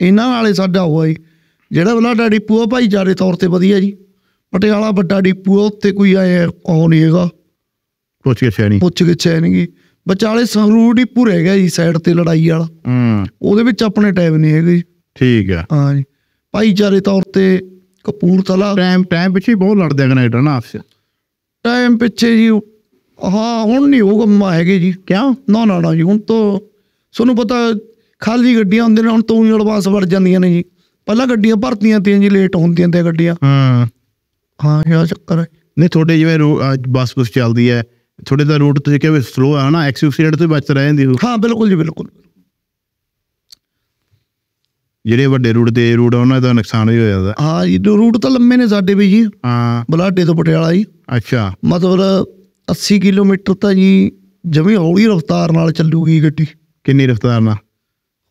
ਇਹਨਾਂ ਨਾਲੇ ਸਾਡਾ ਹੋਇਆ ਜੀ। ਜਿਹੜਾ ਬਲਾਡਾ ਡੀਪੂ ਆ ਭਾਈਚਾਰੇ ਤੌਰ ਤੇ ਵਧੀਆ ਜੀ। ਪਟਿਆਲਾ ਵੱਡਾ ਡੀਪੂ ਆ, ਉੱਥੇ ਕੋਈ ਆਇਆ ਉਹ ਨਹੀਂ ਹੈਗਾ, ਪੁੱਛ ਗਿੱਛ ਹੈ ਨਹੀਂ ਗੀ। ਵਿਚਾਲੇ ਸੰਗਰੂਰ ਡੀਪੂ ਰਹਿ ਗਿਆ ਜੀ ਸਾਈਡ ਤੇ ਲੜਾਈ ਵਾਲਾ, ਉਹਦੇ ਵਿੱਚ ਆਪਣੇ ਟਾਈਮ ਨਹੀਂ ਹੈਗੇ ਜੀ। ਠੀਕ ਆ। ਹਾਂ ਜੀ, ਭਾਈਚਾਰੇ ਤੌਰ ਤੇ ਕਪੂਰਥਲਾ ਟਾਈਮ ਪਿੱਛੇ ਬਹੁਤ ਲੜਦੇ ਕੈਨੇਡਾ ਨਾ ਆਪਸ ਟਾਈਮ ਪਿੱਛੇ ਜੀ। ਹਾਂ ਹੁਣ ਨਹੀਂ ਉਹ ਗੰਮਾ ਹੈਗੇ ਜੀ। ਕਿਆ ਨਾ ਜੀ, ਹੁਣ ਤੋਂ ਤੁਹਾਨੂੰ ਪਤਾ ਖਾਲੀ ਗੱਡੀਆਂ ਹੁੰਦੀਆਂ ਨੇ, ਹੁਣ ਤੋਂ ਹੀ ਅਡਵਾਂਸ ਵੜ ਜਾਂਦੀਆਂ ਨੇ ਜੀ। ਪਹਿਲਾਂ ਗੱਡੀਆਂ ਭਰਤੀਆਂ ਤੀਆਂ ਜੀ, ਲੇਟ ਹੁੰਦੀਆਂ ਤੇ ਗੱਡੀਆਂ। ਹਾਂ ਇਹ ਚੱਕਰ ਹੈ। ਨਹੀਂ ਤੁਹਾਡੇ ਜਿਵੇਂ ਬੱਸ ਬੁਸ ਚੱਲਦੀ ਹੈ ਤੁਹਾਡੇ ਦਾ ਰੂਟ, ਤੁਸੀਂ ਕਿਹਾ ਸਲੋ ਹੈ ਨਾ, ਐਕਸੀਡੈਂਟ ਤੋਂ ਬਚ ਰਹੇ ਜਾਂਦੀ ਹੋ? ਹਾਂ ਬਿਲਕੁਲ ਜੀ ਬਿਲਕੁਲ। ਜਿਹੜੇ ਵੱਡੇ ਰੂਟ ਤੇ ਰੂਟ ਉਹਨਾਂ ਦਾ ਨੁਕਸਾਨ ਵੀ ਹੋ ਜਾਂਦਾ। ਹਾਂ ਜੀ, ਰੂਟ ਤਾਂ ਲੰਮੇ ਨੇ ਸਾਡੇ ਵੀ ਜੀ। ਬਲਾਡੇ ਤੋਂ ਪਟਿਆਲਾ ਜੀ। ਅੱਛਾ, ਮਤਲਬ 80 ਕਿਲੋਮੀਟਰ ਤਾਂ ਜੀ ਜਮੀ ਹੌਲੀ ਰਫਤਾਰ ਨਾਲ ਚੱਲੂਗੀ ਗੱਡੀ। ਕਿੰਨੀ ਰਫਤਾਰ ਨਾਲ?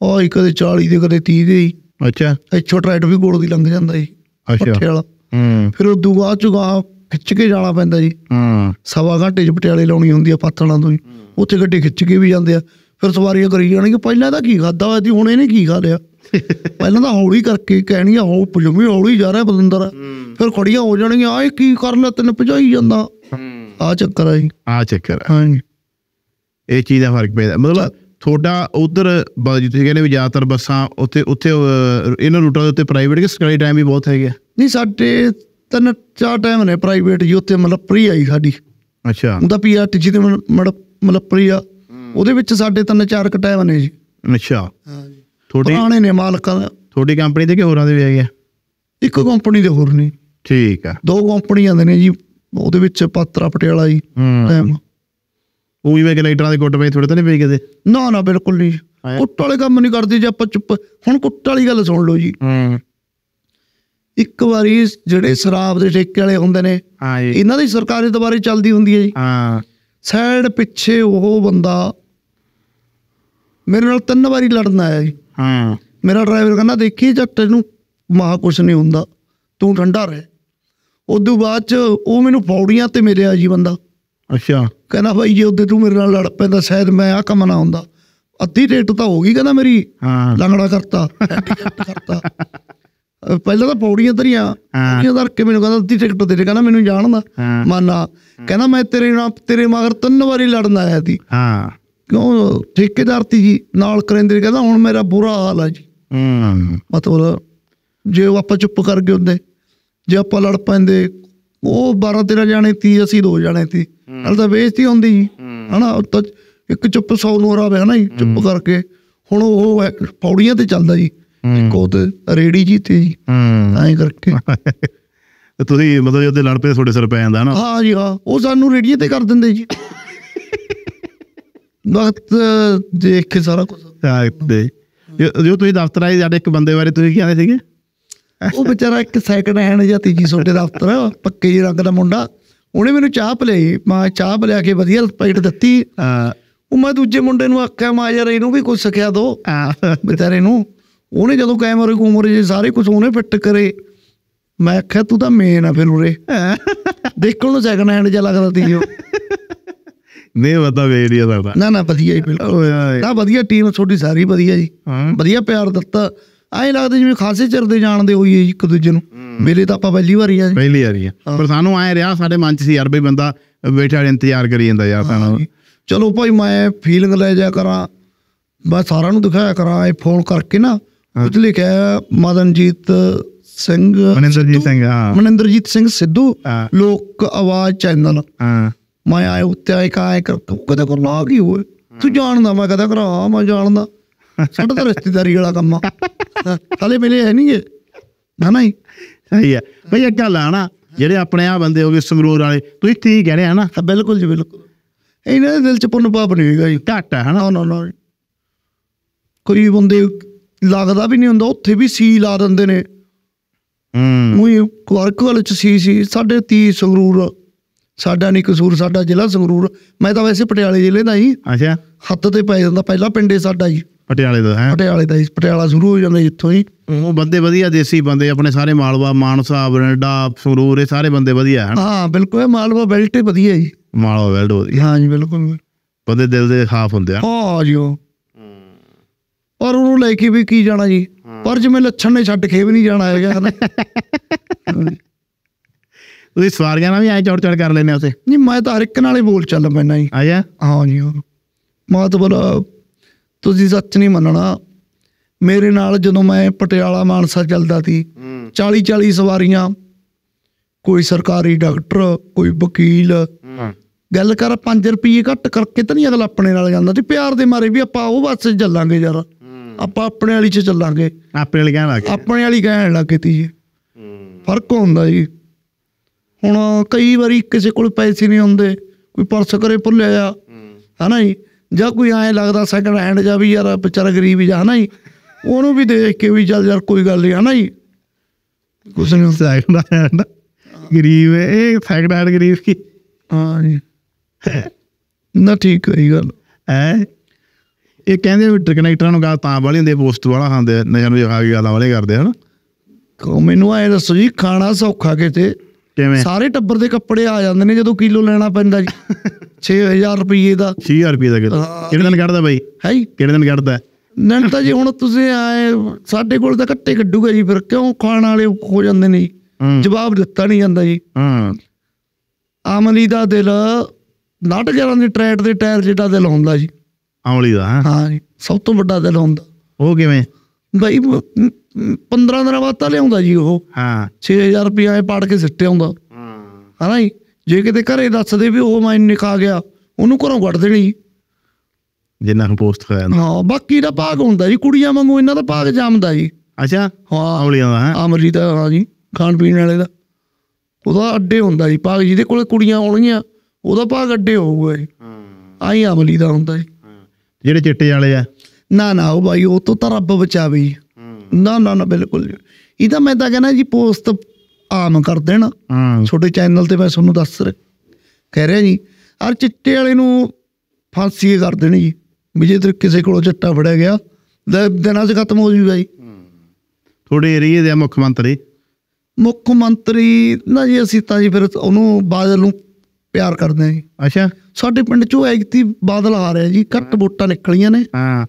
ਉਹ ਕਦੇ 40 ਦੇ ਕਦੇ 30 ਦੇ। ਅੱਛਾ, ਇੱਥੋਂ ਟਰੈਕਟਰ ਵੀ ਕੋਲ ਦੀ ਲੰਘ ਜਾਂਦਾ ਜੀ। ਅੱਛਾ, ਪਟਿਆਲਾ। ਫਿਰ ਉਦੋਂ ਬਾਅਦ ਚੁਗਾ ਖਿੱਚ ਕੇ ਜਾਣਾ ਪੈਂਦਾ ਜੀ। ਸਵਾ ਘੰਟੇ ਚ ਪਟਿਆਲੇ ਲਾਉਣੀ ਹੁੰਦੀ ਆ ਪਾਤਣਾ ਤੋਂ ਜੀ। ਉੱਥੇ ਗੱਡੀ ਖਿੱਚ ਕੇ ਵੀ ਜਾਂਦੇ ਆ, ਫਿਰ ਸਵਾਰੀਆਂ ਕਰੀ ਜਾਣਗੇ। ਪਹਿਲਾਂ ਤਾਂ ਕੀ ਖਾਦਾ ਹੋਇਆ ਸੀ, ਹੁਣ ਇਹਨੇ ਕੀ ਖਾ ਲਿਆ। ਪਹਿਲਾਂ ਤਾਂ ਹੌਲੀ ਕਰਕੇ ਕਹਿਣੀ ਆ, ਜਮੀ ਹੌਲੀ ਜਾ ਰਿਹਾ ਬਲਿੰਦਰ, ਫਿਰ ਖੜੀਆਂ ਹੋ ਜਾਣਗੀਆਂ, ਆਹ ਕੀ ਕਰ ਲਿਆ ਤੈਨੂੰ ਭਜਾਈ ਜਾਂਦਾ। ਆਹ ਚੱਕਰ ਆ ਜੀ, ਆਹ ਚੱਕਰ। ਹਾਂ ਜੀ, ਇਹ ਚੀਜ਼ ਦਾ ਫਰਕ ਪੈਂਦਾ। ਮਤਲਬ ਤੁਹਾਡਾ ਉਧਰ ਤੁਸੀਂ ਕਹਿੰਦੇ ਵੀ ਜ਼ਿਆਦਾਤਰ ਬੱਸਾਂ ਉੱਥੇ ਇਹਨਾਂ ਰੂਟਾਂ ਦੇ ਉੱਤੇ ਪ੍ਰਾਈਵੇਟ ਕਿ ਸਰਕਾਰੀ ਟਾਈਮ ਵੀ ਬਹੁਤ ਹੈਗੇ? ਨਹੀਂ, ਸਾਡੇ 3-4 ਟਾਈਮ ਨੇ ਪ੍ਰਾਈਵੇਟ ਜੀ। ਉੱਥੇ ਮਲੱਪਰੀ ਆਈ ਸਾਡੀ। ਅੱਛਾ, ਉਹਦਾ PRTC ਤੇ ਮਲੱਪਰੀ ਆ, ਉਹਦੇ ਵਿੱਚ ਸਾਡੇ 3-4 ਟਾਈਮ ਨੇ ਜੀ। ਅੱਛਾ, ਪੁਰਾਣੇ ਨੇ ਮਾਲਕਾਂ ਦਾ। ਤੁਹਾਡੀ ਕੰਪਨੀ ਦੇ ਕਿ ਹੋਰਾਂ ਦੇ ਵੀ ਹੈਗੇ? ਇੱਕ ਕੰਪਨੀ ਦੇ ਹੋਰ ਨੇ। ਠੀਕ ਆ, 2 ਕੰਪਨੀਆਂ ਦੇ ਨੇ ਜੀ। ਉਹਦੇ ਵਿੱਚ ਪਾਤਰਾ ਪਟਿਆਲਾ ਜੀ ਟਾਈਮ। ਉਹ ਵੀ ਲਾਈਟਰਾਂ ਦੇ ਕੁੱਟ ਪਏ ਥੋੜੇ ਤਾਂ ਨਹੀਂ ਪਈ ਕਿਤੇ? ਨਾ ਬਿਲਕੁਲ ਨਹੀਂ, ਕੁੱਟ ਵਾਲੇ ਕੰਮ ਨਹੀਂ ਕਰਦੇ ਜੀ ਆਪਾਂ। ਚੁੱਪ ਹੁਣ ਕੁੱਟ ਵਾਲੀ ਗੱਲ ਸੁਣ ਲਓ ਜੀ। ਇੱਕ ਵਾਰੀ ਜਿਹੜੇ ਸ਼ਰਾਬ ਦੇ ਠੇਕੇ ਵਾਲੇ ਹੁੰਦੇ ਨੇ, ਇਹਨਾਂ ਦੀ ਸਰਕਾਰੀ ਦੁਬਾਰੇ ਚੱਲਦੀ ਹੁੰਦੀ ਹੈ ਜੀ। ਸਾਈਡ ਪਿੱਛੇ ਉਹ ਬੰਦਾ ਮੇਰੇ ਨਾਲ 3 ਵਾਰੀ ਲੜਨ ਆਇਆ ਜੀ। ਮੇਰਾ ਡਰਾਈਵਰ ਕਹਿੰਦਾ ਦੇਖੀ ਜੱਟ ਨੂੰ ਮਹਾ ਕੁਛ ਨਹੀਂ ਹੁੰਦਾ, ਤੂੰ ਠੰਡਾ ਰਹਿ। ਉਦੋਂ ਬਾਅਦ ਚ ਉਹ ਮੈਨੂੰ ਪੌੜੀਆਂ ਤੇ ਮਿਲਿਆ ਜੀ ਬੰਦਾ। ਅੱਛਾ, ਕਹਿੰਦਾ ਭਾਈ ਜੇ ਉਦੋਂ ਤੂੰ ਮੇਰੇ ਨਾਲ ਲੜ ਪੈਂਦਾ ਸ਼ਾਇਦ ਮੈਂ ਆਹ ਕੰਮ ਨਾ ਹੁੰਦਾ। ਅੱਧੀ ਟੇਟ ਤਾਂ ਹੋ ਗਈ, ਕਹਿੰਦਾ ਮੇਰੀ ਲੰਗੜਾ ਕਰਤਾ। ਪਹਿਲਾਂ ਤਾਂ ਪੌੜੀਆਂ ਧਰੀਆਂ, ਧਰ ਕੇ ਮੈਨੂੰ ਕਹਿੰਦਾ ਅੱਧੀ ਟਿਕਟ ਦੇ, ਕਹਿੰਦਾ ਮੈਨੂੰ ਜਾਣਦਾ ਮਾਨਾ। ਕਹਿੰਦਾ ਮੈਂ ਤੇਰੇ ਮਗਰ 3 ਵਾਰੀ ਲੜਨ ਆਇਆ ਸੀ। ਕਿਉਂ ਠੇਕੇਦਾਰ ਤੀ ਜੀ ਨਾਲ ਕਰਿੰਦੇ। ਕਹਿੰਦਾ ਹੁਣ ਮੇਰਾ ਬੁਰਾ ਹਾਲ ਆ ਜੀ। ਮਤਲਬ ਜੇ ਉਹ ਆਪਾਂ ਚੁੱਪ ਕਰ ਗਏ ਹੁੰਦੇ, ਜੇ ਆਪਾਂ ਲੜ ਪੈਂਦੇ, ਉਹ 12-13 ਜਾਣੇ ਤੀ, ਅਸੀਂ 2 ਜਾਣੇ ਤੀ, ਨਾਲ ਤਾਂ ਬੇਇੱਜ਼ਤੀ ਹੁੰਦੀ ਜੀ ਹਨਾ। ਇੱਕ ਚੁੱਪ 100 ਨੂੰ ਹਰਾਵੇ ਹਨਾ ਜੀ, ਚੁੱਪ ਕਰਕੇ। ਹੁਣ ਉਹ ਪੌੜੀਆਂ ਤੇ ਚੱਲਦਾ ਜੀ, ਉਹ ਤੇ ਰੇੜੀ ਜੀ ਤੇ ਜੀ, ਐਂ ਕਰਕੇ। ਤੁਸੀਂ ਮਤਲਬ ਉਹਦੇ ਲੜ ਪਏ ਤੁਹਾਡੇ ਸਿਰ ਪੈ ਜਾਂਦਾ ਹਨਾ? ਹਾਂ ਜੀ ਹਾਂ, ਉਹ ਸਾਨੂੰ ਰੇੜੀਆਂ ਤੇ ਕਰ ਦਿੰਦੇ ਜੀ। ਵਕਤ ਦੇਖ ਕੇ ਸਾਰਾ ਕੁਝ। ਜੋ ਤੁਸੀਂ ਦਫ਼ਤਰ ਆਏ ਸਾਡੇ ਇੱਕ ਬੰਦੇ ਬਾਰੇ ਤੁਸੀਂ ਕੀ ਆਂਦੇ ਸੀਗੇ? ਉਹ ਬੇਚਾਰਾ ਇੱਕ ਸੈਕਿੰਡ ਹੈਂਡ ਜਾਂ ਤੀਜੀ ਛੋਟੇ ਦਫ਼ਤਰ ਪੱਕੇ ਜਿਹੇ ਰੰਗ ਦਾ ਮੁੰਡਾ, ਉਹਨੇ ਮੈਨੂੰ ਚਾਹ ਪਿਲਾਈ। ਮੈਂ ਚਾਹ ਪਿਲਾ ਕੇ ਵਧੀਆ ਪੈਕਟ ਦਿੱਤੀ। ਉਹ ਮੈਂ ਦੂਜੇ ਮੁੰਡੇ ਨੂੰ ਆਖਿਆ ਮੈਂ ਯਾਰ ਇਹਨੂੰ ਵੀ ਕੁਝ ਸਿੱਖਿਆ ਦੋ ਬੇਚਾਰੇ ਨੂੰ। ਉਹਨੇ ਜਦੋਂ ਕੈਮਰੇ ਕੂਮਰੇ ਜੇ ਸਾਰੇ ਕੁਝ ਉਹਨੇ ਫਿੱਟ ਕਰੇ। ਮੈਂ ਆਖਿਆ ਤੂੰ ਤਾਂ ਮੇਨ ਆ ਫਿਰ ਉਰੇ। ਦੇਖਣ ਨੂੰ ਸੈਕਿੰਡ ਹੈਂਡ ਜਿਹਾ ਲੱਗਦਾ ਤੀ ਉਹ। ਨਹੀਂ ਪਤਾ ਵੇਰੀਆ ਦਾ ਨਾ ਵਧੀਆ ਜੀ, ਬਿਲਕੁਲ ਨਾ ਵਧੀਆ। ਟੀਮ ਤੁਹਾਡੀ ਸਾਰੀ ਵਧੀਆ ਜੀ, ਵਧੀਆ ਪਿਆਰ ਦਿੱਤਾ। ਐਂ ਲੱਗਦਾ ਜਿਵੇਂ ਖਾਸੇ ਚਿਰ ਦੇ ਜਾਣਦੇ ਹੋਈਏ ਇੱਕ ਦੂਜੇ ਨੂੰ। ਮੇਰੇ ਤਾਂ ਆਪਾਂ ਪਹਿਲੀ ਵਾਰੀ ਆ, ਪਰ ਸਾਨੂੰ ਐਂ ਰਿਹਾ ਸਾਡੇ ਮਨ ਚ ਸੀ ਯਾਰ ਬਈ ਬੰਦਾ ਬੈਠਾ ਇੰਤਜ਼ਾਰ ਕਰੀ ਜਾਂਦਾ ਯਾਰ ਸਾਨੂੰ। ਚਲੋ ਭਾਈ ਮੈਂ ਫੀਲਿੰਗ ਲੈ ਜਾ ਕਰਾਂ, ਮੈਂ ਸਾਰਿਆਂ ਨੂੰ ਦਿਖਾਇਆ ਕਰਾਂ। ਇਹ ਫੋਨ ਕਰਕੇ ਨਾ ਕੁਝ ਲਿਖਿਆ ਮਨਿੰਦਰਜੀਤ ਸਿੰਘ ਸਿੱਧੂ ਲੋਕ ਆਵਾਜ਼ ਚੈਨਲ। ਮੈਂ ਆਏ ਉੱਤੇ ਆਏ ਕਾਇ ਕਰ ਕਦੇ ਕਰ ਲਾ ਕੀ ਹੋਏ ਤੂੰ ਜਾਣਦਾ? ਮੈਂ ਕਹਦਾ ਕਰਾ ਹਾਂ ਮੈਂ ਜਾਣਦਾ, ਸਾਡਾ ਤਾਂ ਰਿਸ਼ਤੇਦਾਰੀ ਵਾਲਾ ਕੰਮ ਆ। ਹਾਲੇ ਮਿਲੇ ਹੈ ਨਹੀਂ ਇਹ ਨਾ। ਸਹੀ ਹੈ ਬਈ, ਅੱਗਾ ਲਾਣਾ ਜਿਹੜੇ ਆਪਣੇ ਆ ਬੰਦੇ ਹੋਗੇ ਸੰਗਰੂਰ ਵਾਲੇ ਤੁਸੀਂ ਠੀਕ ਕਹਿ ਰਹੇ ਆ ਨਾ। बिल्कुल जी बिल्कुल। ਇਹਨਾਂ ਦੇ ਦਿਲ ਚ ਪੁੰਨ ਪਾਪ ਨਹੀਂ ਹੈਗਾ ਜੀ, ਘੱਟ ਹੈ ਨਾ। ਨਾ ਕੋਈ ਬੰਦੇ ਲੱਗਦਾ ਵੀ ਨਹੀਂ ਹੁੰਦਾ, ਉੱਥੇ ਵੀ ਸੀ ਲਾ ਦਿੰਦੇ ਨੇ। ਉਹ ਕੁਆਰਕ ਵਾਲੇ ਚ ਸੀ ਸੀ 30.5 ਸੰਗਰੂਰ। ਸਾਡਾ ਨਹੀਂ ਕਸੂਰ, ਸਾਡਾ ਜ਼ਿਲ੍ਹਾ ਸੰਗਰੂਰ। ਮੈਂ ਤਾਂ ਵੈਸੇ ਪਟਿਆਲੇ ਜ਼ਿਲ੍ਹੇ ਦਾ ਹੀ। ਅੱਛਾ। ਹੱਥ ਤੇ ਪੈ ਜਾਂਦਾ ਪਹਿਲਾ ਪਿੰਡੇ ਸਾਡਾ ਜੀ ਪਟਿਆਲੇ ਦਾ ਹੈ। ਪਟਿਆਲੇ ਦਾ ਪਟਿਆਲਾ ਸ਼ੁਰੂ ਹੋ ਜਾਂਦਾ ਜਿੱਥੋਂ ਹੀ। ਉਹ ਬੰਦੇ ਵਧੀਆ ਦੇਸੀ ਬੰਦੇ ਆਪਣੇ ਸਾਰੇ ਮਾਲਵਾ ਮਾਨਸਾ ਬਰੰਡਾ ਸੰਗਰੂਰ ਇਹ ਸਾਰੇ ਬੰਦੇ ਵਧੀਆ ਹਨ। ਹਾਂ ਬਿਲਕੁਲ। ਮਾਲਵਾ ਬੈਲਟ ਵਧੀਆ ਜੀ, ਮਾਲਵਾ ਬੈਲਟ ਵਧੀਆ। ਹਾਂ ਜੀ ਬਿਲਕੁਲ। ਬੰਦੇ ਦਿਲ ਦੇ ਖਾਫ ਹੁੰਦੇ ਆ। ਹਾਂ ਜੀ। ਉਹ ਪਰ ਉਹਨੂੰ ਲੈ ਕੇ ਵੀ ਕੀ ਜਾਣਾ ਜੀ। ਪਰ ਜਿਵੇਂ ਲੱਛਣ ਨੇ ਛੱਡ ਕੇ ਵੀ ਨਹੀਂ ਜਾਣਾ ਹੈਗਾ। ਤੁਸੀਂ ਸਵਾਰੀਆਂ ਨਾਲ ਵੀ ਐਂ ਚੌੜ ਚੜ ਕਰ ਲੈਂਦੇ ਉੱਥੇ? ਨਹੀਂ ਮੈਂ ਤਾਂ ਹਰ ਇੱਕ ਨਾਲ ਹੀ ਬੋਲ ਚੱਲ ਪੈਂਦਾ ਜੀ। ਅੱਛਾ। ਹਾਂ ਜੀ। ਮੈਂ ਤਾਂ ਬੋਲਾ ਤੁਸੀਂ ਸੱਚ ਨਹੀਂ ਮੰਨਣਾ, ਮੇਰੇ ਨਾਲ ਜਦੋਂ ਮੈਂ ਪਟਿਆਲਾ ਮਾਨਸਾ ਚੱਲਦਾ ਸੀ 40-40 ਸਵਾਰੀਆਂ, ਕੋਈ ਸਰਕਾਰੀ ਡਾਕਟਰ ਕੋਈ ਵਕੀਲ। ਗੱਲ ਕਰ 5 ਰੁਪਈਏ ਘੱਟ ਕਰਕੇ ਤਾਂ ਨਹੀਂ ਅਗਲਾ ਆਪਣੇ ਨਾਲ ਜਾਂਦਾ ਸੀ ਪਿਆਰ ਦੇ ਮਾਰੇ ਵੀ ਆਪਾਂ ਉਹ ਬੱਸ ਚੱਲਾਂਗੇ ਯਾਰ, ਆਪਾਂ ਆਪਣੇ ਵਾਲੀ 'ਚ ਚੱਲਾਂਗੇ। ਆਪਣੇ ਵਾਲੀ ਕਹਿਣ ਲੱਗ ਗਏ, ਆਪਣੇ ਵਾਲੀ ਕਹਿਣ ਲੱਗ ਗਏ ਤੀ। ਫਰਕ ਹੁੰਦਾ ਜੀ। ਹੁਣ ਕਈ ਵਾਰੀ ਕਿਸੇ ਕੋਲ ਪੈਸੇ ਨਹੀਂ ਹੁੰਦੇ, ਕੋਈ ਪਰਸ ਘਰੇ ਭੁੱਲਿਆ ਆ ਹੈ ਨਾ ਜੀ, ਜਾਂ ਕੋਈ ਐਂ ਲੱਗਦਾ ਸੈਕਿੰਡ ਹੈਂਡ ਜਾਂ ਵੀ ਯਾਰ ਵਿਚਾਰਾ ਗਰੀਬ ਜਾ ਹੈ ਨਾ ਜੀ, ਉਹਨੂੰ ਵੀ ਦੇਖ ਕੇ ਵੀ ਚੱਲ ਯਾਰ ਕੋਈ ਗੱਲ ਨਹੀਂ ਹੈ ਨਾ ਜੀ। ਕੁਛ ਨਹੀਂ ਸੈਕਿੰਡ ਹੈਂਡ ਗਰੀਬ ਹੈ ਇਹ, ਸੈਕਿੰਡ ਹੈਂਡ ਗਰੀਬ ਕੀ। ਹਾਂ ਜੀ ਨਾ ਠੀਕ ਹੋਈ ਗੱਲ ਹੈ। ਇਹ ਕਹਿੰਦੇ ਵੀ ਕਨੈਕਟਰਾਂ ਨੂੰ ਗੱਲ ਤਾਂ ਵਾਲੀ ਹੁੰਦੀ, ਪੋਸਟ ਵਾਲਾ ਖਾਂਦੇ ਨਸ਼ਾ ਨੂੰ ਜਖਾ ਕੇ ਗੱਲਾਂ ਵਾਲੇ ਕਰਦੇ ਹਨ। ਮੈਨੂੰ ਐਂ ਦੱਸੋ ਜੀ ਖਾਣਾ ਸੌਖਾ ਕਿਤੇ? ਕਿਵੇਂ? ਸਾਰੇ ਟੱਬਰ ਦੇ ਕੱਪੜੇ ਆ ਜਾਂਦੇ ਨੇ ਜਦੋਂ ਕਿਲੋ ਲੈਣਾ ਪੈਂਦਾ ਜੀ 6000 ਰੁਪਈਏ ਦਾ। 6000 ਰੁਪਈਏ ਦਾ ਕਿਲੋ? ਕਿਹੜੇ ਦਿਨ ਕੱਢਦਾ ਬਾਈ ਹੈ? ਕਿਹੜੇ ਦਿਨ ਕੱਢਦਾ ਨਣ ਤਾਂ ਜੀ। ਹੁਣ ਤੁਸੀਂ ਆਏ ਸਾਡੇ ਕੋਲ ਤਾਂ ਘੱਟੇ ਕੱਢੂਗਾ ਜੀ ਫਿਰ, ਕਿਉਂ ਖਾਣ ਵਾਲੇ ਹੋ ਜਾਂਦੇ ਨੇ। ਜਵਾਬ ਦਿੱਤਾ ਨਹੀਂ ਜਾਂਦਾ ਜੀ। ਆਮਲੀ ਦਾ ਦਿਲ 9-11 ਦੇ ਟਰੈਟ ਦੇ ਟਾਇਰ ਜਿੱਡਾ ਦਿਲ ਹੁੰਦਾ ਜੀ ਆਮਲੀ ਦਾ। ਹਾਂ ਜੀ ਸਭ ਤੋਂ ਵੱਡਾ ਦਿਲ ਹੁੰਦਾ। ਉਹ ਕਿਵੇਂ ਬਾਈ? 15 ਦਿਨਾਂ ਬਾਅਦ ਤਾਂ ਲਿਆਉਂਦਾ ਜੀ ਉਹ। ਹਾਂ 6000 ਰੁਪਇਆ ਪਾੜ ਕੇ ਸਿੱਟੇ ਆਉਂਦਾ ਹੈ ਨਾ ਜੀ। ਜੇ ਕਿਤੇ ਘਰੇ ਦੱਸਦੇ ਵੀ ਉਹ ਮੈਂ ਇੰਨੇ ਖਾ ਗਿਆ, ਉਹਨੂੰ ਘਰੋਂ ਕੱਢ ਦੇਣੀ ਜਿੰਨਾ ਕੰਪੋਸਟ ਖਾਇਆ। ਹਾਂ ਬਾਕੀ ਦਾ ਭਾਗ ਹੁੰਦਾ ਜੀ ਕੁੜੀਆਂ ਵਾਂਗੂ, ਇਹਨਾਂ ਦਾ ਭਾਗ ਜੰਮਦਾ ਜੀ। ਅੱਛਾ। ਹਾਂ ਆਮਲੀਆਂ ਦਾ ਆਮਲੀ ਦਾ। ਹਾਂ ਜੀ ਖਾਣ ਪੀਣ ਵਾਲੇ ਦਾ ਉਹਦਾ ਅੱਡੇ ਹੁੰਦਾ ਜੀ ਭਾਗ, ਜਿਹਦੇ ਕੋਲ ਕੁੜੀਆਂ ਆਉਣਗੀਆਂ ਉਹਦਾ ਭਾਗ ਅੱਡੇ ਹੋਊਗਾ ਜੀ। ਆਹੀ ਆਮਲੀ ਦਾ ਹੁੰਦਾ ਜੀ। ਜਿਹੜੇ ਚਿੱਟੇ ਵਾਲੇ ਆ ਨਾ ਨਾ ਉਹ ਬਾਈ ਉਹ ਤੋਂ ਤਾਂ ਰੱਬ ਬਚਾਵੇ ਜੀ। ਨਾ ਨਾ ਨਾ ਬਿਲਕੁਲ। ਇਹ ਤਾਂ ਮੈਂ ਤਾਂ ਕਹਿੰਦਾ ਜੀ ਪੋਸਟ ਆਮ ਕਰ ਦੇਣਾ ਛੋਟੇ ਚੈਨਲ ਤੇ। ਮੈਂ ਤੁਹਾਨੂੰ ਦੱਸ ਕਹਿ ਰਿਹਾ ਜੀ ਔਰ ਚਿੱਟੇ ਵਾਲੇ ਨੂੰ ਫਾਂਸੀ ਕਰ ਦੇਣੀ ਜੀ ਵੀ ਜੇ ਕਿਸੇ ਕੋਲੋਂ ਚਿੱਟਾ ਫੜਿਆ ਗਿਆ ਦਿਨਾਂ 'ਚ ਖਤਮ ਹੋ ਜੂਗਾ ਜੀ। ਤੁਹਾਡੇ ਏਰੀਏ ਦੇ ਮੁੱਖ ਮੰਤਰੀ? ਮੁੱਖ ਮੰਤਰੀ ਨਾ ਜੀ ਅਸੀਂ ਤਾਂ ਜੀ ਫਿਰ ਉਹਨੂੰ ਬਾਦਲ ਨੂੰ ਪਿਆਰ ਕਰਦੇ ਹਾਂ ਜੀ। ਅੱਛਾ। ਸਾਡੇ ਪਿੰਡ 'ਚੋਂ ਐਗਤੀ ਬਾਦਲ ਆ ਰਿਹਾ ਜੀ, ਘੱਟ ਵੋਟਾਂ ਨਿਕਲੀਆਂ ਨੇ। ਹਾਂ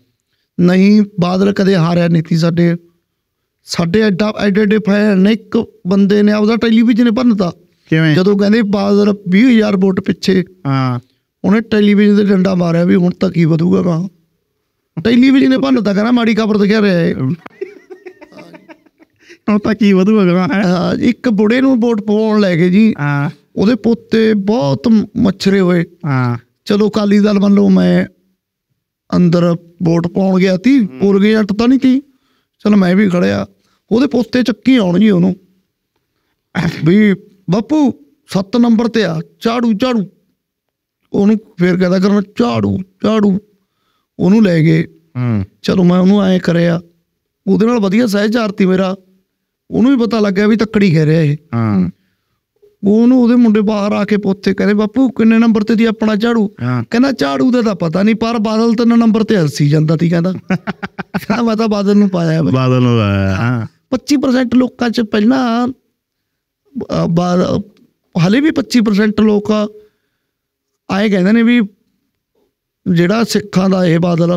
ਨਹੀਂ ਬਾਦਲ ਕਦੇ ਹਾਰਿਆ ਨਹੀਂ ਸੀ। ਸਾਡੇ ਸਾਡੇ ਐਡਾ ਐਡੇ ਫੈਨ ਨੇ, ਇੱਕ ਬੰਦੇ ਨੇ ਆਪਦਾ ਟੈਲੀਵਿਜ਼ਨ ਭੰਨਤਾ। ਕਿਵੇਂ? ਜਦੋਂ ਕਹਿੰਦੇ ਬਾਦਲ 20000 ਵੋਟ ਪਿੱਛੇ। ਹਾਂ ਉਹਨੇ ਟੈਲੀਵਿਜ਼ਨ ਤੇ ਡੰਡਾ ਮਾਰਿਆ ਵੀ ਹੁਣ ਤਾਂ ਕੀ ਵਧੂਗਾ ਗਾਂ। ਟੈਲੀਵਿਜ਼ਨ ਨੇ ਭੰਨਤਾ, ਕਹਿੰਦਾ ਮਾੜੀ ਖਬਰ ਦਿਖਾ ਰਿਹਾ ਹੈ ਹੁਣ ਤਾਂ ਕੀ ਵਧੂਗਾ ਗਾਂ। ਇੱਕ ਬੁੜੇ ਨੂੰ ਵੋਟ ਪਾਉਣ ਲੈ ਕੇ ਜੀ ਉਹਦੇ ਪੋਤੇ ਬਹੁਤ ਮੱਛਰੇ ਹੋਏ। ਚਲੋ ਅਕਾਲੀ ਦਲ ਮੰਨ ਲਓ ਮੈਂ ਅੰਦਰ ਵੋਟ ਪਾਉਣ ਗਿਆ ਤੀ, ਪੁਰ ਗਏ ਅੱਟ ਤਾਂ ਨਹੀਂ ਤੀ, ਚਲੋ ਮੈਂ ਵੀ ਖੜਿਆ। ਉਹਦੇ ਪੋਤੇ ਚੱਕੀ ਆਉਣ ਜੀ ਉਹਨੂੰ ਵੀ ਬਾਪੂ 7 ਨੰਬਰ ਤੇ ਆ ਝਾੜੂ ਝਾੜੂ। ਉਹਨੂੰ ਫੇਰ ਕਹਿੰਦਾ ਕਰਨਾ ਝਾੜੂ ਝਾੜੂ। ਉਹਨੂੰ ਲੈ ਗਏ। ਚਲੋ ਮੈਂ ਉਹਨੂੰ ਐਂ ਕਰਿਆ, ਉਹਦੇ ਨਾਲ ਵਧੀਆ ਸਹਿਚਾਰ ਤੀ ਮੇਰਾ। ਉਹਨੂੰ ਵੀ ਪਤਾ ਲੱਗਿਆ ਵੀ ਤੱਕੜੀ ਕਹਿ ਰਿਹਾ ਇਹ। ਉਹਨੂੰ ਉਹਦੇ ਮੁੰਡੇ ਬਾਹਰ ਆ ਕੇ ਪੋਤੇ ਕਹਿੰਦੇ ਬਾਪੂ ਕਿੰਨੇ ਨੰਬਰ ਤੇ ਦੀ ਆਪਣਾ ਝਾੜੂ? ਕਹਿੰਦਾ ਝਾੜੂ ਦਾ ਤਾਂ ਪਤਾ ਨਹੀਂ ਪਰ ਬਾਦਲ 3 ਨੰਬਰ ਤੇ ਹੱਸੀ ਜਾਂਦਾ ਸੀ। ਕਹਿੰਦਾ ਮੈਂ ਤਾਂ ਬਾਦਲ ਨੂੰ ਪਾਇਆ। ਬਾਦਲ ਨੂੰ ਪਾਇਆ 25% ਲੋਕਾਂ 'ਚ ਪਹਿਲਾਂ। ਹਾਲੇ ਵੀ 25% ਲੋਕ ਆਏ ਕਹਿੰਦੇ ਨੇ ਵੀ ਜਿਹੜਾ ਸਿੱਖਾਂ ਦਾ ਇਹ ਬਾਦਲ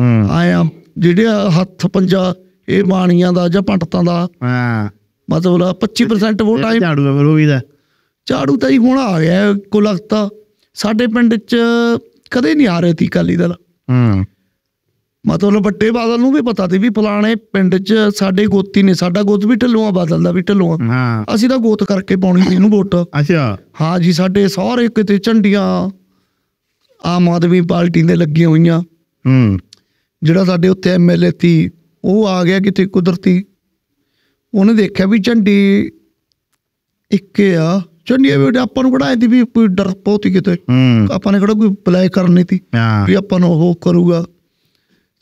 ਆਇਆ, ਜਿਹੜੇ ਹੱਥ ਪੰਜਾ ਇਹ ਬਾਣੀਆਂ ਦਾ ਜਾਂ ਪੰਡਤਾਂ ਦਾ। ਮਤਲਬ 25% ਵੋਟ ਆਈ ਝਾੜੂ ਤਾਂ ਜੀ। ਹੁਣ ਆ ਗਿਆ ਇੱਕੋ ਲਗਤਾ। ਸਾਡੇ ਪਿੰਡ 'ਚ ਕਦੇ ਨਹੀਂ ਆ ਰਹੇ ਸੀ ਅਕਾਲੀ ਦਲ। ਮਤਲਬ ਵੱਡੇ ਬਾਦਲ ਨੂੰ ਵੀ ਪਤਾ ਸੀ ਵੀ ਫਲਾਣੇ ਪਿੰਡ 'ਚ ਸਾਡੇ ਗੋਤੀ ਨੇ, ਸਾਡਾ ਗੋਤ ਵੀ ਢਿੱਲੋਂ ਆ, ਬਾਦਲ ਦਾ ਵੀ ਢਿੱਲੋਂ ਆ, ਅਸੀਂ ਤਾਂ ਗੋਤ ਕਰਕੇ ਪਾਉਣੀ ਸੀ ਇਹਨੂੰ ਵੋਟ। ਅੱਛਾ। ਹਾਂ ਜੀ ਸਾਡੇ ਸਾਰੇ ਕਿਤੇ ਝੰਡੀਆਂ ਆਮ ਆਦਮੀ ਪਾਰਟੀ ਦੇ ਲੱਗੀਆਂ ਹੋਈਆਂ। ਜਿਹੜਾ ਸਾਡੇ ਉੱਥੇ MLA ਸੀ ਉਹ ਆ ਗਿਆ ਕਿਤੇ ਕੁਦਰਤੀ, ਉਹਨੇ ਦੇਖਿਆ ਵੀ ਝੰਡੀ इक्के आ चंडिया बेटे अपन बढ़ाए थी भी कोई डर पौती के थे अपन कड़ा कोई भलाई करनी थी भी अपन हो करूँगा।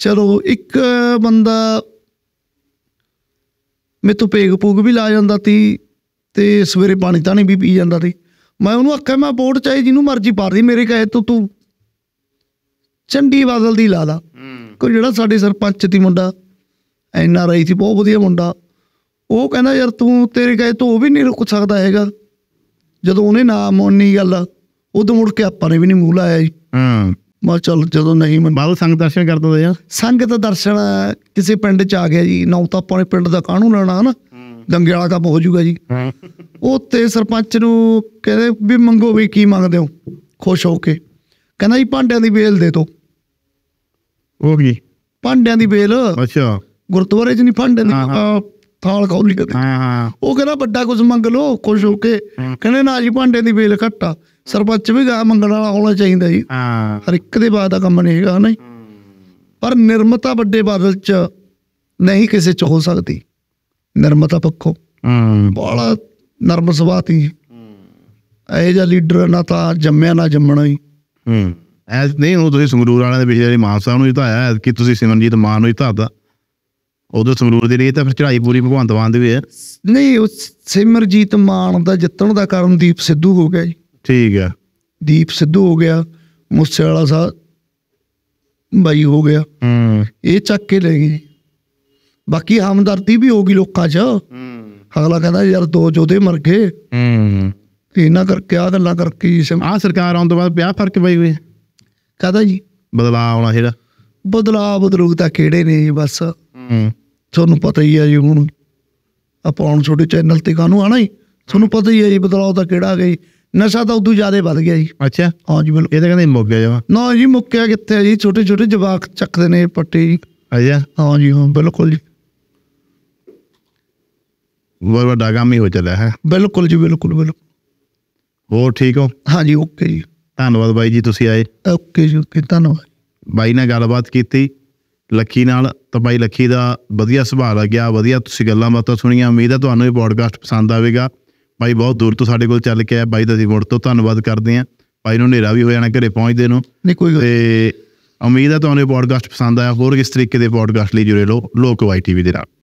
चलो एक बंदा मैं तो पेग पूग भी ला जाता थी तो सवेरे पानी तानी भी पी जाता थी। मैं उन्होंने आख्या मैं बोर्ड चाहे जिन्होंने मर्जी पार दी मेरे कहे तो तू चंडी बादल दी ला ला कोई जोड़ा साढ़े सरपंच थी मुंडा NRI थी बहुत वधिया मुंडा वो कहना यार तू तेरे कहे तो वह भी नहीं रुक सकता है जो उन्हें ना मोनी गल उदो मुड़ के आपा ने भी नहीं मूह लाया जी। मैं चल जो नहीं मैं बाबू संघ दर्शन कर दो यार संघ तो दर्शन किसी पिंड च आ गया जी ना तो अपने पिंड का कानून लाना है ना दंगे वाला काम हो जाऊगा जी। उत्ते सरपंच नूं कहदे भी मंगो भी की मंगदे हो खुश होके कहना जी भांडिया की बेल दे दो भांडिया की बेल। अच्छा गुरुद्वारे च नहीं भांडे थाल कौली कहते वो कहना बड़ा कुछ मंग लो खुश होके कहने ना जी भांडे की बेल घटा सरपंच भी गा मंगने वाला होना चाहिए जी हर एक दे बाद दा कम नहीं है ना पर निर्मता बड़े बादल च नहीं किसी च हो सकती निर्मता पक्षों बड़ा नरम सुभा थी ऐसा लीडर ना तो जमया ना जमना ही ऐस नहीं हूँ संगरूर वाले पिछले मान साहब जिताया कि सिमरनजीत मान जिताता उदो संगरूर के लिए तो फिर चढ़ाई पूरी भगवंत मान भी है नहीं सिमरजीत मान का जितने का कारण दीप सिद्धू हो गया जी। ठीक है दीप सिद्धू हो गया मूसेवाला साहब बाई हो गया ये चक के ले गए बाकी हमदर्दी भी होगी लोगों च अगला कहना यार दो जोधे मर गए इन्होंने करके आ गल करके आ सरकार आने तो बाद क्या फर्क पाई हुई कहता जी बदलाव आना है बदलाव बदलूता केड़े ने बस थोनू पता ही है जी हूँ आप छोटे चैनल ते कानू आना ही थोनू पता ही है जी बदलाव तो केड़ा गई नशा तो उदू ज्यादा बढ़ गया जी। अच्छा हाँ जी बिल्कुल ये कहते मुक्या जवा ना जी मुक्या कितने जी छोटे छोटे जवाक चकते ने पट्टे जी। अच्छा हाँ जी हाँ बिल्कुल जी बहुत बड़ा काम ही हो चला है बिल्कुल जी बिल्कुल बिल्कुल हो ठीक हो हाँ जी ओके जी धन्यवाद बाई जी तुसीं आए ओके जी ओके धन्यवाद बाई ने गलबात की लक्खी नाल तो भाई लक्खी का वधिया सुभाव आ गया वधिया तुसीं गल्लां बातां सुनिया उम्मीद है तुहानूं ये पॉडकास्ट पसंद आएगा। भाई बहुत दूर तो साडे कोल चल के आया भाई दा जी मुड़ तो धन्नवाद करदे आं भाई नूं नेरा भी हो जाना घरे पहुंचदे नूं नहीं कोई उम्मीद है तुहानूं ये पॉडकास्ट पसंद आया होर किस तरीके के पॉडकास्ट लई जुड़े रहो लोक अवाज़ TV दे नाल।